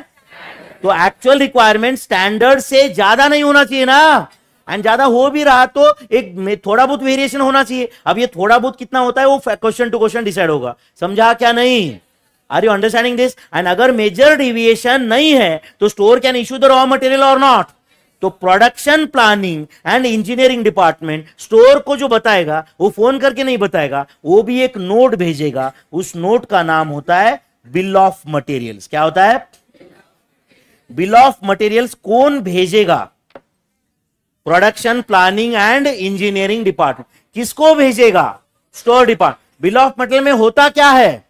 तो एक्चुअल रिक्वायरमेंट स्टैंडर्ड से ज्यादा नहीं होना चाहिए ना, एंड ज्यादा हो भी रहा तो एक थोड़ा बहुत वेरिएशन होना चाहिए। अब ये थोड़ा बहुत कितना होता है वो क्वेश्चन टू क्वेश्चन डिसाइड होगा। समझा क्या नहीं? Are you understanding this? And अगर मेजर डिविएशन नहीं है तो store can issue the raw material और नॉट। तो production planning and engineering department store को जो बताएगा वो फोन करके नहीं बताएगा, वो भी एक नोट भेजेगा। उस नोट का नाम होता है बिल ऑफ मटेरियल्स। क्या होता है? बिल ऑफ मटेरियल्स कौन भेजेगा? Production planning and engineering department. किसको भेजेगा? Store department. Bill of material में होता क्या है?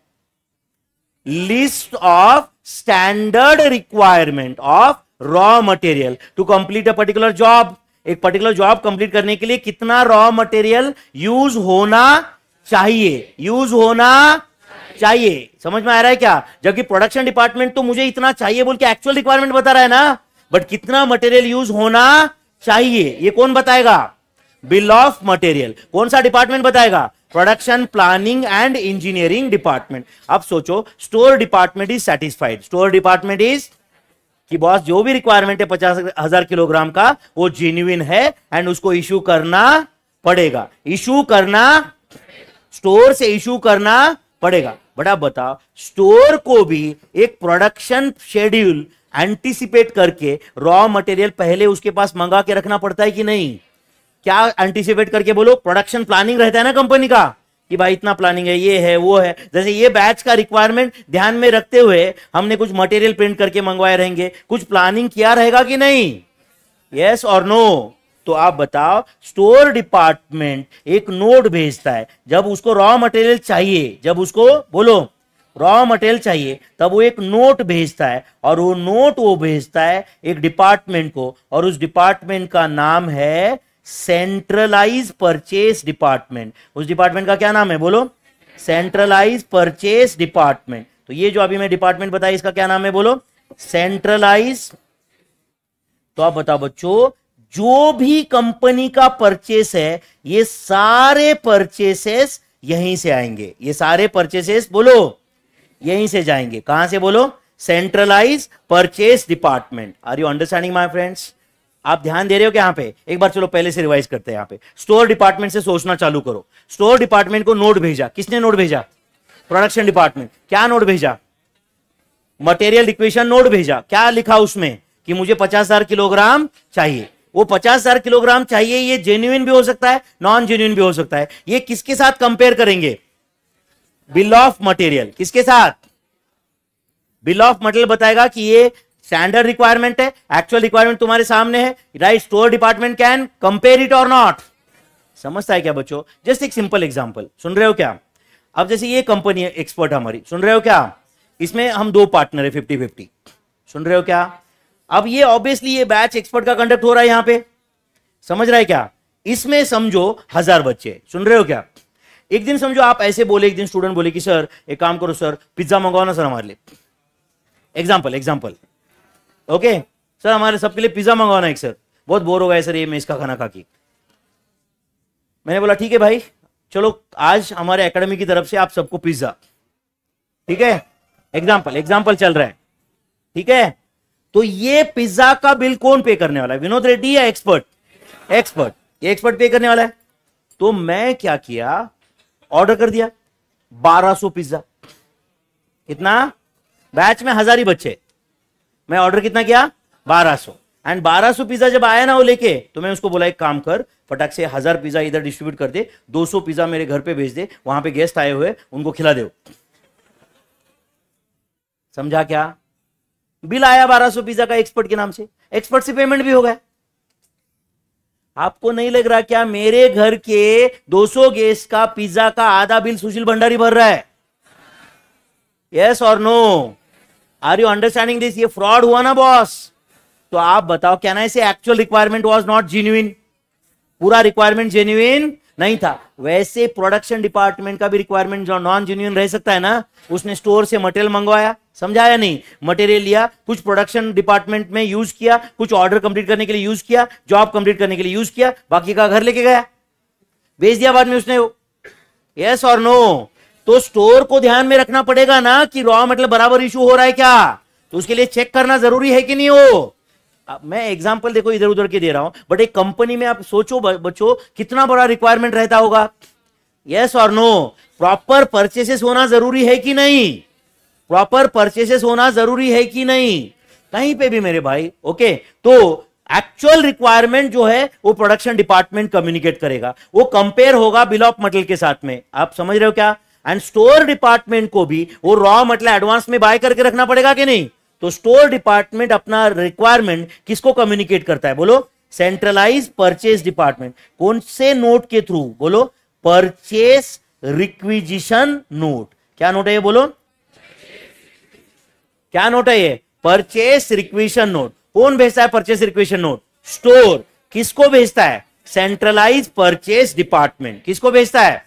List of standard requirement of raw material to complete a particular job. एक पर्टिकुलर जॉब कंप्लीट करने के लिए कितना रॉ मटेरियल यूज होना चाहिए, यूज होना चाहिए। समझ में आ रहा है क्या? जबकि प्रोडक्शन डिपार्टमेंट तो मुझे इतना चाहिए बोल के एक्चुअल रिक्वायरमेंट बता रहा है ना, बट कितना मटेरियल यूज होना चाहिए ये कौन बताएगा? Bill of material. कौन सा डिपार्टमेंट बताएगा? Production planning and engineering department. अब सोचो store department is satisfied, store department is कि बॉस जो भी रिक्वायरमेंट है पचास हजार किलोग्राम का वो जेन्युइन है एंड उसको इश्यू करना पड़ेगा, इश्यू करना, स्टोर से इश्यू करना पड़ेगा। बट आप बताओ स्टोर को भी एक प्रोडक्शन शेड्यूल एंटीसिपेट करके रॉ मटेरियल पहले उसके पास मंगा के रखना पड़ता है कि नहीं? क्या एंटीसिपेट करके बोलो? प्रोडक्शन प्लानिंग रहता है ना कंपनी का कि भाई इतना प्लानिंग है, ये है, वो है। जैसे ये बैच का रिक्वायरमेंट ध्यान में रखते हुए हमने कुछ मटेरियल प्रिंट करके मंगवाए रहेंगे, कुछ प्लानिंग किया रहेगा कि नहीं? यस और नो? तो आप बताओ स्टोर डिपार्टमेंट एक नोट भेजता है जब उसको रॉ मटेरियल चाहिए, जब उसको बोलो रॉ मटेरियल चाहिए तब वो एक नोट भेजता है, और वो नोट वो भेजता है एक डिपार्टमेंट को, और उस डिपार्टमेंट का नाम है सेंट्रलाइज परचेस डिपार्टमेंट। उस डिपार्टमेंट का क्या नाम है बोलो? Centralise purchase department. तो ये जो अभी मैं डिपार्टमेंट बताया इसका क्या नाम है बोलो? सेंट्रलाइज। तो आप बताओ बच्चों जो भी कंपनी का परचेस है ये सारे परचेसेस यहीं से आएंगे, ये सारे परचेसेस बोलो यहीं से जाएंगे। कहां से बोलो? Centralise purchase department. Are you understanding my friends? आप ध्यान दे रहे हो कि यहाँ पे एक बार चलो पहले से रिवाइज करते हैं। यहाँ पे स्टोर डिपार्टमेंट से सोचना चालू करो। स्टोर डिपार्टमेंट को नोट भेजा, किसने नोट भेजा? Production department. क्या नोट भेजा? मटेरियल रिक्वेशन नोट भेजा। क्या लिखा उसमें? कि मुझे पचास हजार किलोग्राम चाहिए। वो पचास हजार किलोग्राम चाहिए ये जेन्युइन भी हो सकता है, नॉन जेन्युइन भी हो सकता है। ये किसके साथ कंपेयर करेंगे? Bill of material. किसके साथ? बिल ऑफ मटेरियल बताएगा कि ये स्टैंडर्ड रिक्वायरमेंट है, एक्चुअल रिक्वायरमेंट तुम्हारे सामने है, right? Store department can compare it और नॉट। समझता है क्या बच्चों? जस्ट एक सिंपल एग्जांपल। सुन रहे हो क्या? अब जैसे ये कंपनी है एक्सपर्ट हमारी, सुन रहे हो क्या? इसमें हम दो पार्टनर है फिफ्टी फिफ्टी। सुन रहे हो क्या? अब ये ऑब्वियसली ये बैच एक्सपर्ट का कंडक्ट हो रहा है यहाँ पे, समझ रहा है क्या? इसमें समझो हजार बच्चे, सुन रहे हो क्या? एक दिन समझो आप ऐसे बोले, एक दिन स्टूडेंट बोले कि सर एक काम करो सर, पिज्जा मंगवाओ ना सर हमारे लिए, example example okay okay, sir हमारे सबके लिए पिज्जा मंगवाना है सर, बहुत बोर हो गए सर ये मेस का खाना खा के। मैंने बोला ठीक है भाई चलो आज हमारे एकेडमी की तरफ से आप सबको पिज्जा, ठीक है? एग्जांपल एग्जांपल चल रहा है, ठीक है? तो ये पिज्जा का बिल कौन पे करने वाला है? विनोद रेड्डी या एक्सपर्ट? एक्सपर्ट। ये एक्सपर्ट पे करने वाला है। तो मैं क्या किया, ऑर्डर कर दिया बारह सौ पिज्जा। कितना बैच में हजार ही बच्चे, मैं ऑर्डर कितना किया बारह सौ, एंड बारह सौ पिज्जा जब आया ना वो लेके, तो मैं उसको बोला एक काम कर फटाक से हजार पिज्जा इधर डिस्ट्रीब्यूट कर दे, दो सौ पिज्जा मेरे घर पे भेज दे, वहां पे गेस्ट आए हुए उनको खिला दे। समझा क्या? बिल आया बारह सौ पिज्जा का एक्सपर्ट के नाम से, एक्सपर्ट से पेमेंट भी हो गया। आपको नहीं लग रहा क्या मेरे घर के दो सौ गेस्ट का पिज्जा का आधा बिल सुशील भंडारी भर रहा है? यस और no? Are you understanding this? ये फ्रॉड हुआ ना बॉस। तो आप बताओ can I say actual requirement was not genuine, पूरा रिक्वायरमेंट जेन्युइन नहीं था। वैसे प्रोडक्शन डिपार्टमेंट का भी रिक्वायरमेंट जो नॉन जेन्युइन रह सकता है ना, उसने स्टोर से मटेरियल मंगवाया, समझाया नहीं, मटेरियल लिया, कुछ प्रोडक्शन डिपार्टमेंट में यूज किया, कुछ ऑर्डर कंप्लीट करने के लिए यूज किया, जॉब कंप्लीट करने के लिए यूज किया, बाकी का घर लेके गया, बेच दिया बाद में उसने। यस और नो? तो स्टोर को ध्यान में रखना पड़ेगा ना कि रॉ मटेरियल बराबर इशू हो रहा है क्या, तो उसके लिए चेक करना जरूरी है कि नहीं। हो मैं एग्जांपल देखो इधर उधर के दे रहा हूं, बट एक कंपनी में आप सोचो बच्चों कितना बड़ा रिक्वायरमेंट रहता होगा। यस और नो? प्रॉपर परचेसेस होना जरूरी है कि नहीं, प्रॉपर परचेसेस होना जरूरी है कि नहीं कहीं पे भी मेरे भाई। ओके, तो एक्चुअल रिक्वायरमेंट जो है वो प्रोडक्शन डिपार्टमेंट कम्युनिकेट करेगा, वो कंपेयर होगा बिल ऑफ मटेरियल के साथ में, आप समझ रहे हो क्या? एंड स्टोर डिपार्टमेंट को भी वो रॉ मटेरियल एडवांस में बाय करके रखना पड़ेगा कि नहीं। तो स्टोर डिपार्टमेंट अपना रिक्वायरमेंट किसको कम्युनिकेट करता है? बोलो सेंट्रलाइज परचेस डिपार्टमेंट। कौन से नोट के थ्रू? बोलो परचेस रिक्विजिशन नोट। क्या नोट है ये? बोलो क्या नोट है ये? Purchase requisition note. कौन भेजता है परचेस रिक्विजिशन नोट? स्टोर। किसको भेजता है? Centralize purchase department. किसको भेजता है?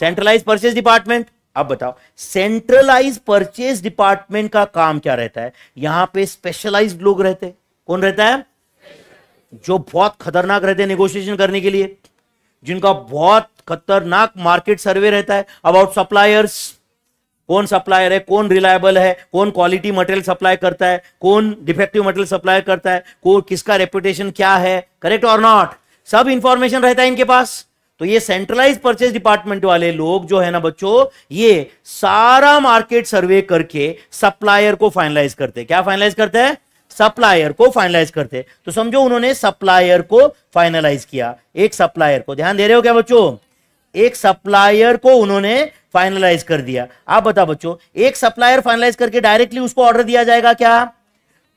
Centralize purchase department. अब बताओ सेंट्रलाइज परचेस डिपार्टमेंट का काम क्या रहता है? यहां पे स्पेशलाइज्ड लोग रहते हैं। कौन रहता है? जो बहुत खतरनाक रहते हैं नेगोशिएशन करने के लिए, जिनका बहुत खतरनाक मार्केट सर्वे रहता है अबाउट सप्लायर्स, कौन सप्लायर है, कौन रिलायबल है, कौन क्वालिटी मटेरियल सप्लाई करता है, कौन डिफेक्टिव मटेरियल सप्लाई करता है, कौन किसका रेपुटेशन क्या है, करेक्ट और नॉट, सब इंफॉर्मेशन रहता है इनके पास। तो ये सेंट्रलाइज परचेज डिपार्टमेंट वाले लोग जो है ना बच्चों, ये सारा मार्केट सर्वे करके सप्लायर को फाइनलाइज करते हैं। क्या फाइनलाइज करते हैं? सप्लायर को फाइनलाइज करते हैं। तो समझो उन्होंने सप्लायर को फाइनलाइज किया, एक सप्लायर को, ध्यान दे रहे हो क्या बच्चों, एक सप्लायर को उन्होंने फाइनलाइज कर दिया। आप बताओ बच्चों, एक सप्लायर फाइनलाइज करके डायरेक्टली उसको ऑर्डर दिया जाएगा क्या?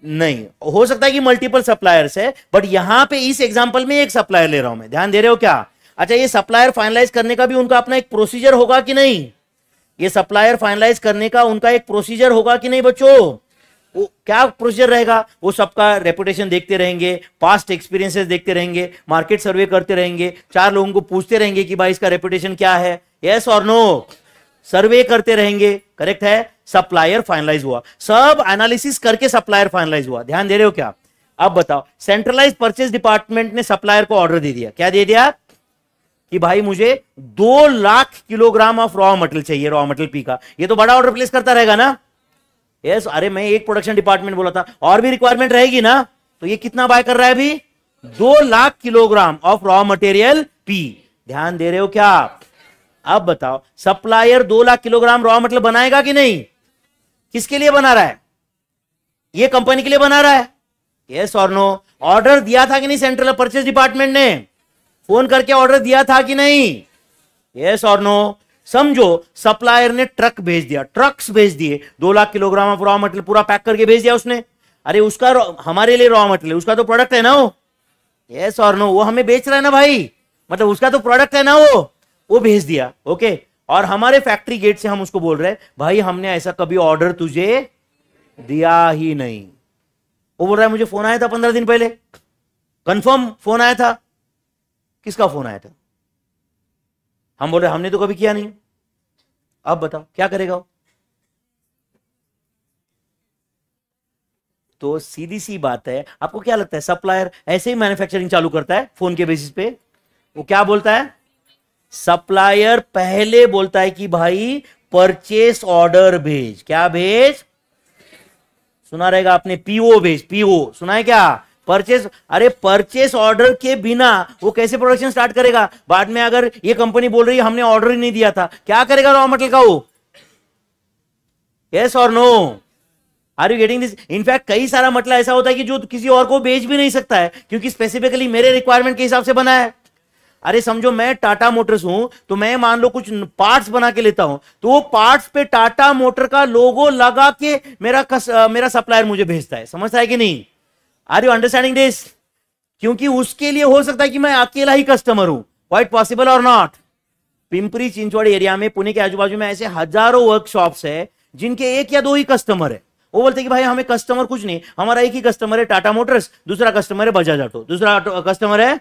नहीं, हो सकता है कि मल्टीपल सप्लायर्स है, बट यहां पे इस एग्जांपल में एक सप्लायर ले रहा हूं मैं, ध्यान दे रहे हो क्या? अच्छा, ये सप्लायर फाइनलाइज करने का भी उनका अपना एक प्रोसीजर होगा कि नहीं? ये सप्लायर फाइनलाइज करने का उनका एक प्रोसीजर होगा कि नहीं बच्चों? वो क्या प्रोसीजर रहेगा? वो सबका रेपुटेशन देखते रहेंगे, पास्ट एक्सपीरियंसेस देखते रहेंगे, मार्केट सर्वे करते रहेंगे, चार लोगों को पूछते रहेंगे कि भाई इसका रेपुटेशन क्या है, यस और नो, सर्वे करते रहेंगे, करेक्ट है। सप्लायर फाइनलाइज हुआ, सब एनालिसिस करके सप्लायर फाइनलाइज हुआ, ध्यान दे रहे हो क्या? अब बताओ सेंट्रलाइज परचेस डिपार्टमेंट ने सप्लायर को ऑर्डर दे दिया। क्या दे दिया? कि भाई मुझे दो lakh kilogram of raw material चाहिए, रॉ मटेरियल पी का। ये तो बड़ा ऑर्डर प्लेस करता रहेगा ना। यस, अरे मैं एक प्रोडक्शन डिपार्टमेंट बोला था, और भी रिक्वायरमेंट रहेगी ना। तो ये कितना बाय कर रहा है अभी? दो lakh kilogram of raw material P, ध्यान दे रहे हो क्या? अब बताओ सप्लायर दो लाख किलोग्राम रॉ मटेरियल बनाएगा कि नहीं? किसके लिए बना रहा है? ये कंपनी के लिए बना रहा है। यस और नो? ऑर्डर दिया था कि नहीं सेंट्रल परचेस डिपार्टमेंट ने? फोन करके ऑर्डर दिया था कि नहीं? यस और नो? समझो सप्लायर ने ट्रक भेज दिया, ट्रक्स भेज दिए, दो lakh kilogram of raw material पूरा पैक करके भेज दिया उसने। अरे उसका हमारे लिए रॉ मटेरियल, उसका तो प्रोडक्ट है ना वो। यस और नो? वो हमें बेच रहा है ना भाई, मतलब उसका तो प्रोडक्ट है ना वो वो भेज दिया। ओके, और हमारे फैक्ट्री गेट से हम उसको बोल रहे हैं भाई हमने ऐसा कभी ऑर्डर तुझे दिया ही नहीं। वो बोल रहा है मुझे फोन आया था पंद्रह दिन पहले, कंफर्म फोन आया था। किसका फोन आया था? हम बोल रहे हमने तो कभी किया नहीं। अब बताओ क्या करेगा वो? तो सीधी सी बात है, आपको क्या लगता है सप्लायर ऐसे ही मैन्युफैक्चरिंग चालू करता है फोन के बेसिस पे? वो क्या बोलता है? सप्लायर पहले बोलता है कि भाई परचेस ऑर्डर भेज। क्या भेज? सुना रहेगा आपने, पीओ भेज। पीओ सुना है क्या? परचेस। अरे परचेस ऑर्डर के बिना वो कैसे प्रोडक्शन स्टार्ट करेगा? बाद में अगर ये कंपनी बोल रही है हमने ऑर्डर ही नहीं दिया था, क्या करेगा रॉ मटेरियल का वो? Yes or no? Are you getting this? In fact, कई सारा मतलब ऐसा होता है कि जो किसी और को बेच भी नहीं सकता है क्योंकि स्पेसिफिकली मेरे रिक्वायरमेंट के हिसाब से बना है. अरे समझो मैं टाटा मोटर्स हूं तो मैं मान लो कुछ पार्ट्स बना के लेता हूं तो वो पार्ट्स पे टाटा मोटर का लोगो लगा के मेरा कस, आ, मेरा सप्लायर मुझे भेजता है. समझता है कि नहीं? Are you understanding this? क्योंकि उसके लिए हो सकता है कि मैं अकेला ही कस्टमर हूं. व्हाट पॉसिबल और नॉट? पिंपरी चिंचवड़ एरिया में पुणे के आजू बाजू में ऐसे हजारों वर्कशॉप्स है जिनके एक या दो ही कस्टमर है. वो बोलते हैं कि भाई हमें कस्टमर कुछ नहीं, हमारा एक ही कस्टमर है टाटा मोटर्स, दूसरा कस्टमर है बजाज ऑटो, दूसरा कस्टमर है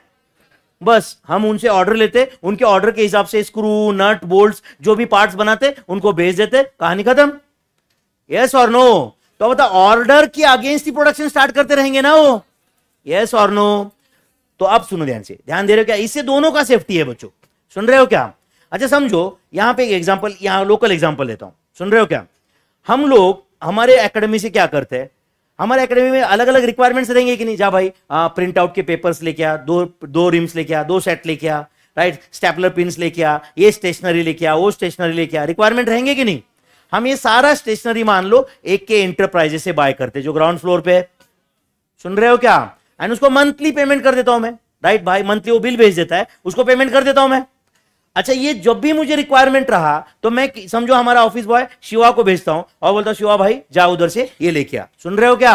बस. हम उनसे ऑर्डर लेते, उनके ऑर्डर के हिसाब से स्क्रू नट बोल्ट्स जो भी पार्ट्स बनाते उनको भेज देते, कहानी खत्म. यस और नो? तो बता ऑर्डर के अगेंस्ट ही प्रोडक्शन स्टार्ट करते रहेंगे ना वो. यस और नो? तो अब सुनो ध्यान से, ध्यान दे रहे हो क्या? इससे दोनों का सेफ्टी है बच्चों. सुन रहे हो क्या? अच्छा समझो यहाँ पे एक एग्जाम्पल, यहाँ लोकल एग्जाम्पल लेता हूँ. सुन रहे हो क्या? हम लोग हमारे एकेडमी से क्या करते हैं, हमारे एकेडमी में अलग अलग रिक्वायरमेंट्स रहेंगे कि नहीं. जा भाई आ, प्रिंट आउट के पेपर्स लेके आ, दो दो रिम्स लेके आ, दो सेट लेके आ, राइट, स्टेपलर पिन्स लेके आ, ये स्टेशनरी लेके आ, वो स्टेशनरी लेके आ, रिक्वायरमेंट रहेंगे कि नहीं. हम ये सारा स्टेशनरी मान लो एक के एंटरप्राइजेस से बाय करते जो ग्राउंड फ्लोर पे. सुन रहे हो क्या? एंड उसको मंथली पेमेंट कर देता हूं मैं. राइट भाई, मंथली वो बिल भेज देता है, उसको पेमेंट कर देता हूं मैं. अच्छा ये जब भी मुझे रिक्वायरमेंट रहा तो मैं समझो हमारा ऑफिस बॉय शिवा को भेजता हूं और बोलता हूं शिवा भाई जा उधर से ये लेके आ. सुन रहे हो क्या?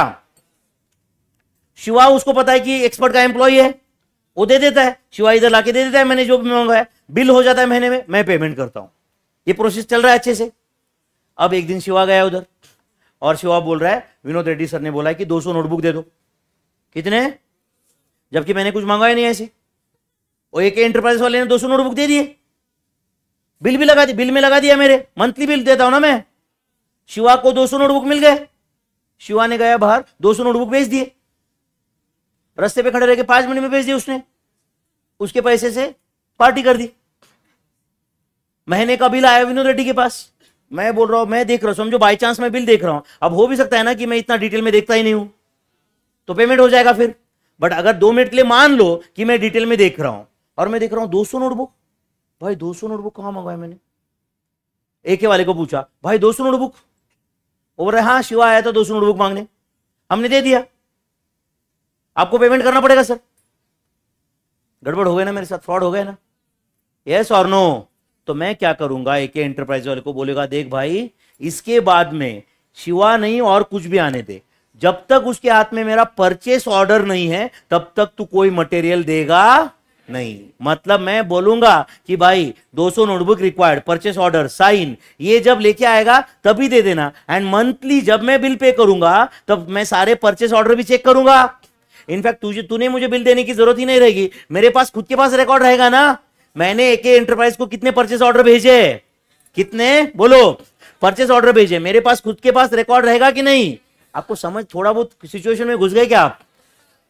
शिवा उसको पता है कि एक्सपर्ट का एम्प्लॉय है, वो दे देता है, शिवा इधर लाके दे देता है मैंने जो भी मांगा है. बिल हो जाता है महीने में, मैं पेमेंट करता हूं, ये प्रोसेस चल रहा है अच्छे से. अब एक दिन शिवा गया उधर और शिवा बोल रहा है विनोद रेड्डी सर ने बोला है कि दो सौ नोटबुक दे दो. कितने? जबकि मैंने कुछ मांगा ही नहीं. ऐसे वो एक एंटरप्राइज वाले ने दो सौ नोटबुक दे दिए, बिल भी लगा दिया, बिल में लगा दिया, मेरे मंथली बिल देता हूं ना मैं. शिवा को दो सौ नोटबुक मिल गए, शिवा ने गया बाहर दो सौ नोटबुक बेच दिए, रास्ते पे खड़े रह के पांच मिनट में बेच दिए उसने, उसके पैसे से पार्टी कर दी. महीने का बिल आया विनोद रेड्डी के पास. मैं बोल रहा हूं, मैं देख रहा हूं, समझो बाई चांस मैं बिल देख रहा हूं. अब हो भी सकता है ना कि मैं इतना डिटेल में देखता ही नहीं हूं तो पेमेंट हो जाएगा फिर. बट अगर दो मिनट के लिए मान लो कि मैं डिटेल में देख रहा हूं और मैं देख रहा हूं दो सौ नोटबुक. भाई दो सौ नोटबुक कहां मंगवाया मैंने? एक वाले को पूछा भाई दो सौ नोटबुक, और हाँ शिवा आया था दो सौ नोटबुक मांगने, हमने दे दिया, आपको पेमेंट करना पड़ेगा सर. गड़बड़ हो गया ना मेरे साथ, फ्रॉड हो गया ना. यस और नो? तो मैं क्या करूंगा, एक एंटरप्राइज वाले को बोलेगा देख भाई इसके बाद में शिवा नहीं और कुछ भी आने दे, जब तक उसके हाथ में मेरा परचेस ऑर्डर नहीं है तब तक तू कोई मटेरियल देगा नहीं. मतलब मैं बोलूंगा कि भाई दो सौ notebook required, purchase order, sign, ये जब लेके आएगा तभी दे देना. एंड मंथली जब मैं बिल पे करूंगा तब मैं सारे परचेस ऑर्डर भी चेक करूंगा. इनफैक्ट तुझे तूने मुझे बिल देने की जरूरत ही नहीं रहेगी, मेरे पास खुद के पास रिकॉर्ड रहेगा ना. मैंने एके एंटरप्राइज को कितने परचेस ऑर्डर भेजे, कितने बोलो परचेस ऑर्डर भेजे, मेरे पास खुद के पास रिकॉर्ड रहेगा कि नहीं. आपको समझ, थोड़ा बहुत सिचुएशन में घुस गए क्या आप?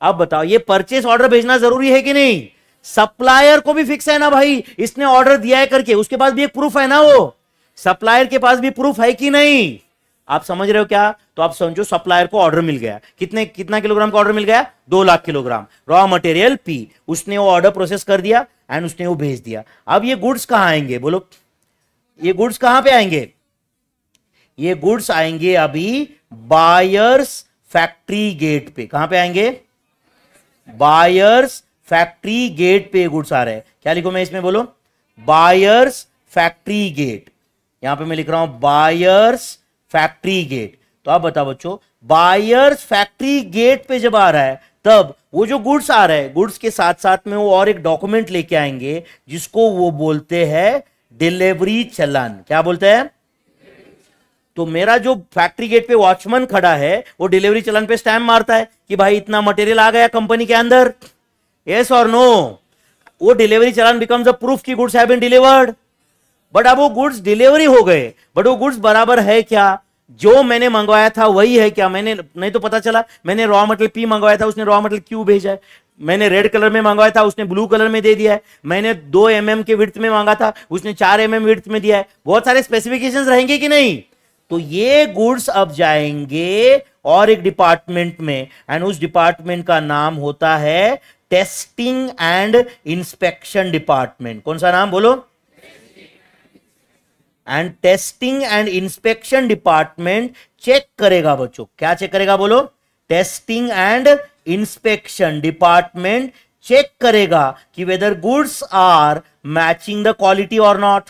आप बताओ ये परचेस ऑर्डर भेजना जरूरी है कि नहीं? सप्लायर को भी फिक्स है ना भाई इसने ऑर्डर दिया है करके, उसके पास भी एक प्रूफ है ना, वो सप्लायर के पास भी प्रूफ है कि नहीं. आप समझ रहे हो क्या? तो आप समझो सप्लायर को ऑर्डर मिल गया, कितने कितना किलोग्राम का ऑर्डर मिल गया, दो lakh kilogram raw material P. उसने वो ऑर्डर प्रोसेस कर दिया एंड उसने वो भेज दिया. अब ये गुड्स कहां आएंगे बोलो, ये गुड्स कहां पे आएंगे? ये गुड्स आएंगे अभी बायर्स फैक्ट्री गेट पे. कहां पे आएंगे? बायर्स फैक्ट्री गेट पे गुड्स आ रहे हैं. क्या लिखो मैं इसमें बोलो, बायर्स फैक्ट्री गेट, यहां पे मैं लिख रहा हूं बायर्स फैक्ट्री गेट. तो आप बताओ बच्चों बायर्स फैक्ट्री गेट पे जब आ रहा है तब वो जो गुड्स आ रहा है गुड्स के साथ साथ में वो और एक डॉक्यूमेंट लेके आएंगे जिसको वो बोलते हैं डिलीवरी चालान. क्या बोलते हैं? तो मेरा जो फैक्ट्री गेट पे वॉचमैन खड़ा है वो डिलीवरी चालान पे स्टैम्प मारता है कि भाई इतना मटेरियल आ गया कंपनी के अंदर. Yes or no? वो delivery challan becomes a proof की goods have been delivered. But अब वो गुड्स डिलीवरी हो गए, बट वो गुड्स बराबर है क्या, जो मैंने मंगवाया था वही है क्या? मैंने नहीं तो पता चला मैंने रॉ मटेरियल पी मंगवाया था, उसने रॉ मटेरियल क्यू भेजा है, मैंने रेड कलर में मंगवाया था उसने ब्लू कलर में दे दिया है, मैंने दो एम एम के विड्थ में मांगा था उसने चार एम एम विड्थ में दिया है. बहुत सारे स्पेसिफिकेशंस रहेंगे कि नहीं. तो ये गुड्स अब जाएंगे और एक डिपार्टमेंट में एंड उस डिपार्टमेंट का नाम होता है टेस्टिंग एंड इंस्पेक्शन डिपार्टमेंट. कौन सा नाम बोलो? And testing and inspection department check करेगा। बच्चों क्या चेक करेगा? बोलो, testing and inspection department check करेगा कि whether goods are matching the quality और नॉट।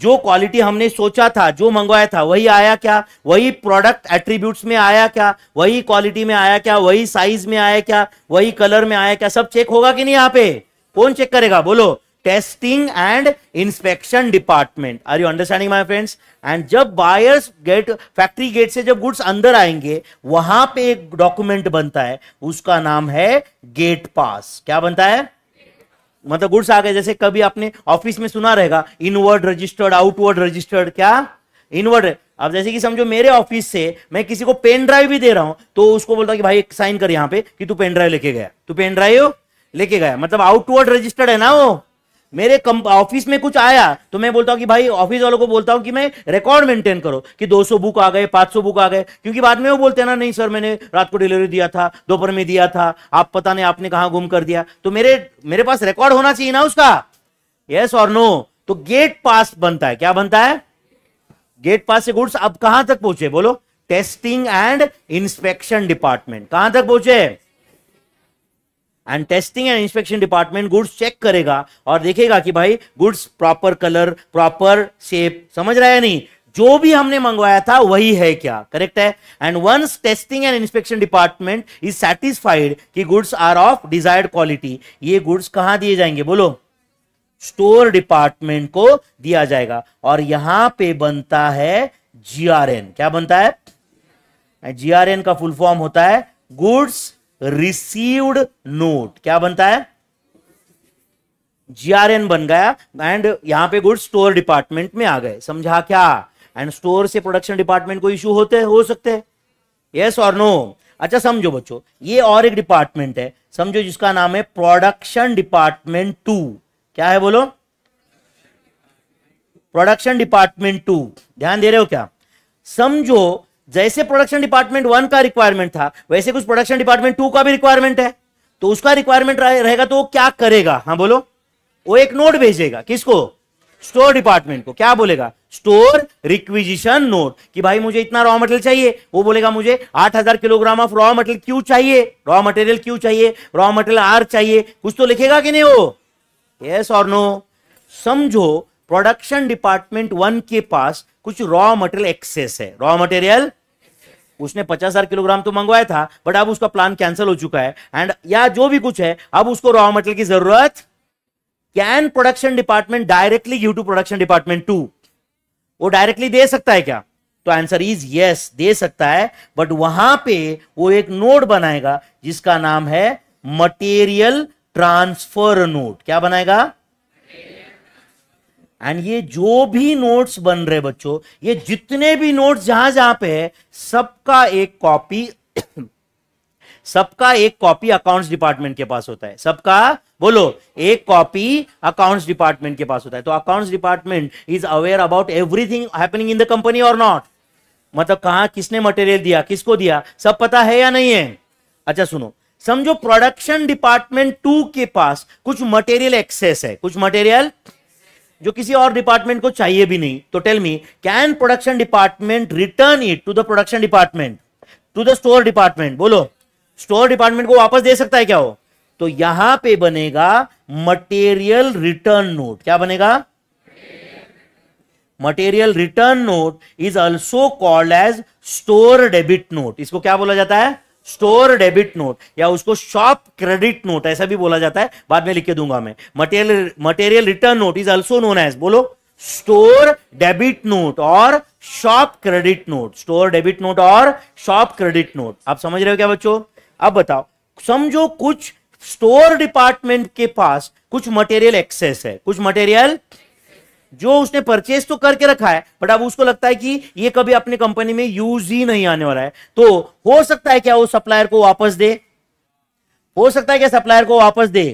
जो क्वालिटी हमने सोचा था, जो मंगवाया था, वही आया क्या? वही प्रोडक्ट एट्रीब्यूट्स में आया क्या? वही क्वालिटी में आया क्या? वही साइज में आया क्या? वही कलर में आया क्या? सब चेक होगा कि नहीं? यहाँ पे कौन चेक करेगा? बोलो, testing and inspection department. Are you understanding my friends? And जब बायर्स गेट, फैक्ट्री गेट से जब गुड्स अंदर आएंगे, वहां पे एक डॉक्यूमेंट बनता है, उसका नाम है गेट पास। क्या बनता है? मतलब गुड्स आ गए, जैसे कभी आपने ऑफिस में सुना रहेगा इनवर्ड रजिस्टर्ड, आउटवर्ड रजिस्टर्ड, क्या इनवर्ड। अब जैसे कि समझो मेरे ऑफिस से मैं किसी को पेन ड्राइव भी दे रहा हूं, तो उसको बोलता कि भाई एक साइन कर यहाँ पे कि तू पेन ड्राइव लेके गया, तू पेन ड्राइव लेके गया, मतलब आउटवर्ड रजिस्टर्ड है ना वो। मेरे ऑफिस में कुछ आया तो मैं बोलता हूँ कि भाई, ऑफिस वालों को बोलता हूँ कि मैं रिकॉर्ड मेंटेन करो कि दो सौ बुक आ गए, पाँच सौ बुक आ गए, क्योंकि बाद में वो बोलते हैं ना, नहीं सर मैंने रात को डिलीवरी दिया था, दोपहर में दिया था, आप पता नहीं आपने कहाँ गुम कर दिया। तो मेरे मेरे पास रिकॉर्ड होना चाहिए ना उसका, यस और नो। तो गेट पास बनता है। क्या बनता है? गेट पास से गुड्स अब कहां तक पहुंचे? बोलो, टेस्टिंग एंड इंस्पेक्शन डिपार्टमेंट। कहां तक पहुंचे? And testing and inspection department goods check करेगा और देखेगा कि भाई goods proper colour, proper shape, समझ रहा है नहीं, जो भी हमने मंगवाया था वही है क्या, करेक्ट है। And once testing and inspection department is satisfied कि goods are of desired quality, ये गुड्स कहां दिए जाएंगे? बोलो, स्टोर डिपार्टमेंट को दिया जाएगा। और यहां पे बनता है जीआरएन। क्या बनता है? जीआरएन का फुल फॉर्म होता है गुड्स रिसीव्ड नोट। क्या बनता है? जीआरएन बन गया एंड यहां पे गुड्स स्टोर डिपार्टमेंट में आ गए। समझा क्या? एंड स्टोर से प्रोडक्शन डिपार्टमेंट को इश्यू होते हो सकते हैं, यस और नो। अच्छा समझो बच्चों, ये और एक डिपार्टमेंट है समझो, जिसका नाम है प्रोडक्शन डिपार्टमेंट टू। क्या है? बोलो, प्रोडक्शन डिपार्टमेंट टू। ध्यान दे रहे हो क्या? समझो जैसे प्रोडक्शन डिपार्टमेंट वन का रिक्वायरमेंट था, वैसे कुछ प्रोडक्शन डिपार्टमेंट टू का भी रिक्वायरमेंट है। तो उसका रिक्वायरमेंट रहेगा तो वो क्या करेगा? हाँ बोलो, वो एक नोट भेजेगा। किसको? स्टोर डिपार्टमेंट को। क्या बोलेगा? स्टोर रिक्विजिशन नोट कि भाई मुझे इतना रॉ मटेरियल चाहिए। वो बोलेगा मुझे आठ हजार किलोग्राम ऑफ रॉ मटेरियल क्यों चाहिए, रॉ मटेरियल क्यों चाहिए, रॉ मटेरियल आर चाहिए। कुछ तो लिखेगा कि नहीं वो, यस और नो। समझो प्रोडक्शन डिपार्टमेंट वन के पास कुछ रॉ मटेरियल एक्सेस है। रॉ मटेरियल उसने पचास हजार किलोग्राम तो मंगवाया था, बट अब उसका प्लान कैंसिल हो चुका है एंड या जो भी कुछ है, अब उसको रॉ मटेरियल की जरूरत। Can production department directly give to production department to? वो डायरेक्टली दे सकता है क्या? तो आंसर इज यस, दे सकता है। बट वहां पे वो एक नोट बनाएगा जिसका नाम है मटेरियल ट्रांसफर नोट। क्या बनाएगा? एंड ये जो भी नोट्स बन रहे बच्चों, ये जितने भी नोट्स जहां जहां पे है, सबका एक कॉपी सबका एक कॉपी अकाउंट्स डिपार्टमेंट के पास होता है। सबका बोलो, एक कॉपी अकाउंट्स डिपार्टमेंट के पास होता है। तो accounts department is aware about everything happening in the company और नॉट, मतलब कहां किसने मटेरियल दिया, किसको दिया, सब पता है या नहीं है। अच्छा सुनो, समझो प्रोडक्शन डिपार्टमेंट टू के पास कुछ मटेरियल एक्सेस है, कुछ मटेरियल जो किसी और डिपार्टमेंट को चाहिए भी नहीं। तो tell me, can production department return it to the production department, to the store department? बोलो, स्टोर डिपार्टमेंट को वापस दे सकता है क्या वो? तो यहां पे बनेगा मटेरियल रिटर्न नोट। क्या बनेगा? Material return note is also called as store debit note. इसको क्या बोला जाता है? स्टोर डेबिट नोट, या उसको शॉप क्रेडिट नोट ऐसा भी बोला जाता है, बाद में लिख के दूंगा मैं। Material material return note is also known as, बोलो, स्टोर डेबिट नोट और shop credit note. Store debit note और शॉप क्रेडिट नोट। आप समझ रहे हो क्या बच्चों? अब बताओ, समझो कुछ स्टोर डिपार्टमेंट के पास कुछ मटेरियल एक्सेस है, कुछ मटेरियल जो उसने परचेज तो करके रखा है, बट अब उसको लगता है कि ये कभी अपने कंपनी में यूज ही नहीं आने वाला है। तो हो सकता है क्या वो सप्लायर को वापस दे? हो सकता है क्या सप्लायर को वापस दे?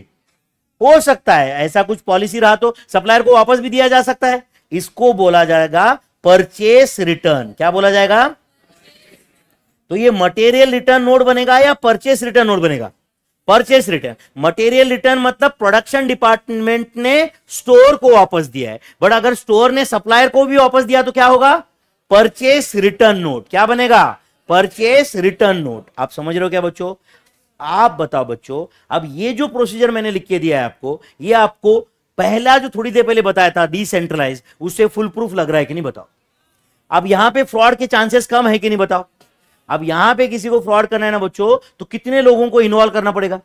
हो सकता है, ऐसा कुछ पॉलिसी रहा तो सप्लायर को वापस भी दिया जा सकता है। इसको बोला जाएगा परचेस रिटर्न। क्या बोला जाएगा? तो ये मटेरियल रिटर्न नोट बनेगा या परचेस रिटर्न नोट बनेगा? परचेस रिटर्न, मटेरियल रिटर्न मतलब प्रोडक्शन डिपार्टमेंट ने स्टोर को वापस दिया है, बट अगर स्टोर ने सप्लायर को भी वापस दिया तो क्या होगा? Purchase return note. क्या बनेगा? Purchase return note. आप समझ रहे हो क्या बच्चों? आप बताओ बच्चों, अब ये जो प्रोसीजर मैंने लिख के दिया है आपको, ये आपको पहला जो थोड़ी देर पहले बताया था डिसेंट्रलाइज, उससे फुल प्रूफ लग रहा है कि नहीं बताओ? अब यहां पे फ्रॉड के चांसेस कम है कि नहीं बताओ? अब यहां पे किसी को फ्रॉड करना है ना बच्चों, तो कितने लोगों को इन्वॉल्व करना पड़ेगा?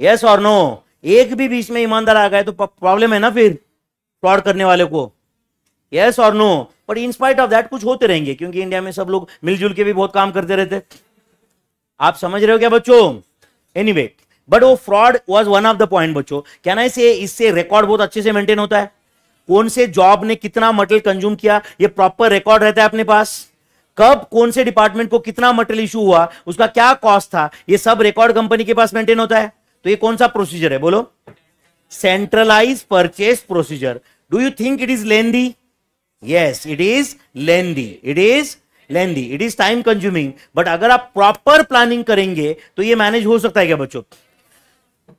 यस और नो? एक भी बीच में ईमानदार आ गए तो प्रॉब्लम है ना फिर फ्रॉड करने वाले को। यस और no? But in spite of that कुछ होते रहेंगे, क्योंकि इंडिया में सब लोग मिलजुल के भी बहुत काम करते रहते। आप समझ रहे हो क्या बच्चों? एनीवे बट वो fraud was one of the point बच्चों। क्या ना इसे इससे रिकॉर्ड बहुत अच्छे से मेंटेन होता है, कौन से जॉब ने कितना मटेरियल कंज्यूम किया ये प्रॉपर रिकॉर्ड रहता है अपने पास, कब कौन से डिपार्टमेंट को कितना मटेरियल इश्यू हुआ, उसका क्या कॉस्ट था, ये सब रिकॉर्ड कंपनी के पास मेंटेन होता है। तो ये कौन सा प्रोसीजर है बोलो? Centralise purchase procedure. Do you think it is lengthy? Yes it is lengthy, it is lengthy, it is time consuming, but अगर आप प्रॉपर प्लानिंग करेंगे तो ये मैनेज हो सकता है क्या बच्चों?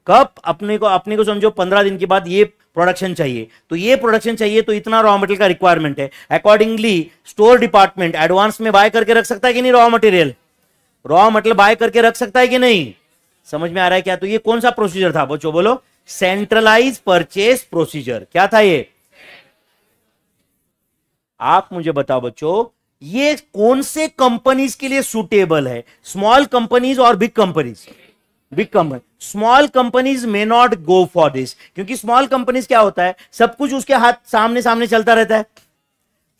कब अपने को अपने को समझो पंद्रह दिन के बाद ये प्रोडक्शन चाहिए, तो ये प्रोडक्शन चाहिए तो इतना रॉ मटेरियल का रिक्वायरमेंट है, अकॉर्डिंगली स्टोर डिपार्टमेंट एडवांस में बाय करके रख सकता है कि नहीं? Raw material raw material buy करके रख सकता है कि नहीं? समझ में आ रहा है क्या? तो ये कौन सा प्रोसीजर था बच्चों बोलो? Centralise purchase procedure. क्या था ये? आप मुझे बताओ बच्चों, ये कौन से कंपनीज के लिए सूटेबल है? स्मॉल कंपनीज और big companies? Big company. Small companies may not go for this, क्योंकि स्मॉल कंपनीज क्या होता है, सब कुछ उसके हाथ सामने सामने चलता रहता है,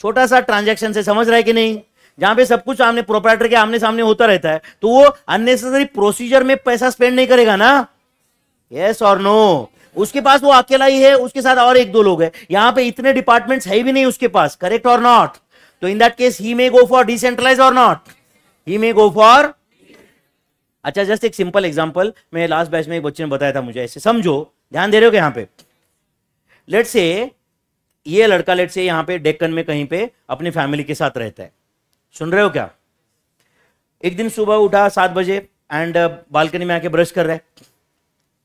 छोटा सा ट्रांजैक्शन से, समझ रहा है कि नहीं? जहां पे सब कुछ सामने प्रोपराइटर के आमने सामने होता रहता है, तो वो अननेसेसरी प्रोसीजर में पैसा स्पेंड नहीं करेगा ना। यस और नो? उसके पास वो अकेला ही है, उसके साथ और एक दो लोग है, यहाँ पे इतने डिपार्टमेंट्स है भी नहीं उसके पास, करेक्ट और नॉट? तो in that case he may go for decentralise और not? He may go for. अच्छा, जस्ट एक सिंपल एग्जांपल, मैं लास्ट बैच में एक बच्चे ने बताया था मुझे, ऐसे समझो, ध्यान दे रहे हो कि यहाँ पे लेट से ये लड़का लेट से यहाँ पे डेक्कन में कहीं पे अपनी फैमिली के साथ रहता है, सुन रहे हो क्या? एक दिन सुबह उठा सात बजे एंड बालकनी में आके ब्रश कर रहा है,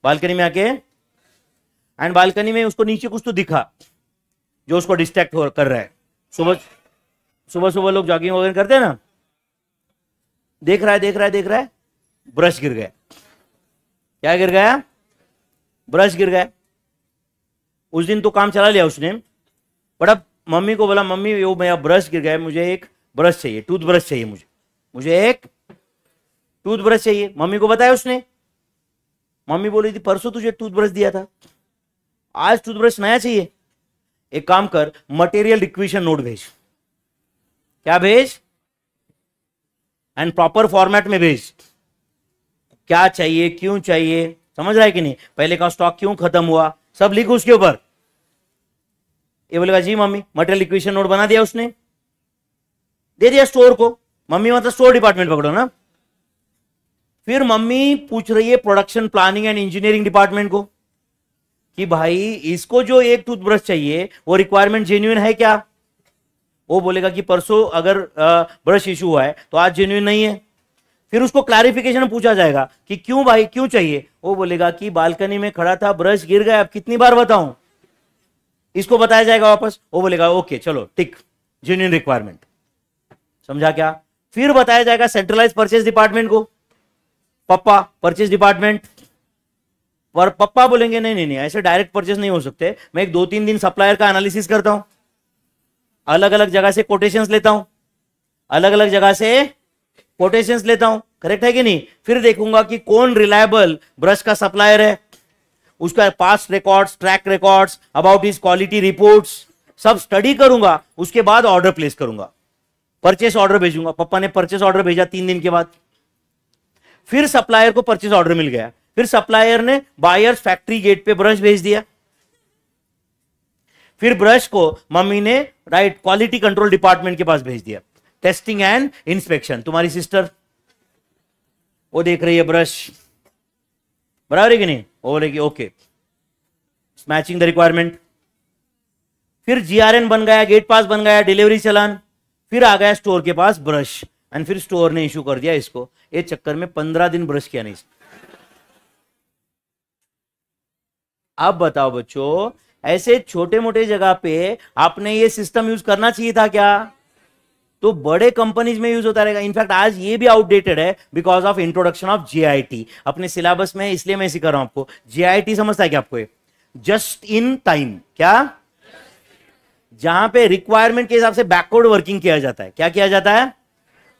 बालकनी में आके एंड बालकनी में उसको नीचे कुछ तो दिखा जो उसको डिस्ट्रैक्ट हो कर रहा है। सुबह सुबह सुबह लोग जॉगिंग वगैरह करते हैं ना, देख रहा है देख रहा है देख रहा है ब्रश गिर गया। क्या गिर गया? ब्रश गिर गया। उस दिन तो काम चला लिया उसने, बट अब मम्मी को बोला, मम्मी वो मेरा ब्रश गिर गया, मुझे एक ब्रश चाहिए, टूथब्रश चाहिए, मुझे मुझे एक टूथब्रश चाहिए। मम्मी को बताया उसने, मम्मी बोली थी परसों तुझे टूथब्रश दिया था, आज टूथब्रश नया चाहिए, एक काम कर मटेरियल रिक्विजिशन नोट भेज। क्या भेज? एंड प्रॉपर फॉर्मेट में भेज, क्या चाहिए, क्यों चाहिए, समझ रहा है कि नहीं? पहले का स्टॉक क्यों खत्म हुआ, सब लिखो उसके ऊपर। ये बोलेगा जी मम्मी, मटेरियल इक्वेशन नोट बना दिया उसने, दे दिया स्टोर को। मम्मी मतलब स्टोर डिपार्टमेंट पकड़ो ना। फिर मम्मी पूछ रही है production planning and engineering department को कि भाई इसको जो एक टूथब्रश चाहिए वो रिक्वायरमेंट जेन्युइन है क्या? वो बोलेगा कि परसों अगर ब्रश इश्यू हुआ है तो आज जेन्युइन नहीं है। फिर उसको क्लैरिफिकेशन पूछा जाएगा कि क्यों भाई क्यों चाहिए? वो बोलेगा कि बालकनी में खड़ा था, ब्रश गिर गया, अब कितनी बार बताऊं? इसको बताया जाएगा वापस, वो बोलेगा ओके चलो टिक, जेन्युइन रिक्वायरमेंट। समझा क्या? फिर बताया जाएगा सेंट्रलाइज परचेस डिपार्टमेंट को, पप्पा परचेस डिपार्टमेंट पर, पप्पा बोलेंगे नहीं नहीं नहीं ऐसे डायरेक्ट परचेस नहीं हो सकते, मैं एक दो तीन दिन सप्लायर का एनालिसिस करता हूं, अलग अलग जगह से कोटेशंस लेता हूं, अलग अलग जगह से कोटेशंस लेता हूं, करेक्ट है कि नहीं? फिर देखूंगा कि कौन रिलायबल ब्रश का सप्लायर है, उसका past records, track records, about his quality reports, सब स्टडी करूंगा, उसके बाद ऑर्डर प्लेस करूंगा, परचेस ऑर्डर भेजूंगा। पप्पा ने परचेस ऑर्डर भेजा तीन दिन के बाद, फिर सप्लायर को परचेस ऑर्डर मिल गया, फिर सप्लायर ने बायर्स फैक्ट्री गेट पे ब्रश भेज दिया, फिर ब्रश को मम्मी ने राइट क्वालिटी कंट्रोल डिपार्टमेंट के पास भेज दिया, टेस्टिंग एंड इंस्पेक्शन। तुम्हारी सिस्टर वो देख रही है ब्रश, बराबर है कि नहीं? वो बोलेगी ओके मैचिंग द रिक्वायरमेंट। फिर जीआरएन बन गया, गेट पास बन गया, डिलीवरी चालान, फिर आ गया स्टोर के पास ब्रश। और फिर स्टोर ने इशू कर दिया इसको, ये चक्कर में पंद्रह दिन ब्रश किया नहीं। आप बताओ बच्चों, ऐसे छोटे मोटे जगह पे आपने ये सिस्टम यूज करना चाहिए था क्या? तो बड़े कंपनीज में यूज होता रहेगा। इनफैक्ट आज ये भी आउटडेटेड है because of introduction of GIT अपने सिलेबस में, इसलिए मैं सिखा रहा हूं आपको। जीआईटी समझता है क्या आपको? जस्ट इन टाइम, क्या जहां पे रिक्वायरमेंट के हिसाब से बैकवर्ड वर्किंग किया जाता है। क्या किया जाता है?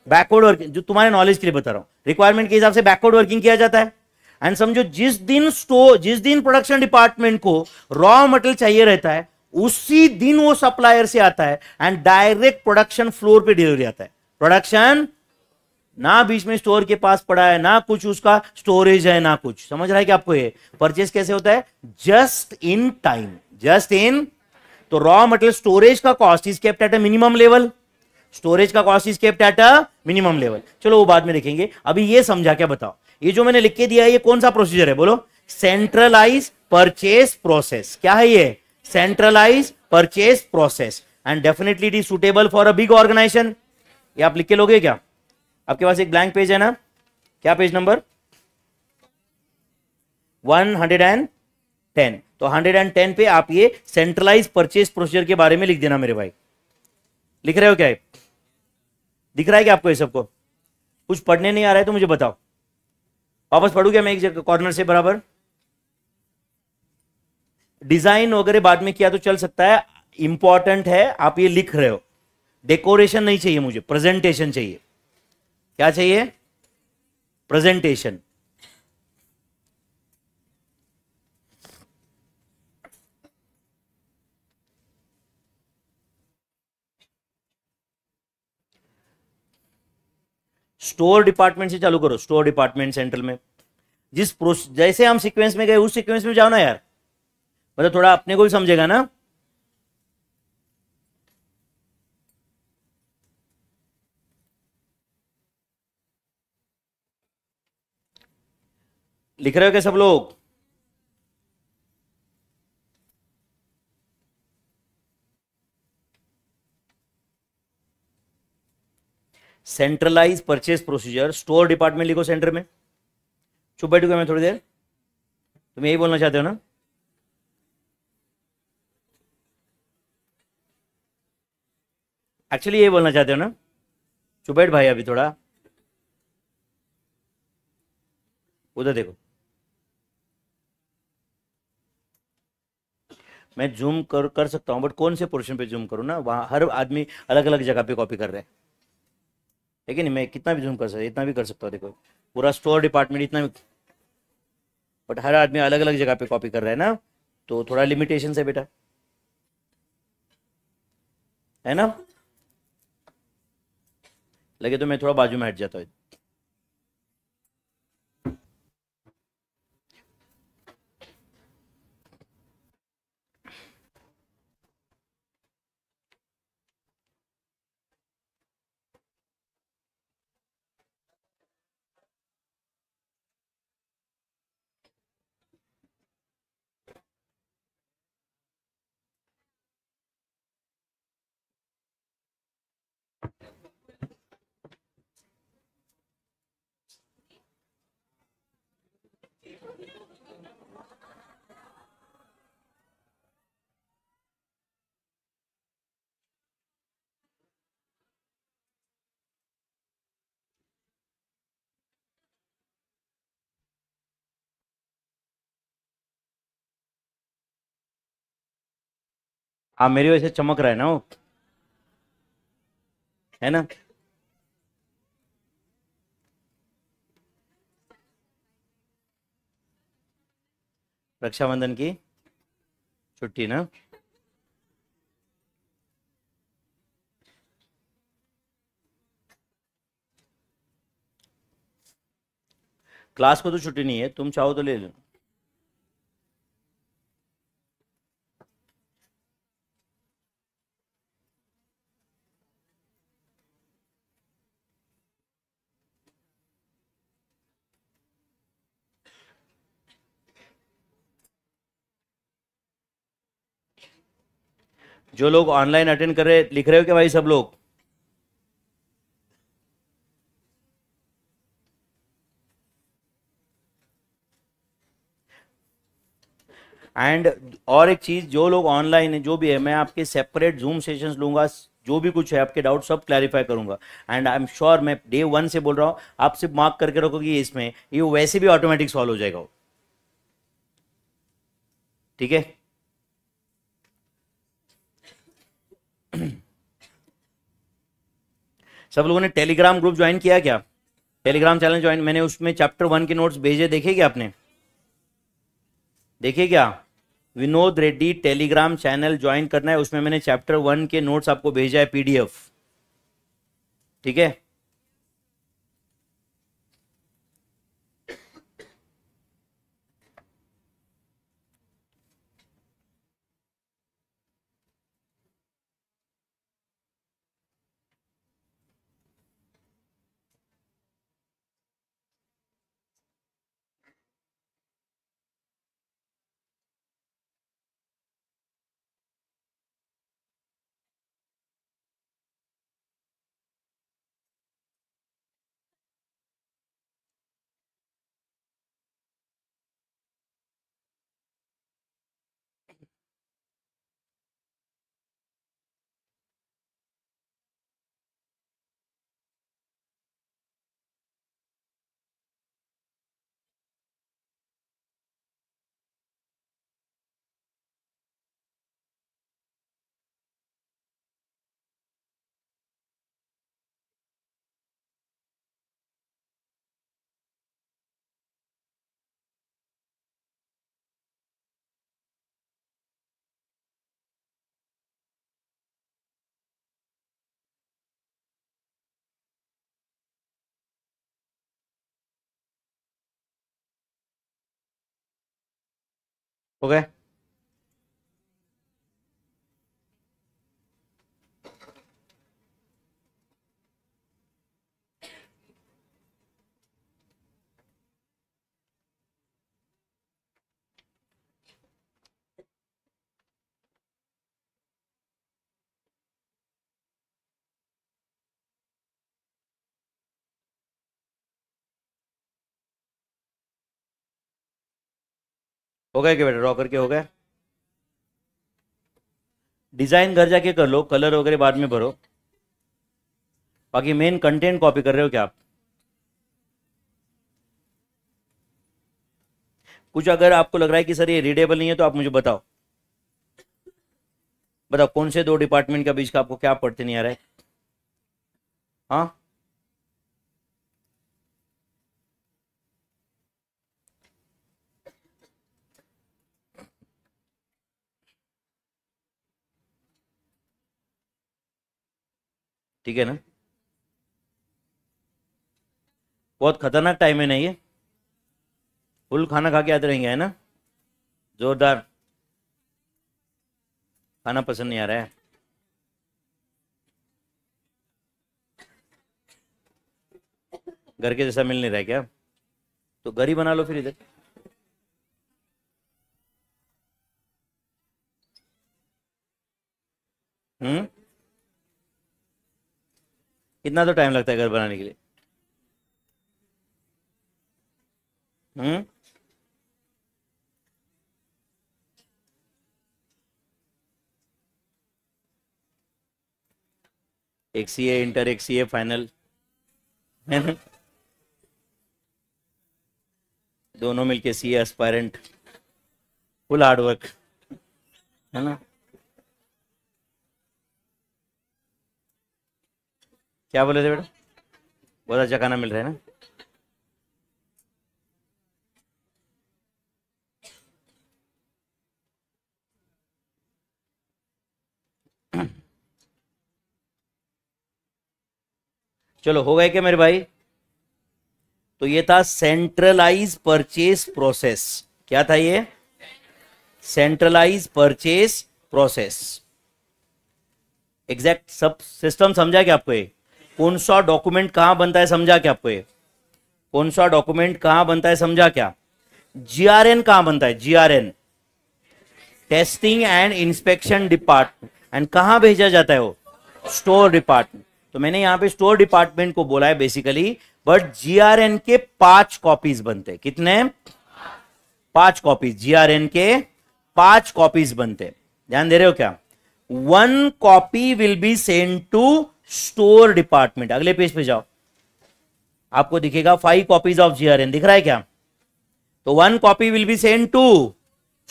बैकवर्ड वर्किंग, जो तुम्हारे नॉलेज के लिए बता रहा हूं। रिक्वायरमेंट के हिसाब से बैकवर्ड वर्किंग किया जाता है। एंड समझो जिस दिन स्टोर, जिस दिन प्रोडक्शन डिपार्टमेंट को रॉ मटेरियल चाहिए रहता है, उसी दिन वो सप्लायर से आता है एंड डायरेक्ट प्रोडक्शन फ्लोर पे डिलीवरी आता है। प्रोडक्शन ना बीच में स्टोर के पास पड़ा है, ना कुछ उसका स्टोरेज है, ना कुछ। समझ रहा है कि आपको ये परचेस कैसे होता है? Just in time, just in. तो रॉ मटेरियल स्टोरेज का cost is kept at a minimum level. Storage का cost is kept at a minimum level. चलो वो बाद में देखेंगे, अभी ये समझा क्या बताओ। ये जो मैंने लिख के दिया है ये कौन सा प्रोसीजर है? बोलो, सेंट्रलाइज परचेस प्रोसेस। क्या है ये? Centralise purchase process. And definitely it is suitable for a big organisation. ये आप लिख के लोगे क्या? आपके पास एक ब्लैंक पेज है ना? क्या page number? One hundred and ten. तो वन हंड्रेड टेन पे आप ये सेंट्रलाइज परचेस प्रोसीजर के बारे में लिख देना मेरे भाई। लिख रहे हो क्या? दिख रहा है क्या आपको ये सबको? कुछ पढ़ने नहीं आ रहा है तो मुझे बताओ। वापस पढ़ू क्या मैं एक जगह कॉर्नर से? बराबर। डिजाइन वगैरह बाद में किया तो चल सकता है, इंपॉर्टेंट है आप ये लिख रहे हो। डेकोरेशन नहीं चाहिए मुझे, प्रेजेंटेशन चाहिए। क्या चाहिए? प्रेजेंटेशन। स्टोर डिपार्टमेंट से चालू करो। स्टोर डिपार्टमेंट सेंट्रल में जिस प्रोसेस, जैसे हम सीक्वेंस में गए उस सीक्वेंस में जाओ ना यार, मतलब थोड़ा अपने को भी समझेगा ना। लिख रहे हो क्या सब लोग? Centralise purchase procedure, store department लिखो सेंटर में। चुप बैठूंगा मैं थोड़ी देर, तुम यही बोलना चाहते हो ना? एक्चुअली यही बोलना चाहते हो ना? चुप बैठ भाई अभी थोड़ा। उधर देखो, मैं जूम कर कर सकता हूं बट कौन से पोर्शन पे जूम करूं ना, वहां हर आदमी अलग अलग जगह पे कॉपी कर रहे हैं। है कि नहीं? मैं कितना भी जूम कर सकता, इतना भी कर सकता हूँ। देखो पूरा स्टोर डिपार्टमेंट इतना भी, बट हर आदमी अलग अलग जगह पे कॉपी कर रहा है ना, तो थोड़ा लिमिटेशन है बेटा, है ना? लगे तो मैं थोड़ा बाजू में हट जाता हूँ। हाँ, मेरी वजह से चमक रहा है ना वो, है ना? रक्षाबंधन की छुट्टी ना, क्लास को तो छुट्टी नहीं है, तुम चाहो तो ले लो। जो लोग ऑनलाइन अटेंड कर रहे, लिख रहे हो क्या भाई सब लोग? एंड और एक चीज़, जो लोग ऑनलाइन है जो भी है, मैं आपके सेपरेट जूम सेशंस लूँगा, जो भी कुछ है आपके डाउट सब क्लैरिफाई करूंगा। एंड आई एम श्योर, मैं डे वन से बोल रहा हूँ, आप सिर्फ मार्क करके रखोगे इसमें, ये वैसे भी ऑटोमेटिक सॉल्व हो जाएगा। ठीक है, सब लोगों ने टेलीग्राम ग्रुप ज्वाइन किया क्या? टेलीग्राम चैनल ज्वाइन, मैंने उसमें चैप्टर वन के नोट्स भेजे, देखे क्या आपने? देखे क्या? Vinod Reddy Telegram channel join करना है, उसमें मैंने चैप्टर वन के नोट्स आपको भेजा है पीडीएफ। ठीक है, हो गए। हो गए क्या बेटा? ड्रॉ करके हो गए, डिजाइन घर जाके कर लो, कलर वगैरह बाद में भरो, बाकी मेन कंटेंट कॉपी कर रहे हो क्या आप? कुछ अगर आपको लग रहा है कि सर ये रीडेबल नहीं है तो आप मुझे बताओ, बताओ कौन से दो डिपार्टमेंट के बीच का आपको क्या पढ़ते नहीं आ रहा है? हाँ, ठीक है ना, बहुत खतरनाक टाइम है ना ये, फुल खाना खा के आते रहेंगे, है ना? जोरदार खाना पसंद नहीं आ रहा है। घर के जैसा मिल नहीं रहा है क्या? तो घर ही बना लो फिर इधर। हम्म इतना तो टाइम लगता है घर बनाने के लिए। हम्म एक सी ए इंटर, एक सी ए फाइनल, है ना? दोनों मिलके C A aspirant, full hard work, है ना? क्या बोले थे बेटा? बहुत अच्छा खाना मिल रहा है ना? चलो, हो गए क्या मेरे भाई? तो ये था सेंट्रलाइज परचेस प्रोसेस। क्या था ये? Centralise purchase process. एग्जैक्ट सब सिस्टम समझा क्या आपको? ये कौन सा डॉक्यूमेंट कहाँ बनता है समझा क्या आपको? ये कौन सा डॉक्यूमेंट कहाँ बनता है समझा क्या? जीआरएन कहाँ बनता है? GRN, testing and inspection department. And कहाँ भेजा जाता है वो? Store department. तो मैंने यहाँ पे स्टोर डिपार्टमेंट को बोला है बेसिकली, बट जीआरएन के पांच कॉपीज बनते हैं। कितने? पांच कॉपीज जीआरएन के। पांच कॉपीज बनते हैं. ध्यान दे रहे हो क्या? One copy will be send to store department. अगले पेज पे जाओ, आपको दिखेगा फाइव कॉपीज ऑफ जीआरएन. दिख रहा है क्या? तो one copy will be send to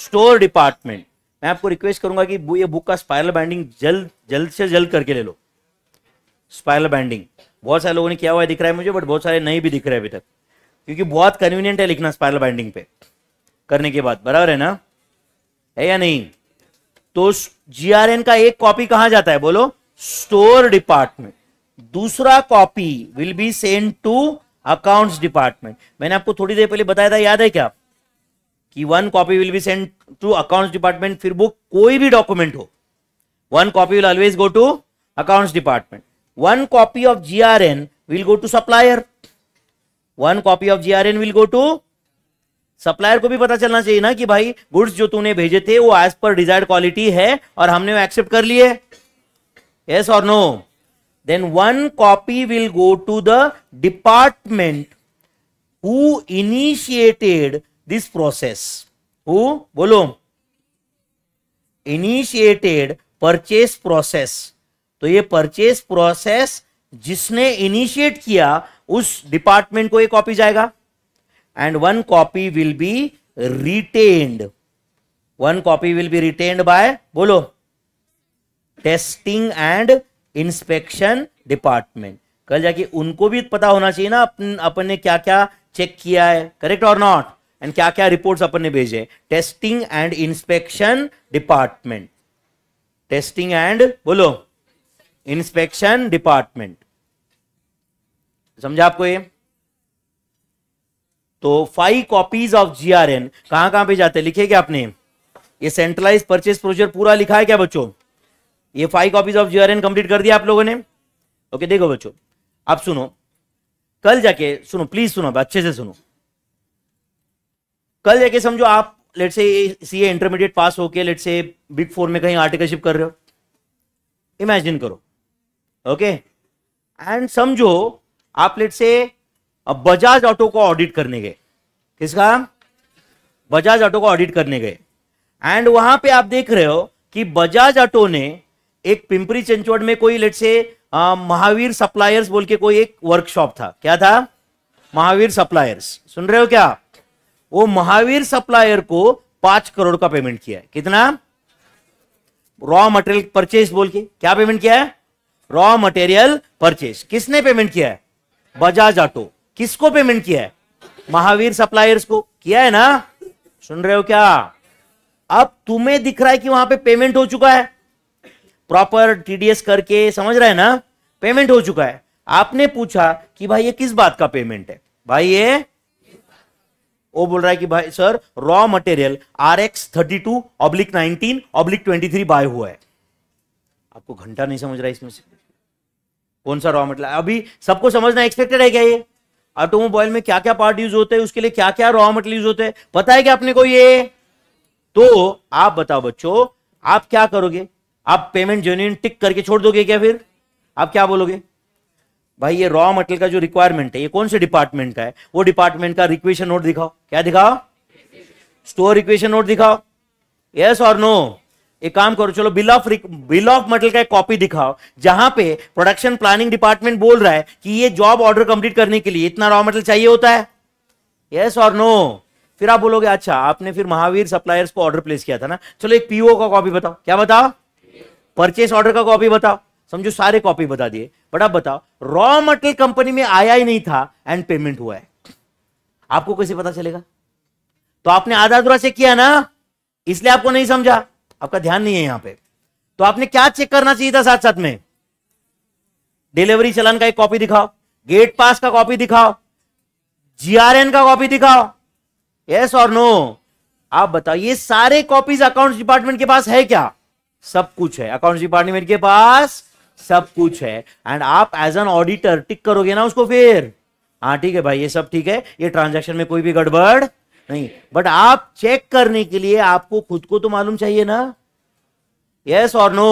store department. मैं आपको रिक्वेस्ट करूंगा कि ये बुक का स्पायरल बाइंडिंग जल्द जल्द से जल्द करके ले लो. स्पायरल बाइंडिंग बहुत सारे लोगों ने किया हुआ है, दिख रहा है मुझे, बट बहुत सारे नहीं भी दिख रहे अभी तक, क्योंकि बहुत कन्वीनियंट है लिखना स्पायरल बाइंडिंग पे करने के बाद. बराबर है ना, है या नहीं? तो जीआरएन का एक कॉपी कहां जाता है? बोलो, स्टोर डिपार्टमेंट. दूसरा copy will be send to accounts department. मैंने आपको थोड़ी देर पहले बताया था, याद है क्या, कि one copy will be send to accounts department. फिर वो कोई भी डॉक्यूमेंट हो, one copy will always go to accounts department. One copy of GRN will go to supplier. One copy of GRN will go to supplier. को भी पता चलना चाहिए ना कि भाई गुड्स जो तूने भेजे थे वो एज पर डिजायर्ड क्वालिटी है और हमने वो एक्सेप्ट कर लिए, यस और no. Then one copy will go to the department who initiated this process. Who बोलो, इनिशिएटेड परचेस प्रोसेस. तो ये परचेस प्रोसेस जिसने इनिशिएट किया उस डिपार्टमेंट को एक कॉपी जाएगा. And one copy will be retained. One copy will be retained by बोलो टेस्टिंग एंड इंस्पेक्शन डिपार्टमेंट. कल जाके उनको भी पता होना चाहिए ना अपन अपन ने क्या क्या चेक किया है, करेक्ट और नॉट, एंड क्या क्या रिपोर्ट्स अपन ने भेजे. Testing and inspection department. Testing and बोलो इंस्पेक्शन डिपार्टमेंट. समझा आपको ये? तो फाइव कॉपीज ऑफ जीआरएन कहां कहां पे जाते हैं लिखे क्या आपने? ये सेंट्रलाइज परचेस प्रोसीजर पूरा लिखा है क्या बच्चों? ये five copies of GRN complete कर दिया आप लोगों ने? ओके, देखो बच्चों आप सुनो, कल जाके सुनो, प्लीज सुनो, अच्छे से सुनो. कल जाके समझो आप लेट से सीए इंटरमीडिएट पास होके लेट से बिग फोर में कहीं आर्टिकलशिप कर रहे हो, इमेजिन करो, ओके. एंड समझो आप लेट से बजाज ऑटो को ऑडिट करने गए. किसका? बजाज ऑटो को ऑडिट करने गए. एंड वहां पर आप देख रहे हो कि बजाज ऑटो ने एक पिंपरी चिंचवड में कोई लेट से आ, महावीर सप्लायर्स बोल के कोई एक वर्कशॉप था. क्या था? महावीर सप्लायर्स. सुन रहे हो क्या? वो महावीर सप्लायर को पांच करोड़ का पेमेंट किया है. कितना? रॉ मटेरियल परचेज बोल के. क्या पेमेंट किया है? Raw material purchase. किसने पेमेंट किया है? बजाज ऑटो. किसको पेमेंट किया है? महावीर सप्लायर्स को किया है ना. सुन रहे हो क्या? अब तुम्हें दिख रहा है कि वहां पे पेमेंट हो चुका है, प्रॉपर टीडीएस करके, समझ रहा है ना, पेमेंट हो चुका है. आपने पूछा कि भाई ये किस बात का पेमेंट है? भाई ये, वो बोल रहा है कि भाई sir raw material R X thirty two oblique nineteen oblique twenty three buy हुआ है. आपको घंटा नहीं समझ रहा इसमें से कौन सा रॉ मटेरियल. अभी सबको समझना एक्सपेक्टेड है क्या? ये ऑटोमोबाइल में क्या क्या पार्ट यूज होते हैं, उसके लिए क्या क्या रॉ मटेरियल यूज होते हैं, पता है क्या आपने को? ये तो आप बताओ बच्चों, आप क्या करोगे? आप पेमेंट जेन्युइन टिक करके छोड़ दोगे क्या? फिर आप क्या बोलोगे? भाई ये रॉ मटेरियल का जो रिक्वायरमेंट है ये कौन से डिपार्टमेंट का है? वो डिपार्टमेंट का रिक्वेशन नोट दिखाओ. क्या दिखाओ? स्टोर रिक्वेशन नोट दिखाओ. यस और नो? एक काम करो, चलो bill of bill of material का एक कॉपी दिखाओ जहां पे प्रोडक्शन प्लानिंग डिपार्टमेंट बोल रहा है कि ये जॉब ऑर्डर कंप्लीट करने के लिए इतना रॉ मटेरियल चाहिए होता है. यस और नो? फिर आप बोलोगे अच्छा आपने फिर महावीर सप्लायर्स को ऑर्डर प्लेस किया था ना, चलो एक पीओ का कॉपी बताओ. क्या बताओ? परचेस ऑर्डर का कॉपी बताओ. समझो सारे कॉपी बता दिए, बट आप बताओ रॉ मटेरियल कंपनी में आया ही नहीं था एंड पेमेंट हुआ है. आपको कैसे पता चलेगा? तो आपने आधा अधूरा चेक किया ना, इसलिए आपको नहीं समझा, आपका ध्यान नहीं है यहां पे. तो आपने क्या चेक करना चाहिए था? साथ साथ में डिलीवरी चालान का एक कॉपी दिखाओ, गेट पास का कॉपी दिखाओ, जीआरएन का कॉपी दिखाओ. यस और नो? आप बताओ ये सारे कॉपीज अकाउंट्स डिपार्टमेंट के पास है क्या? सब कुछ है अकाउंट्स डिपार्टमेंट के पास, सब कुछ है. एंड आप एज एन ऑडिटर टिक करोगे ना उसको, फिर हाँ ठीक है भाई ये सब ठीक है, ये ट्रांजैक्शन में कोई भी गड़बड़ नहीं. बट आप चेक करने के लिए आपको खुद को तो मालूम चाहिए ना. यस और नो?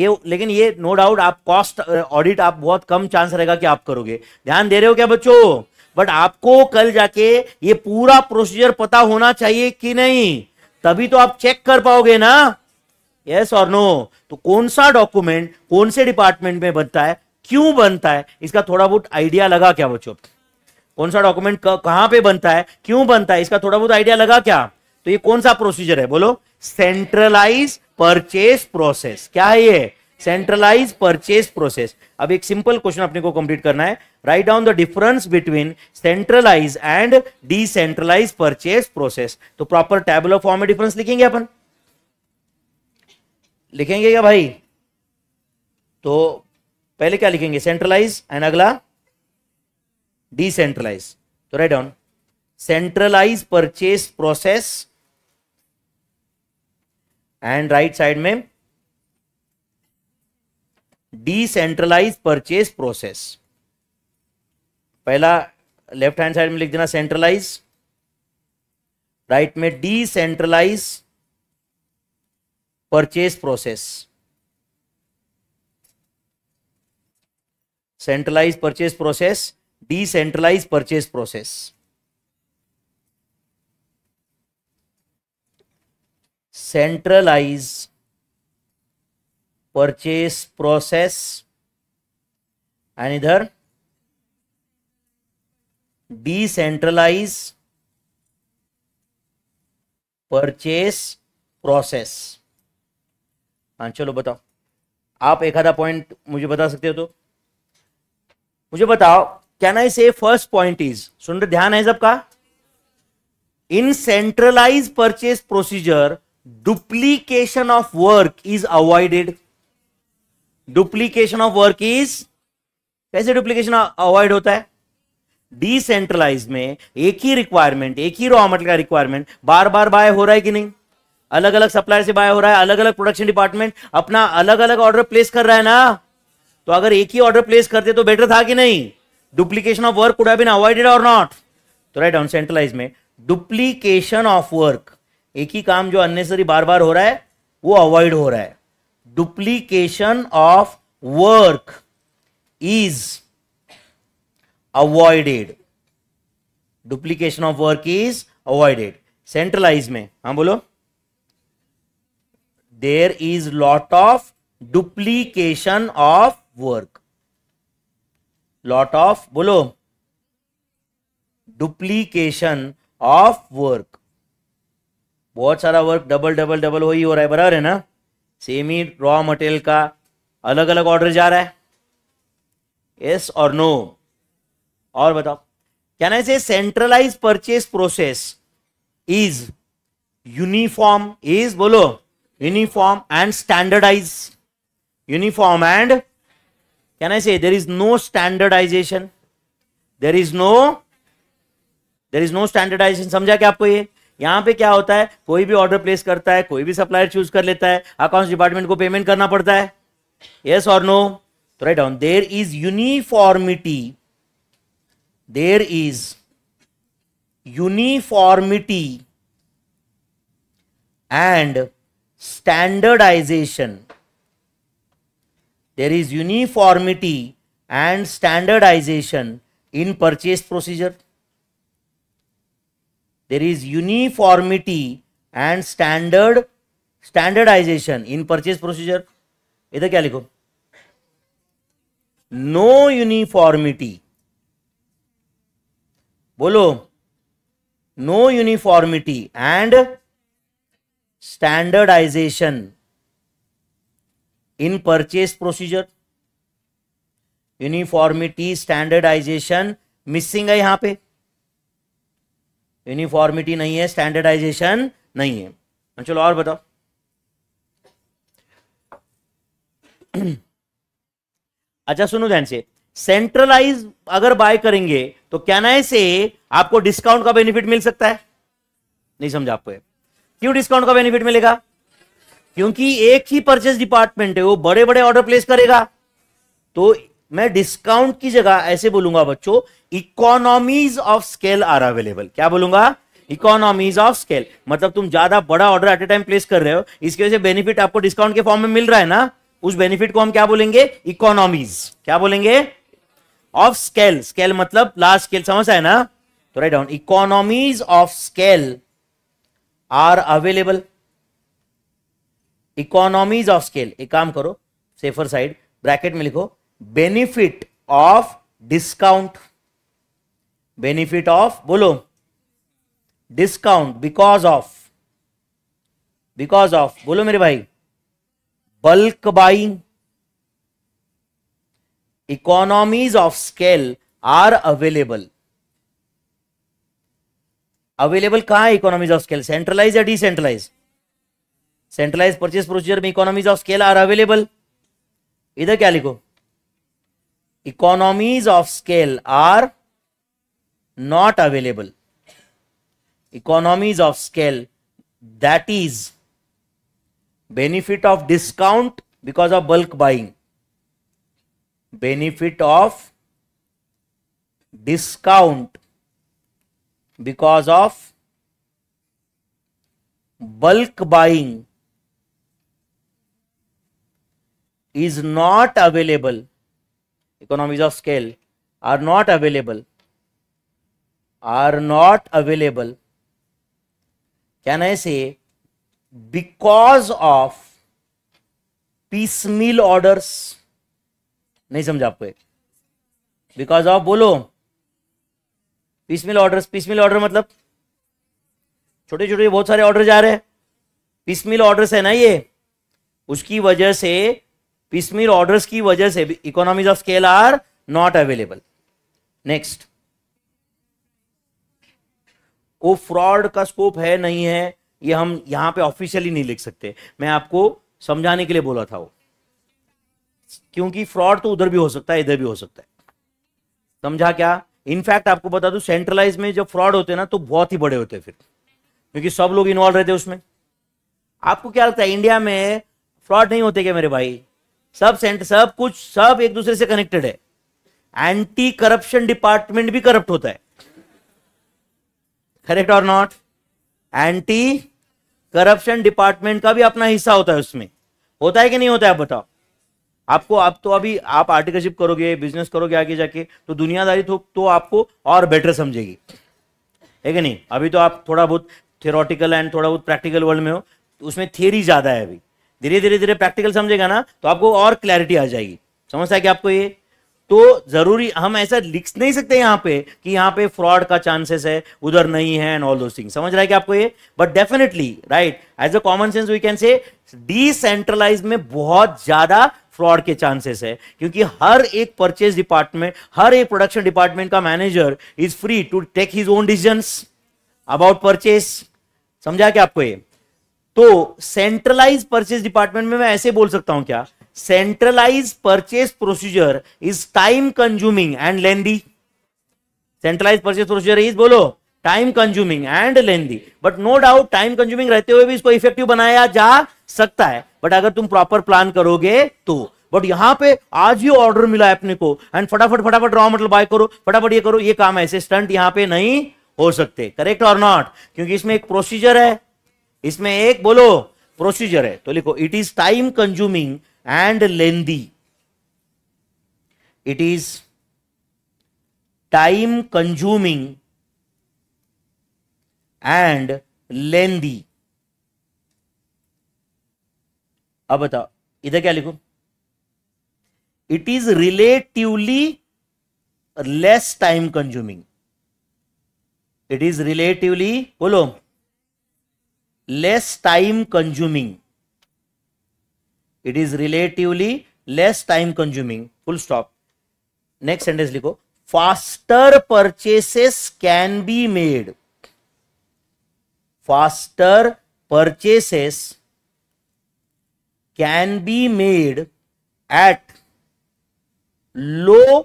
ये लेकिन ये नो डाउट आप कॉस्ट ऑडिट आप बहुत कम चांस रहेगा कि आप करोगे. ध्यान दे रहे हो क्या बच्चों? बट आपको कल जाके ये पूरा प्रोसीजर पता होना चाहिए कि नहीं, तभी तो आप चेक कर पाओगे ना, यस और नो। तो कौन सा डॉक्यूमेंट कौन से डिपार्टमेंट में बनता है, क्यों बनता है, इसका थोड़ा बहुत आइडिया लगा क्या बच्चों? कौन सा डॉक्यूमेंट कहां पे बनता है, क्यों बनता है, इसका थोड़ा बहुत आइडिया लगा क्या? तो ये कौन सा प्रोसीजर है बोलो? Centralise purchase process. क्या है ये? Centralise purchase process. अब एक सिंपल क्वेश्चन अपने को कंप्लीट करना है। Write down the difference between centralise and decentralise purchase process. तो प्रॉपर टैबुलर फॉर्म में डिफरेंस लिखेंगे अपन, लिखेंगे क्या भाई? तो पहले क्या लिखेंगे? सेंट्रलाइज एंड अगला डिसेंट्रलाइज। तो right down centralise purchase process and right side में डिसेंट्रलाइज परचेस प्रोसेस। पहला लेफ्ट हैंड साइड में लिख देना सेंट्रलाइज, राइट में decentralise purchase process. Centralise purchase process, decentralise purchase process. Centralise purchase process and इधर decentralise purchase process. हाँ चलो बताओ, आप एक आधा पॉइंट मुझे बता सकते हो तो मुझे बताओ। कैन आई से फर्स्ट पॉइंट इज, सुन रहे ध्यान है सबका, in centralise purchase procedure duplication of work is avoided. duplication of work is, कैसे duplication avoid होता है? decentralized में एक ही requirement, एक ही raw material का requirement बार बार बाय हो रहा है कि नहीं, अलग अलग सप्लायर से बाय हो रहा है, अलग अलग प्रोडक्शन डिपार्टमेंट अपना अलग अलग ऑर्डर प्लेस कर रहा है ना। तो अगर एक ही ऑर्डर प्लेस करते तो बेटर था कि नहीं? Duplication of work could have been avoided और नॉट। तो राइट डाउन सेंट्रलाइज में डुप्लीकेशन ऑफ वर्क, एक ही काम जो अननेसेसरी बार बार हो रहा है वो अवॉइड हो रहा है। Duplication of work is avoided, duplication of work is avoided. Centralise में हाँ बोलो, there is lot of duplication of work, lot of बोलो डुप्लीकेशन ऑफ वर्क। बहुत सारा वर्क डबल डबल डबल वही हो रहा है, बराबर है ना। सेम ही रॉ मटेरियल का अलग अलग ऑर्डर जा रहा है, यस और नो? और बताओ, can I say centralise purchase process is uniform, is बोलो uniform and standardise, uniform and, can I say there is no standardisation, there is no, there is no standardisation. समझा क्या आपको? ये यहाँ पे क्या होता है, कोई भी ऑर्डर प्लेस करता है, कोई भी सप्लायर चूज कर लेता है, अकाउंट्स डिपार्टमेंट को पेमेंट करना पड़ता है, यस और नो? तो right down there is uniformity, there is uniformity and standardisation, there is uniformity and standardisation in purchase procedure, there is uniformity and standard standardization in purchase procedure. इधर क्या लिखो? no uniformity, बोलो no uniformity and standardization in purchase procedure. uniformity standardization missing है यहाँ पे, uniformity नहीं है, standardisation नहीं है। चलो और बताओ, अच्छा सुनो ध्यान से, सेंट्रलाइज अगर बाय करेंगे तो कैन आई से आपको डिस्काउंट का बेनिफिट मिल सकता है? नहीं समझा आपको, क्यों डिस्काउंट का बेनिफिट मिलेगा? क्योंकि एक ही परचेस डिपार्टमेंट है, वो बड़े बड़े ऑर्डर प्लेस करेगा। तो मैं डिस्काउंट की जगह ऐसे बोलूंगा बच्चों, economies of scale are available. क्या बोलूंगा? Economies of scale. मतलब तुम ज्यादा बड़ा order at a time place कर रहे हो, इसकी वजह से बेनिफिट आपको डिस्काउंट के फॉर्म में मिल रहा है ना। उस बेनिफिट को हम क्या बोलेंगे? इकोनॉमीज। क्या बोलेंगे? ऑफ स्केल, स्केल मतलब लार्ज स्केल, समझ आए ना। तो right down economies of scale are available. Economies of scale, एक काम करो सेफर साइड ब्रैकेट में लिखो benefit of discount, benefit of बोलो discount, because of, because of बोलो मेरे भाई bulk buying. Economies of scale are available, available कहां है इकोनॉमीज ऑफ स्केल, सेंट्रलाइज या डिसेंट्रलाइज? सेंट्रलाइज परचेस प्रोसीजर में economies of scale are available. इधर क्या लिखो, Economies of scale are not available. Economies of scale, that is benefit of discount because of bulk buying. Benefit of discount because of bulk buying is not available economies of scale are not available, are not available can I say because of piecemeal orders. नहीं समझा आपको, because of बोलो piecemeal orders. Piecemeal order मतलब छोटे छोटे बहुत सारे order जा रहे हैं, पीसमील ऑर्डर्स है ना ये, उसकी वजह से पीसमील ऑर्डर्स की वजह से economies of scale are not available. Next, वो फ्रॉड का स्कोप है नहीं है ये हम यहां पे ऑफिशियली नहीं लिख सकते, मैं आपको समझाने के लिए बोला था वो, क्योंकि फ्रॉड तो उधर भी हो सकता है इधर भी हो सकता है. समझा क्या? इनफैक्ट आपको बता दूं सेंट्रलाइज में जब फ्रॉड होते हैं ना तो बहुत ही बड़े होते हैं फिर, क्योंकि सब लोग इन्वॉल्व रहते हैं उसमें. आपको क्या लगता है इंडिया में फ्रॉड नहीं होते क्या मेरे भाई? सब सेंटर सब कुछ सब एक दूसरे से कनेक्टेड है. एंटी करप्शन डिपार्टमेंट भी करप्ट होता है, करेक्ट और नॉट? एंटी करप्शन डिपार्टमेंट का भी अपना हिस्सा होता है उसमें, होता है कि नहीं होता है आप बताओ. आपको आप तो अभी आप आर्टिकलशिप करोगे बिजनेस करोगे आगे जाके तो दुनियादारी तो, तो आपको और बेटर समझेगी, है कि नहीं? अभी तो आप थोड़ा बहुत थियोरटिकल एंड थोड़ा बहुत प्रैक्टिकल वर्ल्ड में हो तो उसमें थियोरी ज्यादा है. अभी धीरे धीरे धीरे प्रैक्टिकल समझेगा ना तो आपको और क्लैरिटी आ जाएगी. समझता है कि आपको ये तो जरूरी, हम ऐसा लिख नहीं सकते यहाँ पे कि यहाँ पे फ्रॉड का चांसेस है उधर नहीं है एंड ऑल दोस थिंग्स. समझ रहा है कि आपको ये? But definitely right as a common sense we can say decentralise में बहुत ज्यादा फ्रॉड के चांसेस है, क्योंकि हर एक परचेज डिपार्टमेंट हर एक प्रोडक्शन डिपार्टमेंट का manager is free to take his own decisions about purchase. समझा क्या आपको ये? तो सेंट्रलाइज परचेज डिपार्टमेंट में मैं ऐसे बोल सकता हूं क्या, centralise purchase procedure is time consuming and lengthy. Centralise purchase procedure is बोलो time consuming and lengthy. But no doubt time consuming रहते हुए भी इसको इफेक्टिव बनाया जा सकता है, बट अगर तुम प्रॉपर प्लान करोगे तो. बट यहाँ पे आज ही ऑर्डर मिला है अपने को एंड फटाफट फटाफट रॉ मटेरियल बाय करो, फटाफट ये करो, ये काम ऐसे स्टंट यहाँ पे नहीं हो सकते, करेक्ट और नॉट? क्योंकि इसमें एक प्रोसीजर है, इसमें एक बोलो प्रोसीजर है. तो लिखो it is time consuming and lengthy, it is time consuming and lengthy. अब बताओ इधर क्या लिखो, it is relatively less time consuming, it is relatively बोलो less time consuming, it is relatively less time consuming, full stop. Next sentence लिखो faster purchases can be made, faster purchases can be made at low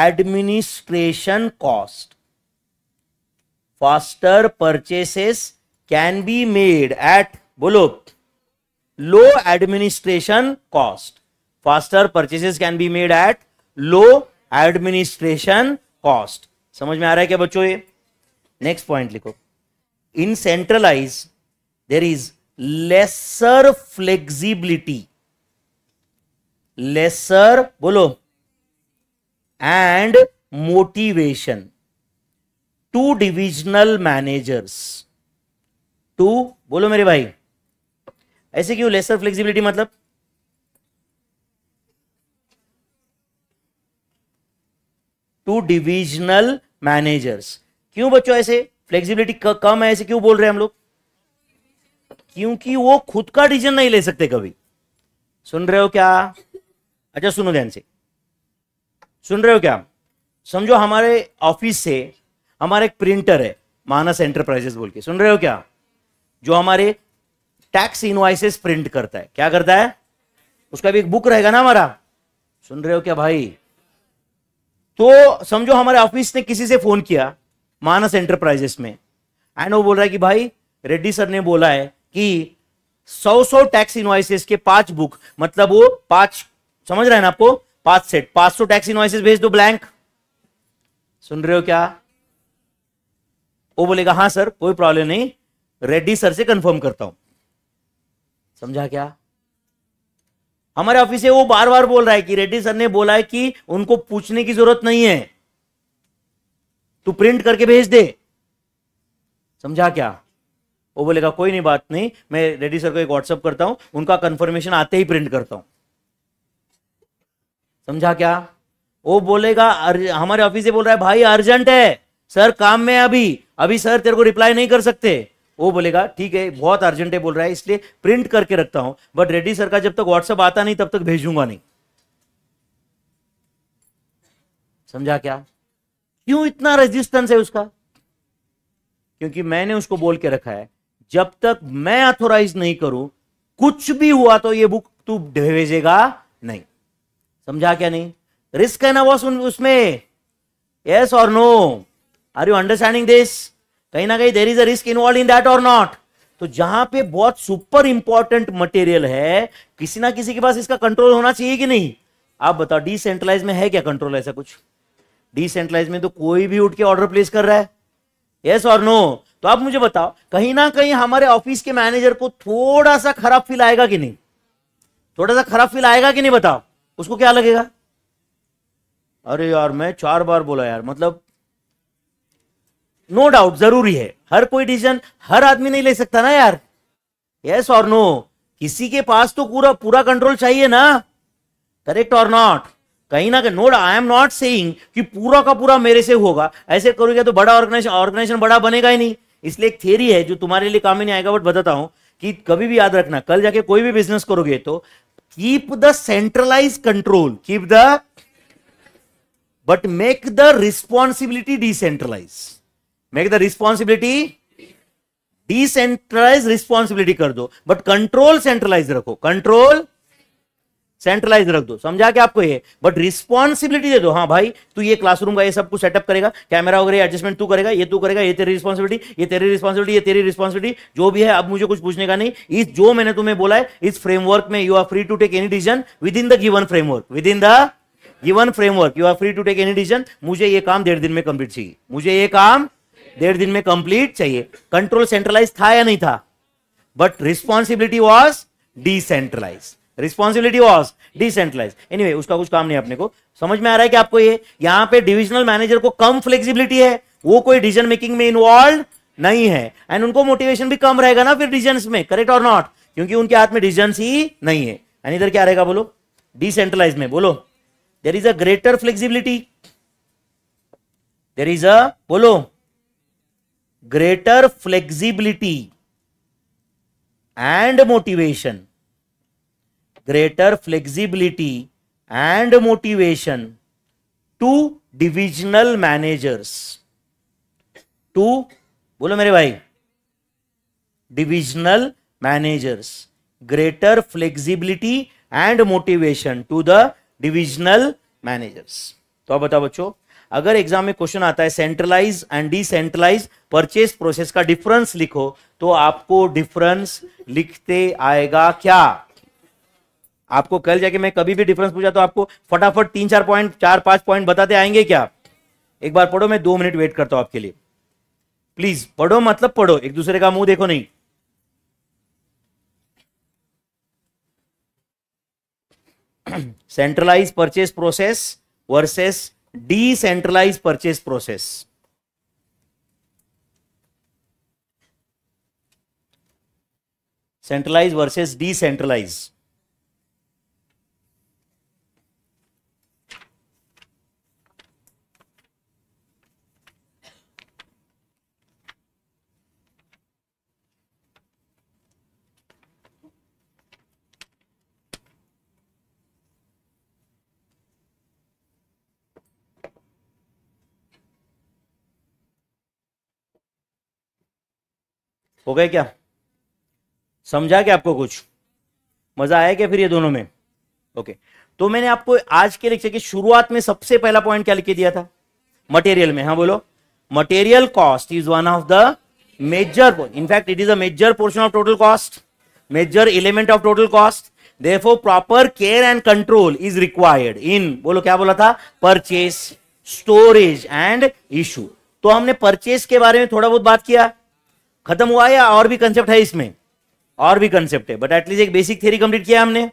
administration cost, faster purchases can be made at bolo low administration cost, faster purchases can be made at low administration cost. समझ में आ रहा है क्या बच्चों ये? Next point लिखो in centralized there is lesser flexibility, lesser bolo and motivation to divisional managers, to, बोलो मेरे भाई ऐसे क्यों? लेसर फ्लेक्सिबिलिटी मतलब टू डिविजनल मैनेजर्स। क्यों बच्चों ऐसे फ्लेक्सिबिलिटी कम है ऐसे क्यों बोल रहे हैं हम लोग? क्योंकि वो खुद का डिसीजन नहीं ले सकते कभी। सुन रहे हो क्या? अच्छा सुनो ध्यान से, सुन रहे हो क्या? समझो हमारे ऑफिस से हमारा एक प्रिंटर है मानस एंटरप्राइजेस बोल के, सुन रहे हो क्या, जो हमारे टैक्स इनवॉइसेस प्रिंट करता है। क्या करता है? उसका भी एक बुक रहेगा ना हमारा, सुन रहे हो क्या भाई? तो समझो हमारे ऑफिस ने किसी से फोन किया मानस एंटरप्राइजेस में, एंड वो बोल रहा है कि भाई रेड्डी सर ने बोला है कि सौ सौ टैक्स इनवॉइसेस के पांच बुक, मतलब वो पांच, समझ रहे हैं ना आपको, पांच सेट, पांच सौ टैक्स इनवॉइसेस भेज दो ब्लैंक। सुन रहे हो क्या? वो बोलेगा हाँ सर कोई प्रॉब्लम नहीं, रेड्डी सर से कंफर्म करता हूं। समझा क्या? हमारे ऑफिस से वो बार बार बोल रहा है कि रेड्डी सर ने बोला है कि उनको पूछने की जरूरत नहीं है, तू प्रिंट करके भेज दे। समझा क्या? वो बोलेगा कोई नहीं बात नहीं, मैं रेड्डी सर को एक व्हाट्सएप करता हूं, उनका कंफर्मेशन आते ही प्रिंट करता हूं। समझा क्या? वो बोलेगा हमारे ऑफिस से बोल रहा है भाई अर्जेंट है सर, काम में अभी अभी सर तेरे को रिप्लाई नहीं कर सकते। वो बोलेगा ठीक है बहुत अर्जेंट है बोल रहा है इसलिए प्रिंट करके रखता हूं, बट रेड्डी सर का जब तक व्हाट्सएप आता नहीं तब तक भेजूंगा नहीं। समझा क्या? क्यों इतना रेजिस्टेंस है उसका? क्योंकि मैंने उसको बोल के रखा है जब तक मैं ऑथोराइज नहीं करूं कुछ भी हुआ तो ये बुक तू भेजेगा नहीं। समझा क्या? नहीं रिस्क है ना बॉस उसमें, यस और no, are you understanding this? कहीं ना कहीं there is a risk involve in that और नॉट। तो जहां पे बहुत सुपर इंपॉर्टेंट मटेरियल है किसी ना किसी के पास इसका कंट्रोल होना चाहिए कि नहीं? आप बताओ डिसेंट्रलाइज में है क्या कंट्रोल ऐसा कुछ? डिसेंट्रलाइज में तो कोई भी उठ के ऑर्डर प्लेस कर रहा है, यस और नो? तो आप मुझे बताओ कहीं ना कहीं हमारे ऑफिस के मैनेजर को थोड़ा सा खराब फील आएगा कि नहीं? थोड़ा सा खराब फील आएगा कि नहीं? बताओ उसको क्या लगेगा? अरे यार मैं चार बार बोला यार, मतलब नो डाउट जरूरी है, हर कोई डिसीजन हर आदमी नहीं ले सकता ना यार, यस और नो? किसी के पास तो पूरा पूरा कंट्रोल चाहिए ना, करेक्ट और नॉट? कहीं ना कहीं no, I am not saying कि पूरा का पूरा मेरे से होगा, ऐसे करोगे तो बड़ा ऑर्गेनाइजेशन ऑर्गेनाइजेशन बड़ा बनेगा ही नहीं। इसलिए एक थियरी है जो तुम्हारे लिए काम ही नहीं आएगा बट बताता हूं कि कभी भी याद रखना, कल जाके कोई भी बिजनेस करोगे तो keep the centralise control, keep the but make the responsibility decentralise, make the responsibility decentralise, responsibility कर दो बट कंट्रोल सेंट्रलाइज रखो, कंट्रोल सेंट्रलाइज रख दो। समझा क्या आपको? ये बट रिस्पॉन्सिबिलिटी दे दो, हाँ भाई तू ये क्लासरूम का ये सब कुछ सेटअप करेगा, कैमरा वगैरह एडजस्टमेंट तू करेगा, ये तू करेगा, ये तेरी रिस्पॉन्सिबिलिटी, ये तेरी रिस्पॉन्सिबिलिटी, ये तेरी रिस्पॉन्सिबिलिटी जो भी है, अब मुझे कुछ पूछने का नहीं। इस जो मैंने तुम्हें बोला है इस फ्रेमवर्क में you are free to take any decision within the given framework, within the given framework you are free to take any decision. मुझे ये काम डेढ़ दिन में कंप्लीट चाहिए, मुझे ये काम डेढ़ दिन में कंप्लीट चाहिए। कंट्रोल सेंट्रलाइज था या नहीं था? But responsibility was decentralise, responsibility was decentralise. Anyway उसका कुछ काम नहीं अपने को। समझ में आ रहा है कि आपको ये यहाँ पे डिविजनल मैनेजर को कम फ्लेक्सिबिलिटी है, वो कोई डिसीजन मेकिंग में इन्वॉल्व नहीं है एंड उनको मोटिवेशन भी कम रहेगा ना फिर डिसीजन में, करेक्ट और नॉट? क्योंकि उनके हाथ में डिसीजन ही नहीं है। एंड इधर क्या रहेगा बोलो? डिसेंट्रलाइज में बोलो there is a greater flexibility, there is a बोलो greater flexibility and motivation, greater flexibility and motivation to divisional managers, to बोलो मेरे भाई divisional managers, greater flexibility and motivation to the divisional managers. तो आप बताओ बच्चों अगर एग्जाम में क्वेश्चन आता है centralise and decentralise purchase process का डिफरेंस लिखो, तो आपको डिफरेंस लिखते आएगा क्या? आपको कल जाके मैं कभी भी डिफरेंस पूछा तो आपको फटाफट तीन चार पॉइंट चार पांच पॉइंट बताते आएंगे क्या? एक बार पढ़ो, मैं दो मिनट वेट करता हूं आपके लिए, प्लीज पढ़ो, मतलब पढ़ो, एक दूसरे का मुंह देखो नहीं। Centralise purchase process versus decentralise purchase process. centralized versus decentralized. हो गए क्या? समझा क्या आपको? कुछ मजा आया क्या फिर ये दोनों में? ओके, तो मैंने आपको आज के लेक्चर की शुरुआत में सबसे पहला पॉइंट क्या लिख के दिया था? मटेरियल में। हाँ बोलो, material cost is one of the major, in fact it is a major portion of total cost, major element of total cost, therefore proper care and control is required in, बोलो क्या बोला था? Purchase, storage and issue. तो हमने purchase के बारे में थोड़ा बहुत बात किया, खत्म हुआ या और भी कंसेप्ट है इसमें? और भी कंसेप्ट है, बट एटलीस्ट एक बेसिक थ्योरी कंप्लीट किया हमने।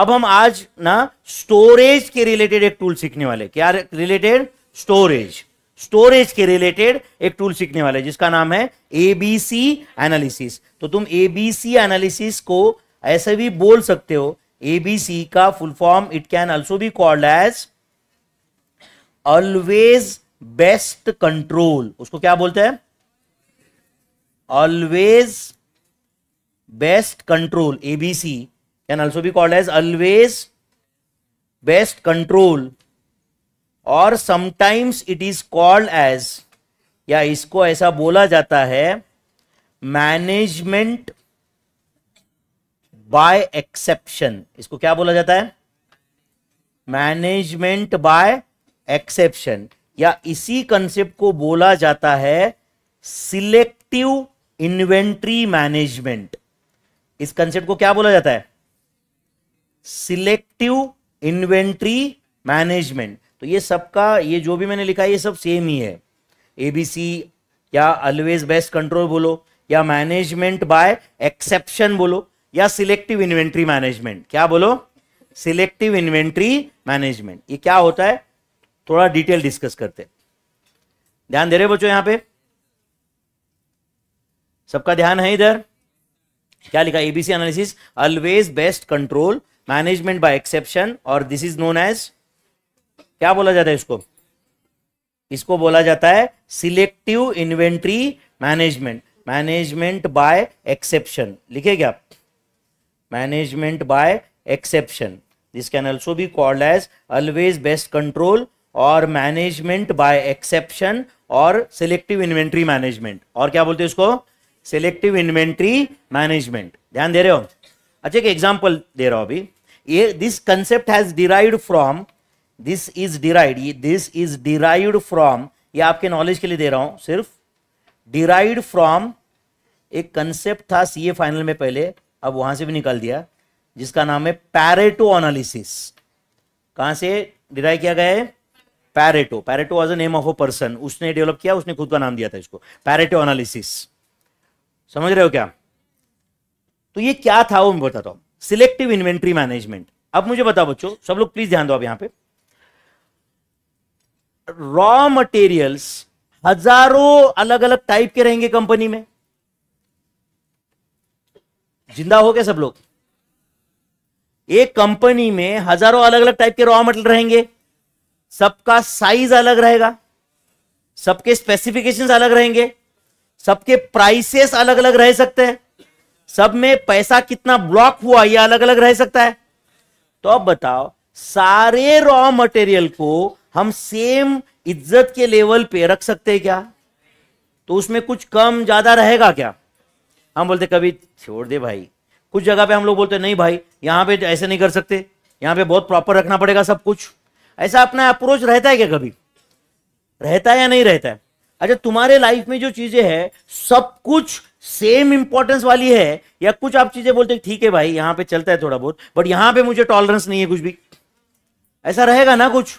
अब हम आज ना स्टोरेज के रिलेटेड एक टूल सीखने वाले, क्या रिलेटेड? स्टोरेज, स्टोरेज के रिलेटेड एक टूल सीखने वाले जिसका नाम है एबीसी एनालिसिस। तो तुम एबीसी एनालिसिस को ऐसे भी बोल सकते हो, एबीसी का full form it can also be called as always best control. उसको क्या बोलते हैं? Always best control, A B C can also be called as always best control, और sometimes it is called as, या इसको ऐसा बोला जाता है management by exception। इसको क्या बोला जाता है? management by exception, या इसी concept को बोला जाता है selective इन्वेंट्री मैनेजमेंट। इस कंसेप्ट को क्या बोला जाता है? Selective inventory management. तो ये सबका, ये जो भी मैंने लिखा है ये सब सेम ही है, एबीसी या ऑलवेज बेस्ट कंट्रोल बोलो, या मैनेजमेंट बाय एक्सेप्शन बोलो, या सिलेक्टिव इन्वेंट्री मैनेजमेंट। क्या बोलो? Selective inventory management. ये क्या होता है थोड़ा डिटेल डिस्कस करते हैं। ध्यान दे रहे बच्चों? यहां पे सबका ध्यान है? इधर क्या लिखा? ABC analysis, always best control, management by exception, और दिस इज नोन एज, क्या बोला जाता है इसको? इसको बोला जाता है selective inventory management, management by exception. लिखेंगे आप management by exception, this can also be called as always best control और मैनेजमेंट बाय एक्सेप्शन और सिलेक्टिव इन्वेंट्री मैनेजमेंट, और क्या बोलते हैं इसको? Selective inventory management. ध्यान दे रहे हो? अच्छा, एक एग्जांपल दे रहा हूं अभी। ये this concept has derived from, this is derived, this is derived from, ये आपके नॉलेज के लिए दे रहा हूं सिर्फ, डिराइव्ड फ्रॉम एक कंसेप्ट था सीए फाइनल में पहले, अब वहां से भी निकाल दिया, जिसका नाम है पैरेटो एनालिसिस। कहां से डिराइव किया गया है? Pareto. Pareto was a name of a person, उसने डेवलप किया, उसने खुद का नाम दिया था इसको, पैरेटो एनालिसिस। समझ रहे हो क्या? तो ये क्या था वो मैं बताता हूं, सिलेक्टिव इन्वेंट्री मैनेजमेंट। अब मुझे बताओ बच्चों, सब लोग प्लीज ध्यान दो आप यहां पे, रॉ मटेरियल्स हजारों अलग अलग टाइप के रहेंगे कंपनी में। जिंदा हो गए सब लोग? एक कंपनी में हजारों अलग अलग टाइप के रॉ मटेरियल रहेंगे, सबका साइज अलग रहेगा, सबके स्पेसिफिकेशंस अलग रहेंगे, सबके प्राइसेस अलग अलग रह सकते हैं, सब में पैसा कितना ब्लॉक हुआ यह अलग अलग रह सकता है। तो अब बताओ, सारे रॉ मटेरियल को हम सेम इज्जत के लेवल पे रख सकते हैं क्या? तो उसमें कुछ कम ज्यादा रहेगा क्या? हम बोलते कभी छोड़ दे भाई, कुछ जगह पे हम लोग बोलते नहीं भाई यहां पे ऐसे नहीं कर सकते, यहां पे बहुत प्रॉपर रखना पड़ेगा सब कुछ। ऐसा अपना अप्रोच रहता है क्या? कभी रहता है या नहीं रहता है? अच्छा, तुम्हारे लाइफ में जो चीजें हैं सब कुछ सेम इंपॉर्टेंस वाली है, या कुछ आप चीजें बोलते हैं ठीक है भाई यहां पे चलता है थोड़ा बहुत, बट यहां पे मुझे टॉलरेंस नहीं है कुछ भी, ऐसा रहेगा ना कुछ?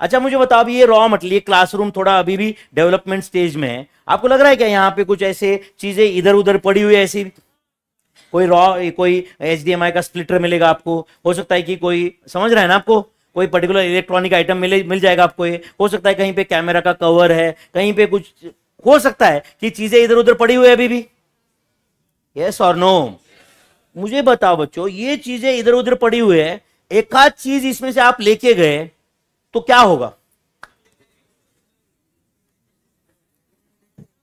अच्छा मुझे बताओ, अब ये रॉ मटेरियल, ये क्लासरूम थोड़ा अभी भी डेवलपमेंट स्टेज में है, आपको लग रहा है क्या यहाँ पे कुछ ऐसे चीजें इधर उधर पड़ी हुई है? ऐसी कोई रॉ, कोई एचडीएमआई का स्प्लिटर मिलेगा आपको, हो सकता है कि कोई, समझ रहा है ना आपको, कोई पर्टिकुलर इलेक्ट्रॉनिक आइटम मिले मिल जाएगा आपको, ये हो सकता है कहीं पे कैमरा का कवर है, कहीं पे कुछ हो सकता है कि चीजें इधर उधर पड़ी हुई है अभी भी। यस और नो? मुझे बताओ बच्चों, ये चीजें इधर उधर पड़ी हुई है, एक आध चीज इसमें से आप लेके गए तो क्या होगा?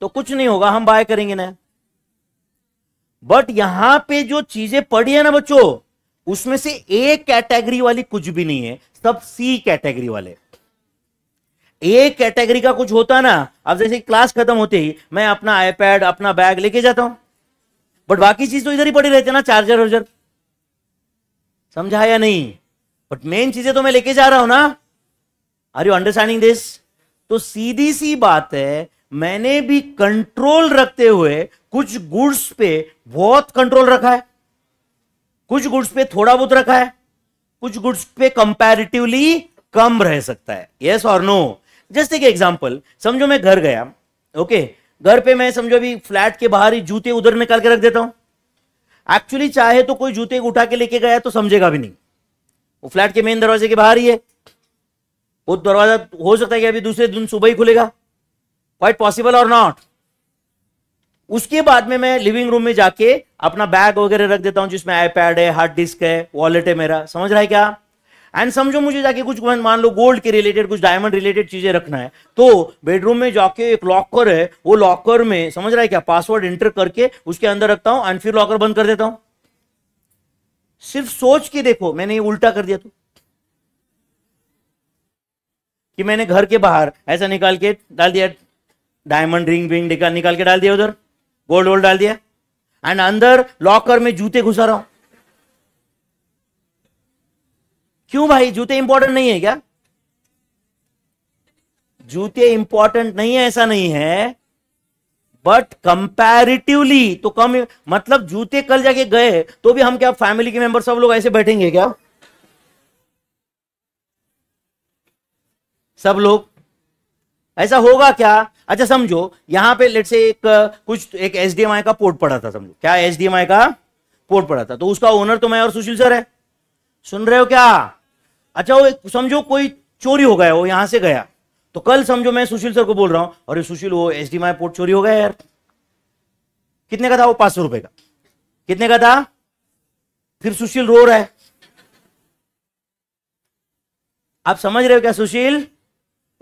तो कुछ नहीं होगा, हम बाय करेंगे ना। बट यहां पे जो चीजें पड़ी है ना बच्चों, उसमें से ए कैटेगरी वाली कुछ भी नहीं है, सब सी कैटेगरी वाले। ए कैटेगरी का कुछ होता ना, अब जैसे क्लास खत्म होते ही मैं अपना आईपैड अपना बैग लेके जाता हूं, बट बाकी चीज तो इधर ही पड़ी रहती है ना, चार्जर वर्जर, समझा या नहीं? बट मेन चीजें तो मैं लेके जा रहा हूं ना। Are you understanding this? तो सीधी सी बात है, मैंने भी कंट्रोल रखते हुए कुछ गुड्स पे बहुत कंट्रोल रखा है, कुछ गुड्स पे थोड़ा बहुत रखा है, कुछ गुड्स पे कंपैरेटिवली कम रह सकता है। यस और नो? जस्ट एक एग्जांपल, समझो मैं घर गया, ओके okay, घर पे मैं समझो अभी फ्लैट के बाहर ही जूते उधर निकाल के रख देता हूं। एक्चुअली चाहे तो कोई जूते उठा के लेके गया तो समझेगा भी नहीं, वो फ्लैट के मेन दरवाजे के बाहर ही है। वो दरवाजा हो सकता है कि अभी दूसरे दिन सुबह ही खुलेगा, क्वाइट पॉसिबल और नॉट। उसके बाद में मैं लिविंग रूम में जाके अपना बैग वगैरह रख देता हूं, जिसमें आईपैड है, हार्ड डिस्क है, वॉलेट है मेरा, समझ रहा है क्या? एंड समझो मुझे जाके कुछ मान लो गोल्ड के रिलेटेड, कुछ डायमंड रिलेटेड चीजें रखना है, तो बेडरूम में जाके एक लॉकर है, वो लॉकर में समझ रहा है क्या पासवर्ड एंटर करके उसके अंदर रखता हूं एंड फिर लॉकर बंद कर देता हूं। सिर्फ सोच के देखो, मैंने ये उल्टा कर दिया तो कि मैंने घर के बाहर ऐसा निकाल के डाल दिया डायमंड रिंग विंग निकाल के डाल दिया, उधर गोल्ड वोल्ड डाल दिया, एंड अंदर लॉकर में जूते घुसा रहा हूं। क्यों भाई? जूते इंपॉर्टेंट नहीं है क्या? जूते इंपॉर्टेंट नहीं है ऐसा नहीं है, बट कंपैरेटिवली तो कम। मतलब जूते कल जाके गए तो भी हम क्या फैमिली के मेंबर सब लोग ऐसे बैठेंगे क्या? सब लोग ऐसा होगा क्या? अच्छा समझो यहां पे लेट से एक कुछ एक एचडीएमआई का पोर्ट पड़ा था, समझो क्या एचडीएमआई का पोर्ट पड़ा था, तो उसका ओनर तो मैं और सुशील सर है, सुन रहे हो क्या? अच्छा वो समझो कोई चोरी हो गया, वो यहां से गया, तो कल समझो मैं सुशील सर को बोल रहा हूं, अरे सुशील वो एचडीएमआई पोर्ट चोरी हो गया यार, कितने का था? वो पांच सौ रुपए का। कितने का था? फिर सुशील रो रहा है। आप समझ रहे हो क्या? सुशील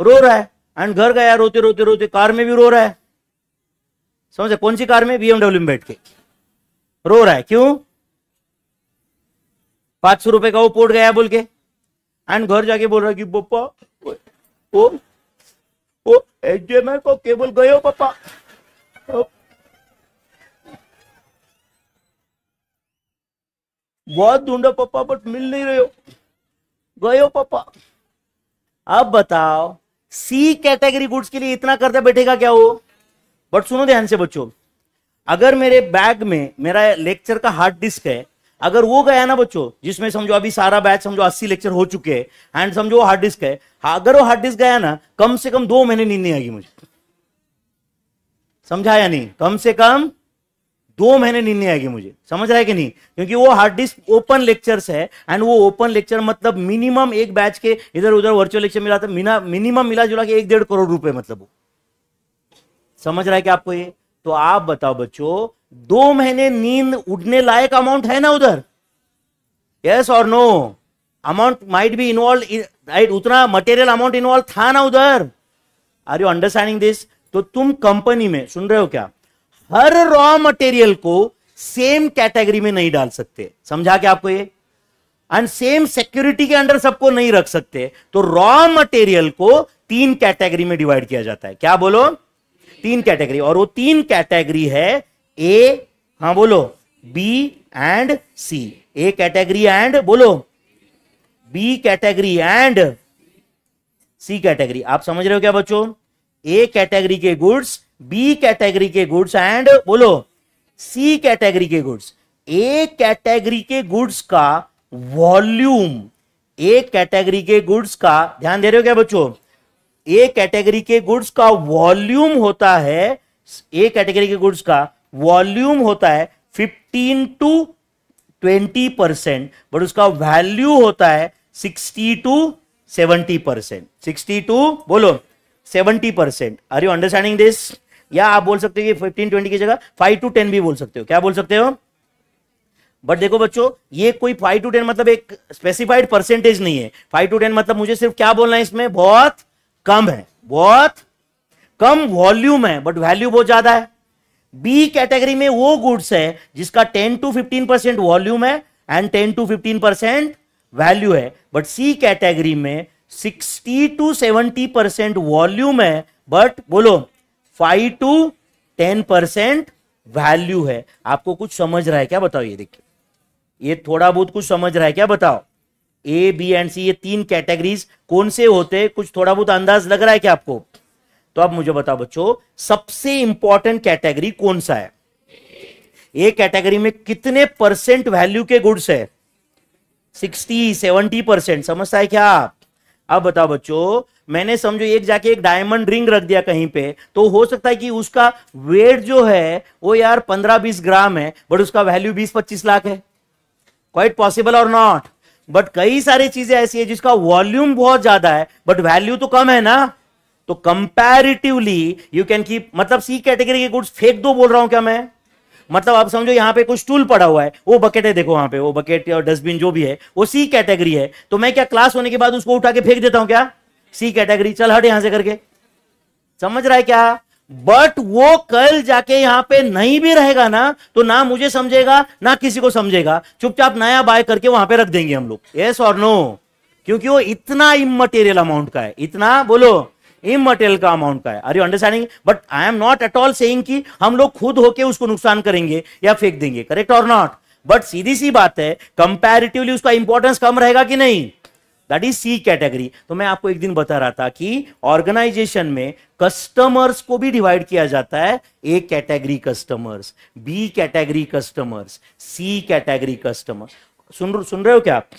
रो रहा है एंड घर गया, रोते रोते रोते कार में भी रो रहा है, समझे? कौन सी कार में? बीएमडब्ल्यू में बैठ के रो रहा है। क्यों? पांच सौ रुपए का वो पोर्ट गया बोल के, एंड घर जाके बोल रहा है कि पापा वो वो एचडीएमआई को केबल गए हो पापा। बहुत ढूंढा पापा बट मिल नहीं रहे हो, गए हो पापा। अब बताओ सी कैटेगरी गुड्स के लिए इतना करता बैठेगा क्या वो? बट सुनो ध्यान से बच्चों, अगर मेरे बैग में मेरा लेक्चर का हार्ड डिस्क है, अगर वो गया ना बच्चों, जिसमें समझो अभी सारा बैच समझो अस्सी लेक्चर हो चुके हैं, एंड समझो हार्ड डिस्क है, अगर वो हार्ड डिस्क गया ना, कम से कम दो महीने नींद नहीं आएगी मुझे, समझा या नहीं? कम से कम दो महीने नींद नहीं आएगी मुझे, समझ रहा है कि नहीं? क्योंकि वो हार्ड डिस्क ओपन लेक्चर्स है, एंड वो ओपन लेक्चर मतलब मिनिमम एक बैच के इधर उधर वर्चुअल लेक्चर मिला था मिनिमम मिला जुला के एक डेढ़ करोड़ रुपए, मतलब वो समझ रहा है कि आपको ये। तो आप बताओ बच्चों, दो महीने नींद उड़ने लायक अमाउंट है ना उधर? यस और no? Amount might be involve, right? उतना मटेरियल अमाउंट इन्वॉल्व था ना उधर। Are you understanding this? तो तुम कंपनी में, सुन रहे हो क्या, हर रॉ मटेरियल को सेम कैटेगरी में नहीं डाल सकते, समझा के आपको ये? एंड सेम सिक्योरिटी के अंडर सबको नहीं रख सकते, तो रॉ मटेरियल को तीन कैटेगरी में डिवाइड किया जाता है। क्या बोलो? तीन कैटेगरी। और वो तीन कैटेगरी है ए, हाँ बोलो, B and C. A category and बोलो, B category and C category. आप समझ रहे हो क्या बच्चों? ए कैटेगरी के गुड्स, बी कैटेगरी के गुड्स एंड बोलो सी कैटेगरी के गुड्स। ए कैटेगरी के गुड्स का वॉल्यूम, ए कैटेगरी के गुड्स का, ध्यान दे रहे हो क्या बच्चों, ए कैटेगरी के गुड्स का वॉल्यूम होता है, ए कैटेगरी के गुड्स का वॉल्यूम होता है fifteen to twenty percent, but उसका वैल्यू होता है sixty to seventy percent. Sixty to बोलो seventy percent. Are you understanding this? या आप बोल सकते हो कि फिफ्टीन ट्वेंटी की जगह फाइव टू टेन भी बोल सकते हो। क्या बोल सकते हो? बट देखो बच्चों, ये कोई फाइव टू टेन मतलब एक स्पेसिफाइड परसेंटेज नहीं है। फाइव टू टेन मतलब मुझे सिर्फ क्या बोलना है, इसमें बहुत कम है, बहुत कम वॉल्यूम है बट वैल्यू बहुत ज्यादा है। बी कैटेगरी में वो गुड्स है जिसका ten to fifteen percent volume है and ten to fifteen percent value है, बट सी कैटेगरी में sixty to seventy percent volume है बट बोलो five to ten percent value है। आपको कुछ समझ रहा है क्या, बताओ। ये देखिए, ये थोड़ा बहुत कुछ समझ रहा है क्या, बताओ। ए बी एंड सी ये तीन कैटेगरीज कौन से होते हैं, कुछ थोड़ा बहुत अंदाज लग रहा है क्या आपको? तो आप मुझे बताओ बच्चों, सबसे इंपॉर्टेंट कैटेगरी कौन सा है? ए कैटेगरी में कितने परसेंट वैल्यू के गुड्स है? Sixty seventy percent. समझता है क्या आप? अब बताओ बच्चों, मैंने समझो एक जाके एक डायमंड रिंग रख दिया कहीं पे, तो हो सकता है कि उसका वेट जो है वो यार पंद्रह बीस ग्राम है बट उसका वैल्यू बीस पच्चीस लाख है, क्वाइट पॉसिबल और नॉट। बट कई सारी चीजें ऐसी है जिसका वॉल्यूम बहुत ज्यादा है बट वैल्यू तो कम है ना, तो कंपैरेटिवली यू कैन कीप, मतलब सी कैटेगरी के गुड्स फेंक दो बोल रहा हूं क्या मैं? मतलब आप समझो यहाँ पे कुछ टूल पड़ा हुआ है, वो बकेट है, देखो वहां पे वो बकेट और डस्टबिन जो भी है वो सी कैटेगरी है, तो मैं क्या क्लास होने के बाद उसको उठा के फेंक देता हूं क्या? सी कैटेगरी, चल हट यहां से करके। समझ रहा है क्या? बट वो कल जाके यहां पे नहीं भी रहेगा ना, तो ना मुझे समझेगा ना किसी को समझेगा, चुपचाप नया बाय करके वहां पे रख देंगे हम लोग। यस और नो? क्योंकि वो इतना इमटेरियल अमाउंट का है, इतना बोलो इमटेरियल का अमाउंट का है। Are you understanding? But I am not at all saying कि हम लोग खुद होके उसको नुकसान करेंगे या फेंक देंगे, करेक्ट और नॉट? बट सीधी सी बात है, कंपैरेटिवली उसका इंपॉर्टेंस कम रहेगा कि नहीं? That is C category. तो मैं आपको एक दिन बता रहा था कि ऑर्गेनाइजेशन में कस्टमर्स को भी डिवाइड किया जाता है। A category customers, B category customers, C category customers. सुन सुन रहे हो क्या आप?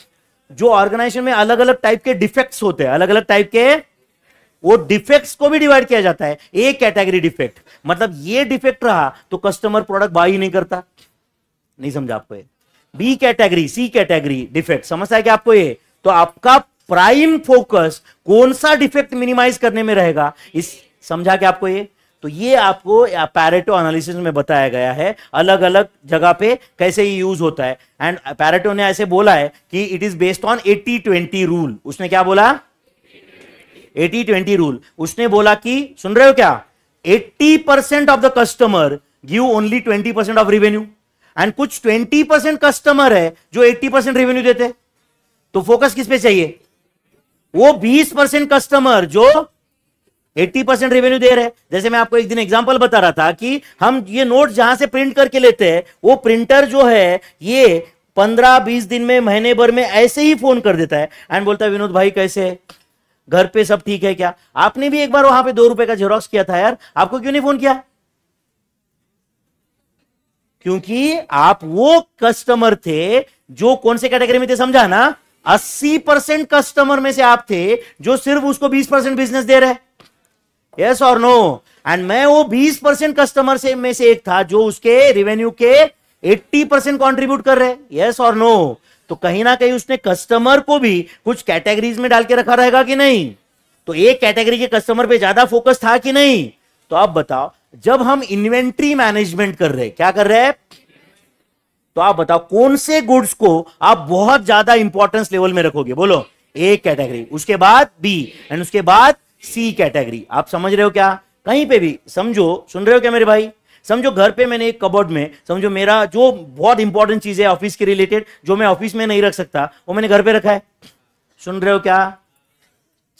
जो ऑर्गेनाइजेशन में अलग अलग टाइप के डिफेक्ट्स होते हैं, अलग अलग टाइप के, वो डिफेक्ट्स को भी डिवाइड किया जाता है। ए कैटेगरी डिफेक्ट मतलब ये डिफेक्ट रहा तो कस्टमर प्रोडक्ट बाय ही नहीं करता, नहीं समझा आपको ये। B category, C category defect, समझता है क्या आपको ये? तो आपका प्राइम फोकस कौन सा डिफेक्ट मिनिमाइज करने में रहेगा, इस समझा के आपको ये। तो ये आपको पैरेटो एनालिसिस में बताया गया है, अलग अलग जगह पे कैसे ये यूज होता है। एंड पैरेटो ने ऐसे बोला है कि it is based on eighty twenty rule. उसने क्या बोला? Eighty twenty rule. उसने बोला कि सुन रहे हो क्या, eighty percent of the customer give only twenty percent of revenue, and कुछ ट्वेंटी परसेंट कस्टमर है जो एटी परसेंट रेवेन्यू देते, तो फोकस किस पे चाहिए? वो ट्वेंटी परसेंट कस्टमर जो एटी परसेंट रेवेन्यू दे रहे। जैसे मैं आपको एक दिन एग्जांपल बता रहा था कि हम ये नोट जहां से प्रिंट करके लेते हैं, वो प्रिंटर जो है ये पंद्रह बीस दिन में, महीने भर में ऐसे ही फोन कर देता है एंड बोलता है, विनोद भाई कैसे है, घर पे सब ठीक है क्या? आपने भी एक बार वहां पे दो रुपए का जेरोक्स किया था यार, आपको क्यों नहीं फोन किया? क्योंकि आप वो कस्टमर थे जो कौन से कैटेगरी में थे, समझा ना? अस्सी परसेंट कस्टमर में से आप थे जो सिर्फ उसको बीस परसेंट बिजनेस दे रहे। यस और नो? एंड मैं वो बीस परसेंट कस्टमर से में से एक था जो उसके रेवेन्यू के अस्सी परसेंट कॉन्ट्रीब्यूट कर रहे। यस और नो? तो कहीं ना कहीं उसने कस्टमर को भी कुछ कैटेगरीज में डाल के रखा रहेगा कि नहीं? तो एक कैटेगरी के कस्टमर पे ज्यादा फोकस था कि नहीं? तो आप बताओ, जब हम इन्वेंट्री मैनेजमेंट कर रहे हैं, क्या कर रहे हैं, तो आप बताओ कौन से गुड्स को आप बहुत ज्यादा इंपॉर्टेंस लेवल में रखोगे? बोलो। ए कैटेगरी, उसके बाद बी, एंड उसके बाद सी कैटेगरी। आप समझ रहे हो क्या? कहीं पे भी समझो, सुन रहे हो क्या मेरे भाई? समझो घर पे मैंने एक कबर्ड में, समझो मेरा जो बहुत इंपॉर्टेंट चीज है ऑफिस के रिलेटेड, जो मैं ऑफिस में नहीं रख सकता, वो मैंने घर पे रखा है। सुन रहे हो क्या?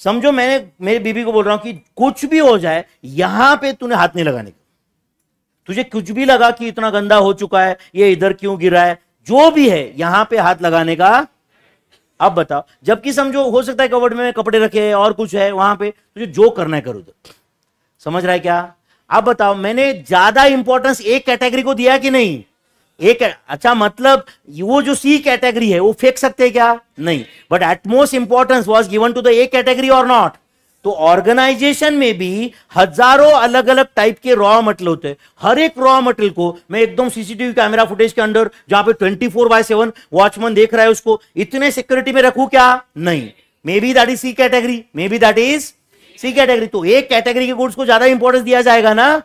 समझो मैंने मेरी बीबी को बोल रहा हूं कि कुछ भी हो जाए यहां पे तूने हाथ नहीं लगाने का, तुझे कुछ भी लगा कि इतना गंदा हो चुका है, ये इधर क्यों गिरा है, जो भी है यहां पे हाथ लगाने का। अब बताओ, जबकि समझो हो सकता है कबर्ड में कपड़े रखे है और कुछ है वहां पे, तुझे जो करना है कर उधर। समझ रहा है क्या? अब बताओ, मैंने ज्यादा इंपॉर्टेंस एक कैटेगरी को दिया कि नहीं? एक, अच्छा मतलब वो जो सी कैटेगरी है वो फेंक सकते हैं क्या? नहीं। But utmost importance was given to the A category और नॉट? तो ऑर्गेनाइजेशन में भी हजारों अलग अलग टाइप के रॉ मटेरियल होते हैं। हर एक रॉ मटेरियल को मैं एकदम सीसीटीवी कैमरा फुटेज के अंडर, जहां पे twenty four by seven watchman देख रहा है, उसको इतने सिक्योरिटी में रखू क्या? नहीं। Maybe that is C category, maybe that is C category. तो एक कैटेगरी के गुड्स को ज्यादा इंपॉर्टेंस दिया जाएगा ना?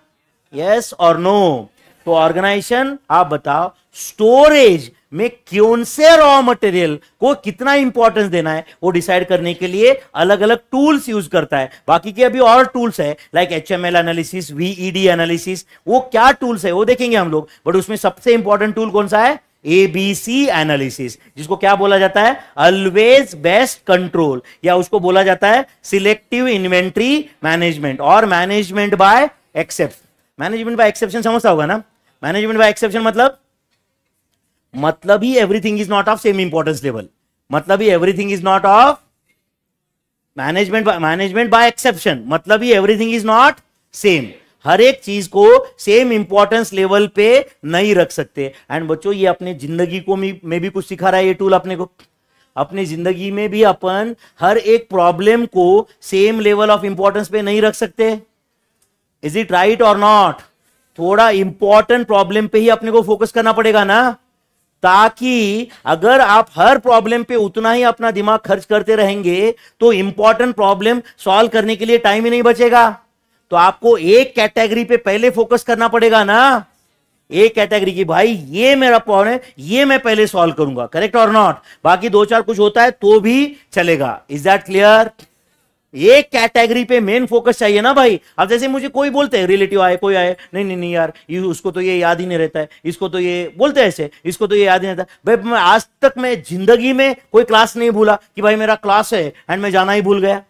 यस और नो? तो ऑर्गेनाइजेशन, आप बताओ, स्टोरेज में कौन से रॉ मटेरियल को कितना इंपॉर्टेंस देना है वो डिसाइड करने के लिए अलग अलग टूल्स यूज करता है। बाकी के अभी और टूल्स है like HML analysis, VED analysis, वो क्या टूल्स है वो देखेंगे हम लोग, बट उसमें सबसे इंपॉर्टेंट टूल कौन सा है, एबीसी एनालिसिस, जिसको क्या बोला जाता है, ऑलवेज बेस्ट कंट्रोल, या उसको बोला जाता है सिलेक्टिव इन्वेंट्री मैनेजमेंट और management by exception. Management by exception समझता होगा ना, मैनेजमेंट बाय एक्सेप्शन मतलब मतलब ही everything is not of same importance level, मतलब ही everything is not of management management by exception मतलब ही एवरीथिंग इज नॉट सेम, हर एक चीज को सेम इंपॉर्टेंस लेवल पे नहीं रख सकते। एंड बच्चों ये अपने जिंदगी को में भी कुछ सिखा रहा है ये टूल अपने को, अपनी जिंदगी में भी अपन हर एक प्रॉब्लम को सेम लेवल ऑफ इंपॉर्टेंस पे नहीं रख सकते, इज इट राइट और नॉट, थोड़ा इंपॉर्टेंट प्रॉब्लम पे ही अपने को फोकस करना पड़ेगा ना, ताकि अगर आप हर प्रॉब्लम पे उतना ही अपना दिमाग खर्च करते रहेंगे तो इंपॉर्टेंट प्रॉब्लम सॉल्व करने के लिए टाइम ही नहीं बचेगा। तो आपको एक कैटेगरी पे पहले फोकस करना पड़ेगा ना, एक कैटेगरी की भाई ये मेरा प्रॉब्लम है ये मैं पहले सॉल्व करूंगा, करेक्ट और नॉट, बाकी दो चार कुछ होता है तो भी चलेगा, इज दैट क्लियर। एक कैटेगरी पे मेन फोकस चाहिए ना भाई। अब जैसे मुझे कोई बोलते हैं रिलेटिव आए कोई आए, नहीं नहीं नहीं यार उसको तो ये याद ही नहीं रहता है, इसको तो ये बोलते हैं ऐसे, इसको तो ये याद ही नहीं रहता। भाई मैं आज तक मैं जिंदगी में कोई क्लास नहीं भूला कि भाई मेरा क्लास है एंड मैं जाना ही भूल गया,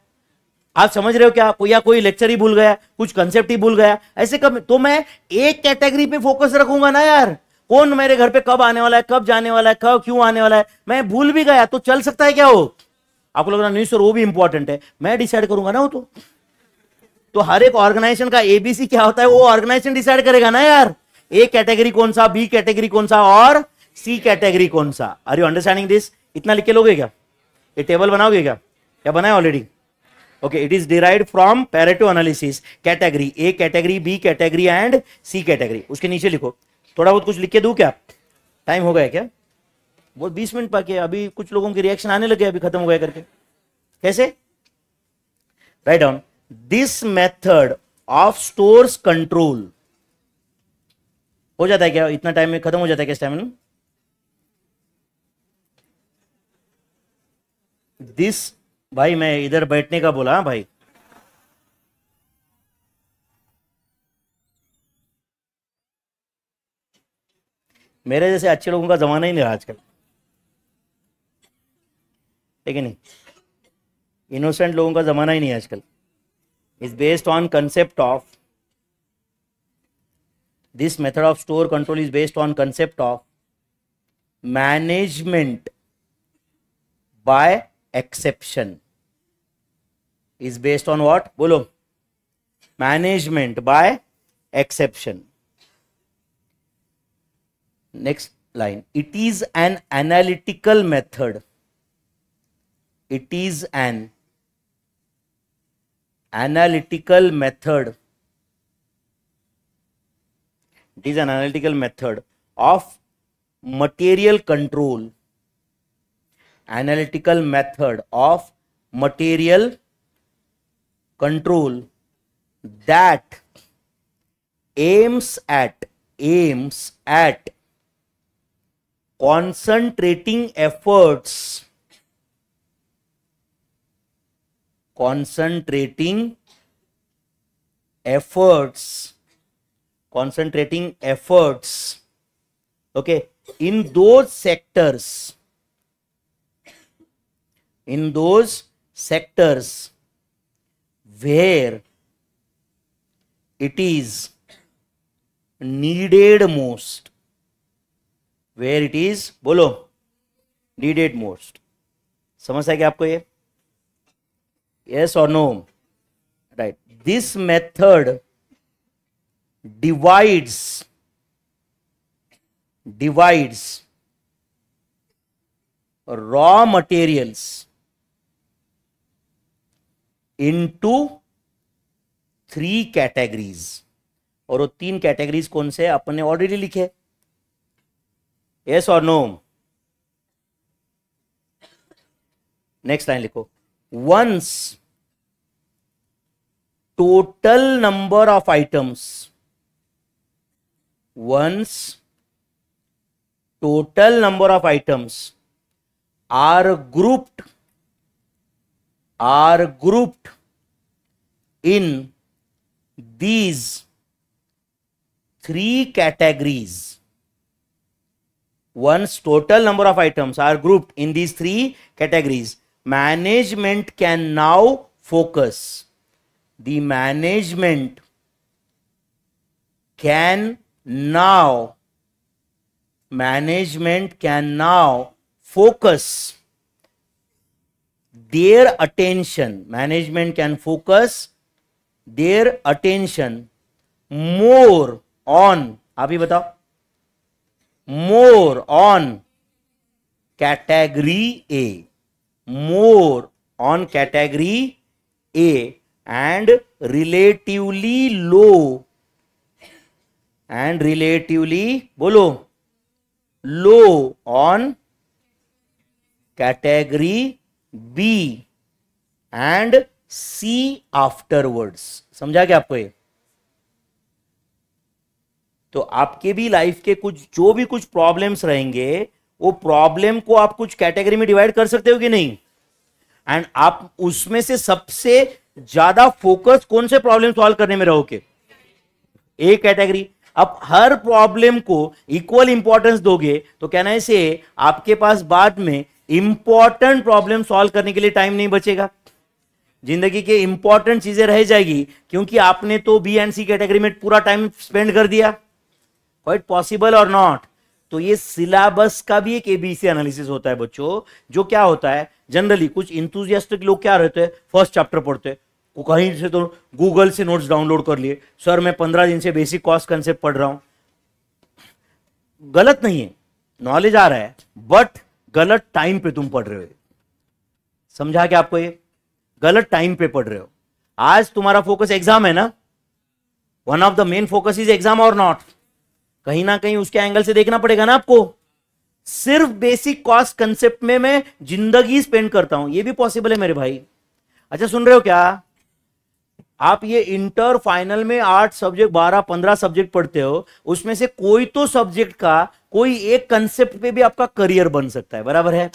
आप समझ रहे हो क्या, कोई या कोई लेक्चर ही भूल गया, कुछ कंसेप्ट ही भूल गया, ऐसे कब, तो मैं एक कैटेगरी पे फोकस रखूंगा ना यार, कौन मेरे घर पे कब आने वाला है, कब जाने वाला है, कब क्यों आने वाला है, मैं भूल भी गया तो चल सकता है क्या हो, आपको लग रहा नहीं सर वो भी इंपॉर्टेंट है, मैं डिसाइड करूंगा ना वो तो, तो हर एक ऑर्गेनाइजेशन का एबीसी क्या होता है वो ऑर्गेनाइजेशन डिसाइड करेगा ना यार, ए कैटेगरी कौन सा, बी कैटेगरी कौन सा और सी कैटेगरी कौन सा। आर यू अंडरस्टैंडिंग दिस, इतना लिख के लोगे क्या, ये टेबल बनाओगे क्या, क्या बनाया already, okay, it is derived from Pareto analysis, category A category, B category and C category. उसके नीचे लिखो, थोड़ा बहुत कुछ लिख के दूं क्या, टाइम हो गया क्या, वो बीस मिनट बाकी है, अभी कुछ लोगों के रिएक्शन आने लगे, अभी खत्म हो गया करके, कैसे, write down this method of stores control, हो जाता है क्या, इतना टाइम में खत्म हो जाता है क्या इस टाइम में, दिस भाई मैं इधर बैठने का बोला भाई, मेरे जैसे अच्छे लोगों का जमाना ही नहीं रहा आजकल, ठीक है नहीं, इनोसेंट लोगों का जमाना ही नहीं है आजकल। Is based on concept of, this method of store control is based on concept of management by exception, is based on what? Bolo. Management by exception. Next line. It is an analytical method. It is an analytical method. It is an analytical method of material control. Analytical method of material control that aims at aims at concentrating efforts concentrating efforts concentrating efforts okay in those sectors in those sectors where it is needed most, where it is बोलो needed most, समझ आया क्या आपको ये, yes or no, right, this method divides divides raw materials into three categories, और वो तीन categories कौन से अपन ने ऑलरेडी लिखे, यस और नो। नेक्स्ट लाइन लिखो, once total number of items, once total number of items are grouped are grouped in these three categories. Once total number of items are grouped in these three categories, management can now focus. The management can now management can now focus their attention management can focus their attention more on, आप ही बताओ, more on category A, more on category A and relatively low and relatively बोलो low on category B and C afterwards. समझा क्या आपको ये? तो आपके भी लाइफ के कुछ जो भी कुछ प्रॉब्लम्स रहेंगे, वो प्रॉब्लम को आप कुछ कैटेगरी में डिवाइड कर सकते हो कि नहीं, एंड आप उसमें से सबसे ज्यादा फोकस कौन से प्रॉब्लम सॉल्व करने में रहोगे, ए कैटेगरी. अब हर प्रॉब्लम को इक्वल इंपॉर्टेंस दोगे तो क्या ना ऐसे आपके पास बाद में इंपॉर्टेंट प्रॉब्लम सॉल्व करने के लिए टाइम नहीं बचेगा, जिंदगी के इंपॉर्टेंट चीजें रह जाएगी, क्योंकि आपने तो बी एंड सी कैटेगरी में पूरा टाइम स्पेंड कर दिया. क्वाइट पॉसिबल और नॉट. तो ये सिलेबस का भी एक एबीसी एनालिसिस होता है बच्चों, जो क्या होता है जनरली कुछ इंथुजियास्टिक लोग क्या रहते हैं, फर्स्ट चैप्टर पढ़ते हैं, कहीं से तो गूगल से नोट्स डाउनलोड कर लिए, सर मैं पंद्रह दिन से बेसिक कॉस्ट कंसेप्ट पढ़ रहा हूं. गलत नहीं है, नॉलेज आ रहा है, बट गलत टाइम पे तुम पढ़ रहे हो. समझा क्या आपको ये, गलत टाइम पे पढ़ रहे हो. आज तुम्हारा फोकस एग्जाम है ना, one of the main focus is exam और नॉट, कहीं ना कहीं उसके एंगल से देखना पड़ेगा ना आपको. सिर्फ बेसिक कॉस्ट कंसेप्ट में मैं जिंदगी स्पेंड करता हूं, यह भी पॉसिबल है मेरे भाई. अच्छा सुन रहे हो क्या आप, ये इंटर फाइनल में आठ सब्जेक्ट बारह पंद्रह सब्जेक्ट पढ़ते हो, उसमें से कोई तो सब्जेक्ट का कोई एक कंसेप्ट पे भी आपका करियर बन सकता है, बराबर है.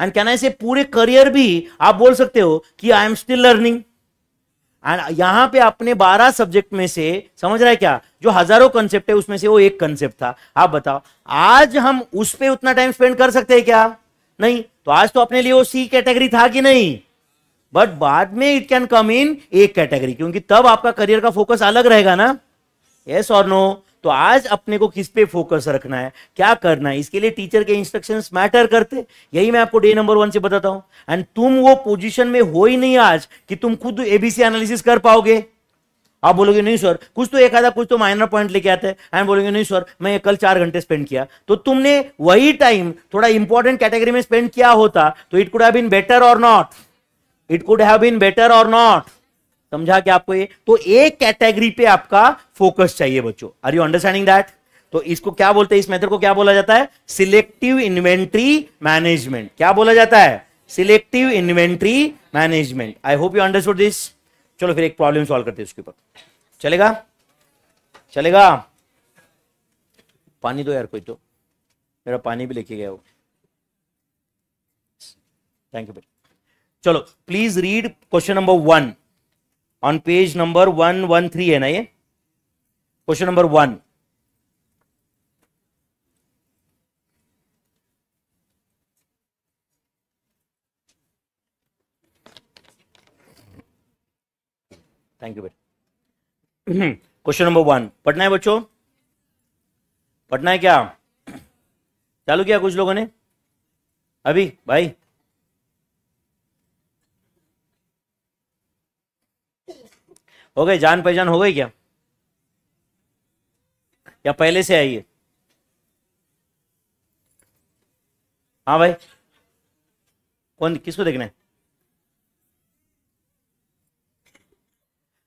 एंड कहना है पूरे करियर भी आप बोल सकते हो कि I am still learning. And यहां पे आपने बारह सब्जेक्ट में से, समझ रहा है क्या, जो हजारों कंसेप्ट है उसमें से वो एक कंसेप्ट था. आप बताओ आज हम उस पर उतना टाइम स्पेंड कर सकते हैं क्या, नहीं. तो आज तो अपने लिए वो सी कैटेगरी था कि नहीं, बट बाद में it can come in A category, क्योंकि तब आपका करियर का फोकस अलग रहेगा ना. यस और नो. तो आज अपने को किस पे फोकस रखना है, क्या करना है, इसके लिए टीचर के इंस्ट्रक्शंस मैटर करते. यही मैं आपको डे नंबर वन से बताता हूं. एंड तुम वो पोजीशन में हो ही नहीं आज कि तुम खुद एबीसी एनालिसिस कर पाओगे. आप बोलोगे नहीं सर कुछ तो एक आधा कुछ तो माइनर पॉइंट लेके आते हैं, एंड बोलोगे नहीं सर मैं कल चार घंटे स्पेंड किया. तो तुमने वही टाइम थोड़ा इंपॉर्टेंट कैटेगरी में स्पेंड किया होता तो it could have been better और not. It could have been better और नॉट. समझा क्या आपको ये. तो एक कैटेगरी पे आपका फोकस चाहिए बच्चों. Are you understanding that. तो इसको क्या बोलते हैं, इस मेथड को क्या बोला जाता है, सिलेक्टिव इन्वेंट्री मैनेजमेंट. क्या बोला जाता है, selective inventory management. I hope you understood this. चलो फिर एक प्रॉब्लम सॉल्व करते हैं उसके ऊपर. चलेगा चलेगा. पानी दो यार कोई तो, मेरा पानी भी लेके गया वो. Thank you. चलो please read question number one on page number one one three है ना ये. Question number one. Thank you बेटा. क्वेश्चन नंबर वन पढ़ना है बच्चों. पढ़ना है क्या, चालू किया कुछ लोगों ने अभी भाई. हो गई जान पहचान, हो गई क्या, या पहले से आई है. हाँ भाई कौन, किसको देखना है.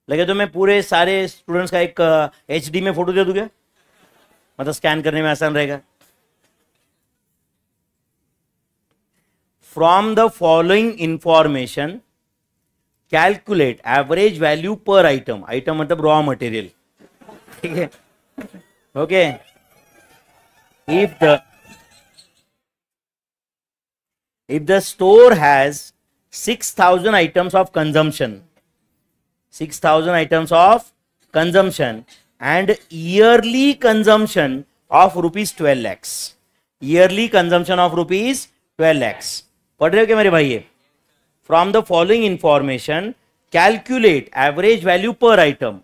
लगे तो मैं पूरे सारे स्टूडेंट्स का एक एच डी में फोटो दे दूंगा, मतलब स्कैन करने में आसान रहेगा. From the following information calculate average value per item. Item मतलब रॉ मटेरियल, ठीक है okay. if the if the store has six thousand items of consumption, six thousand items of consumption and yearly consumption of rupees twelve lakhs, yearly consumption of rupees twelve lakhs. पढ़ रहे हो क्या मेरे भाई? ये from the following information calculate average value per item.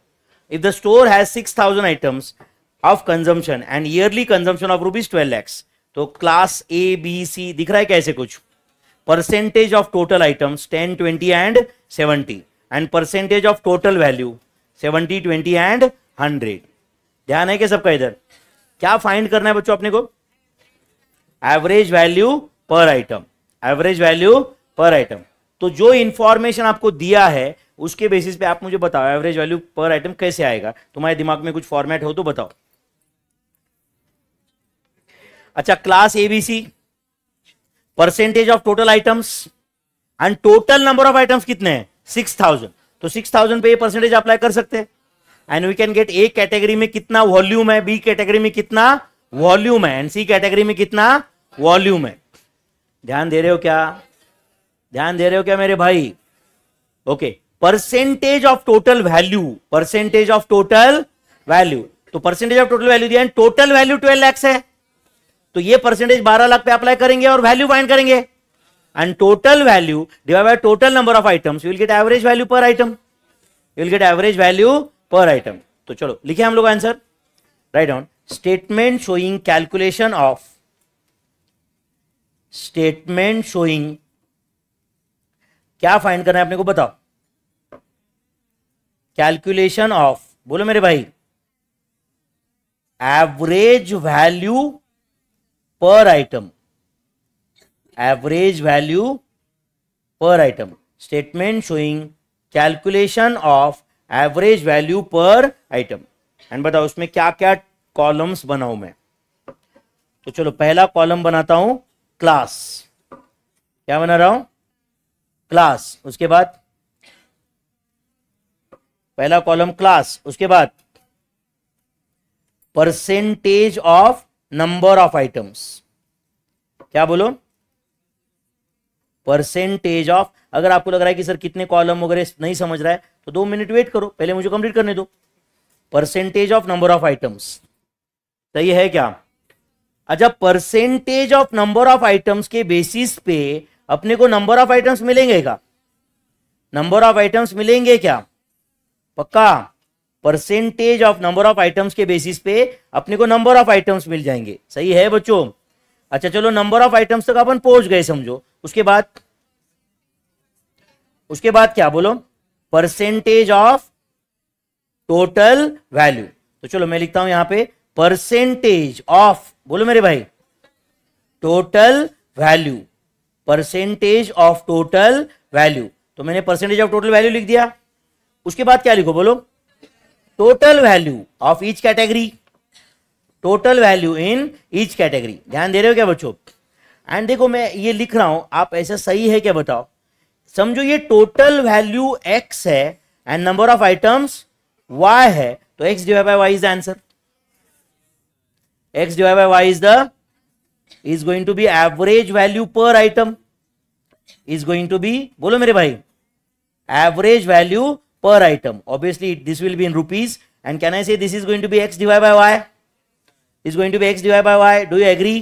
If the store has six thousand items of consumption and yearly consumption of rupees twelve lakhs, तो class A B C दिख रहा है कैसे? कुछ percentage of total items ten twenty and seventy and percentage of total value seventy twenty and hundred. ध्यान है क्या सबका? इधर क्या फाइंड करना है बच्चों अपने को? Average value per item, average value per item. तो जो इंफॉर्मेशन आपको दिया है उसके बेसिस पे आप मुझे बताओ एवरेज वैल्यू पर आइटम कैसे आएगा. तुम्हारे दिमाग में कुछ फॉर्मेट हो तो बताओ. अच्छा, class ABC percentage of total items and total number of items कितने हैं? Six thousand. तो सिक्स थाउजेंड पे ये परसेंटेज अप्लाई कर सकते हैं and we can get A category में कितना वॉल्यूम है, बी कैटेगरी में कितना वॉल्यूम है एंड सी कैटेगरी में कितना वॉल्यूम है. ध्यान दे रहे हो क्या? ध्यान दे रहे हो क्या मेरे भाई? Okay, percentage of total value, percentage of total value. तो परसेंटेज ऑफ टोटल वैल्यू दिया and total value twelve lakhs है, तो ये परसेंटेज बारह लाख पे अप्लाई करेंगे और वैल्यू फाइंड करेंगे and total value divide by total number of items, you will get average value per item, you will get average value per item. तो चलो लिखे हम लोग answer. Write down statement showing calculation of, statement showing क्या find करना है अपने को बताओ. कैलकुलेशन ऑफ, बोलो मेरे भाई, average value per item, average value per item. Statement showing calculation of average value per item and बताओ उसमें क्या क्या कॉलम्स बनाऊं मैं. तो चलो पहला कॉलम बनाता हूं क्लास. क्या बना रहा हूं? क्लास. उसके बाद पहला कॉलम क्लास. उसके बाद percentage of number of items. क्या बोलो? Percentage of. अगर आपको लग रहा है कि सर कितने कॉलम वगैरह नहीं समझ रहा है तो दो मिनट वेट करो, पहले मुझे कंप्लीट करने दो. Percentage of number of items, सही है क्या? अच्छा, percentage of number of items के बेसिस पे अपने को नंबर ऑफ आइटम्स मिलेंगे क्या? नंबर ऑफ आइटम्स मिलेंगे क्या? पक्का? Percentage of number of items के बेसिस पे अपने को नंबर ऑफ आइटम्स मिल जाएंगे, सही है बच्चों? अच्छा चलो, नंबर ऑफ आइटम्स तक अपन पहुंच गए समझो. उसके बाद उसके बाद क्या बोलो? Percentage of total value. तो चलो मैं लिखता हूं यहां पे परसेंटेज ऑफ, बोलो मेरे भाई, total value, percentage of total value. तो मैंने परसेंटेज ऑफ टोटल वैल्यू लिख दिया. उसके बाद क्या लिखो बोलो? Total value of each category, total value in each category. ध्यान दे रहे हो क्या बच्चों? एंड देखो मैं ये लिख रहा हूं, आप ऐसा सही है क्या बताओ. समझो ये टोटल वैल्यू एक्स है and number of items Y है, तो X divide by Y is the answer. X divide by Y is the is going to be average value per item, is going to be, बोलो मेरे भाई, average value per item. Obviously this will be in rupees and can I say this is going to be x divided by y, is going to be x divided by y. Do you agree?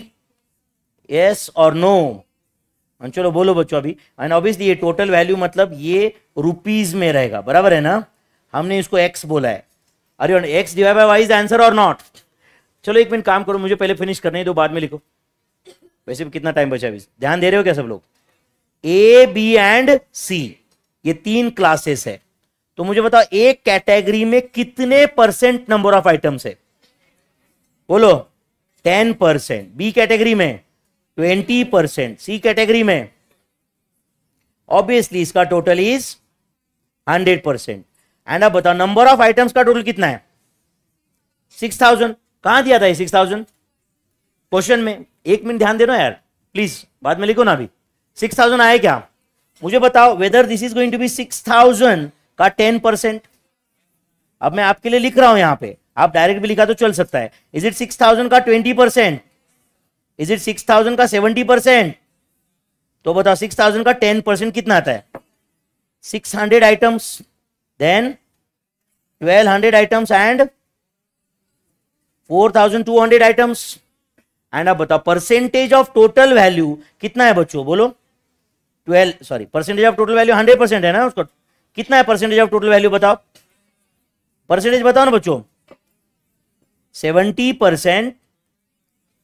Yes or no? और चलो बोलो बच्चों अभी. And obviously ये total value मतलब ये rupees में रहेगा, बराबर है ना? हमने इसको x बोला है. अरे x divided by y is answer or not? चलो एक मिनट काम करो, मुझे पहले फिनिश करने दो, बाद में लिखो. वैसे भी कितना टाइम बचा अभी? ध्यान दे रहे हो क्या सब लोग? ए बी एंड सी ये तीन क्लासेस है, तो मुझे बताओ एक कैटेगरी में कितने परसेंट नंबर ऑफ आइटम्स है? बोलो टेन परसेंट, बी कैटेगरी में ट्वेंटी परसेंट, सी कैटेगरी में ऑब्वियसली इसका total is hundred percent. And अब बताओ नंबर ऑफ आइटम्स का टोटल कितना है? Six thousand. कहां दिया था ये सिक्स थाउजेंड क्वेश्चन में? एक मिनट ध्यान देना यार प्लीज, बाद में लिखो ना. अभी सिक्स थाउजेंड आए क्या? मुझे बताओ whether this is going to be six thousand का टेन परसेंट. अब मैं आपके लिए लिख रहा हूं यहां पे, आप डायरेक्ट भी लिखा तो चल सकता है. इज इट सिक्स थाउजेंड का twenty percent? Is it six thousand का सेवेंटी परसेंट, तो बताओ सिक्स थाउजेंड का टेन परसेंट कितना आता है, six hundred items, then twelve hundred items and four thousand two hundred items, and आप बताओ परसेंटेज ऑफ टोटल वैल्यू कितना है बच्चों, बोलो twelve, sorry percentage of total value hundred percent है ना, उसको कितना है परसेंटेज ऑफ टोटल वैल्यू बताओ, परसेंटेज बताओ ना बच्चों, seventy percent,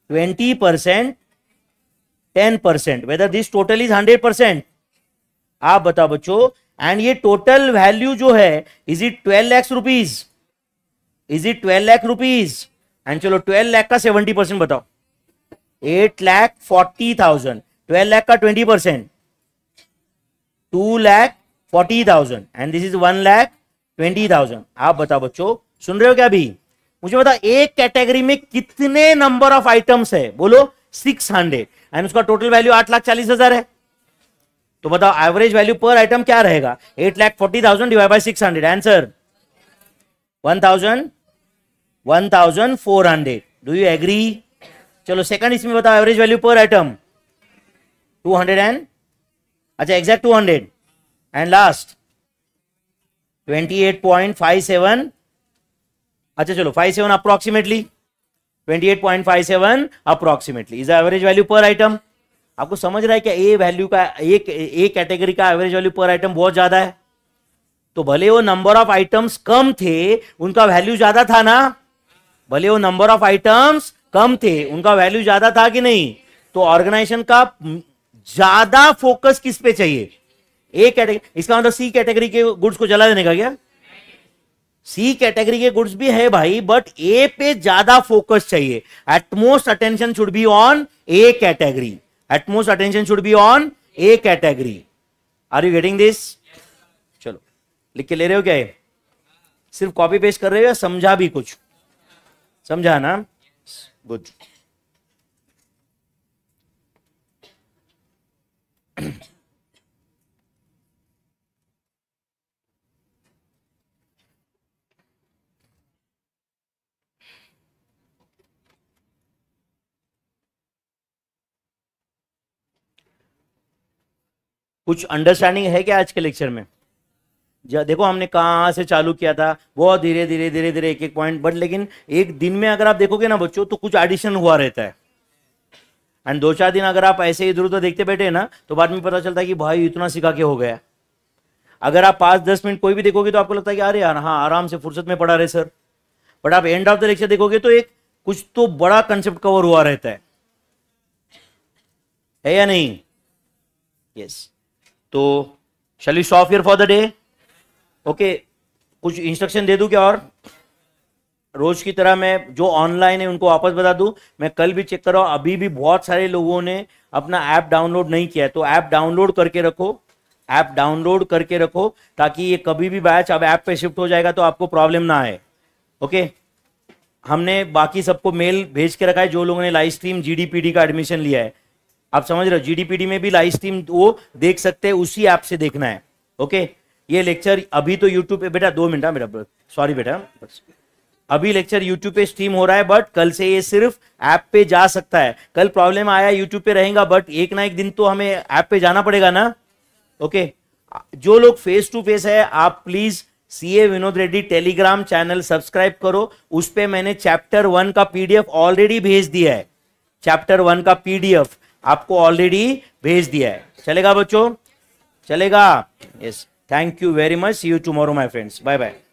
twenty percent, ten percent, whether this total is hundred percent, आप बताओ बच्चों। एंड ये टोटल वैल्यू जो है is it twelve lakhs rupees, is it twelve lakh rupees, and चलो ट्वेल्व लाख का सेवेंटी परसेंट बताओ, eight lakh forty thousand, twelve lakh का twenty percent two lakh forty thousand, and this is one lakh twenty thousand. आप बताओ बच्चों, सुन रहे हो क्या अभी, मुझे बताओ एक कैटेगरी में कितने नंबर ऑफ आइटम्स है, बोलो सिक्स हंड्रेड, एंड उसका टोटल वैल्यू आठ लाख चालीस हजार है, तो बताओ एवरेज वैल्यू पर आइटम क्या रहेगा, eight lakh forty thousand divide by six hundred, answer one thousand one thousand four hundred, do you agree. चलो सेकंड इसमें बताओ average value per item two hundred and अच्छा exact two hundred, and last twenty eight point five seven, अच्छा चलो five seven approximately, twenty eight point five seven approximately is average value per item. आपको समझ रहा है क्या, A value का एक ए कैटेगरी का एवरेज वैल्यू पर आइटम बहुत ज्यादा है, तो भले वो नंबर ऑफ आइटम्स कम थे उनका वैल्यू ज्यादा था ना, भले वो नंबर ऑफ आइटम्स कम थे उनका वैल्यू ज्यादा था कि नहीं, तो ऑर्गेनाइजेशन का ज्यादा फोकस किस पे चाहिए, ए कैटेगरी, इसका मतलब सी कैटेगरी के गुड्स को जला देने का क्या, सी कैटेगरी के गुड्स भी है भाई, बट ए पे ज्यादा फोकस चाहिए, utmost attention should be on A category, utmost attention should be on A category, are you getting this. चलो लिख के ले रहे हो क्या, ये सिर्फ कॉपी पेस्ट कर रहे हो या समझा भी कुछ, समझा ना, गुड। कुछ अंडरस्टैंडिंग है क्या आज के लेक्चर में, देखो हमने कहाँ से चालू किया था, बहुत धीरे धीरे धीरे धीरे एक एक पॉइंट, बट लेकिन एक दिन में अगर आप देखोगे ना बच्चों तो कुछ एडिशन हुआ रहता है, एंड दो चार दिन अगर आप ऐसे इधर उधर देखते बैठे ना तो बाद में पता चलता है कि भाई इतना सिखा के हो गया। अगर आप पाँच दस मिनट कोई भी देखोगे तो आपको लगता है कि अरे यार हाँ आराम से फुर्सत में पढ़ा रहे सर, बट आप एंड ऑफ द लेक्चर देखोगे तो एक कुछ तो बड़ा कंसेप्ट कवर हुआ रहता है, है या नहीं। यस, तो shall we stop here for the day. Okay okay, कुछ इंस्ट्रक्शन दे दूं क्या, और रोज की तरह मैं जो ऑनलाइन है उनको वापस बता दूं, मैं कल भी चेक कर रहा हूँ, अभी भी बहुत सारे लोगों ने अपना ऐप डाउनलोड नहीं किया है, तो ऐप डाउनलोड करके रखो, ऐप डाउनलोड करके रखो ताकि ये कभी भी बैच अब ऐप पे शिफ्ट हो जाएगा तो आपको प्रॉब्लम ना आए। Okay okay? हमने बाकी सबको मेल भेज के रखा है जो लोगों ने live stream G D P D का एडमिशन लिया है, आप समझ रहे हो, जी डी पी डी में भी लाइव स्ट्रीम वो देख सकते हैं, उसी ऐप से देखना है। Okay okay? ये लेक्चर अभी तो यूट्यूब पे बेटा दो मिनट मेरा सॉरी बेटा अभी लेक्चर यूट्यूब पे स्ट्रीम हो रहा है, बट कल से ये सिर्फ ऐप पे जा सकता है। कल प्रॉब्लम आया यूट्यूब पे रहेगा, बट एक ना एक दिन तो हमें ऐप पे जाना पड़ेगा ना। ओके, जो लोग फेस टू फेस है आप please CA Vinod Reddy Telegram channel subscribe करो, उस पर मैंने चैप्टर वन का पीडीएफ ऑलरेडी भेज दिया है, चैप्टर वन का पीडीएफ आपको ऑलरेडी भेज दिया है। चलेगा बच्चों, चलेगा। Yes, thank you very much, see you tomorrow my friends, bye bye.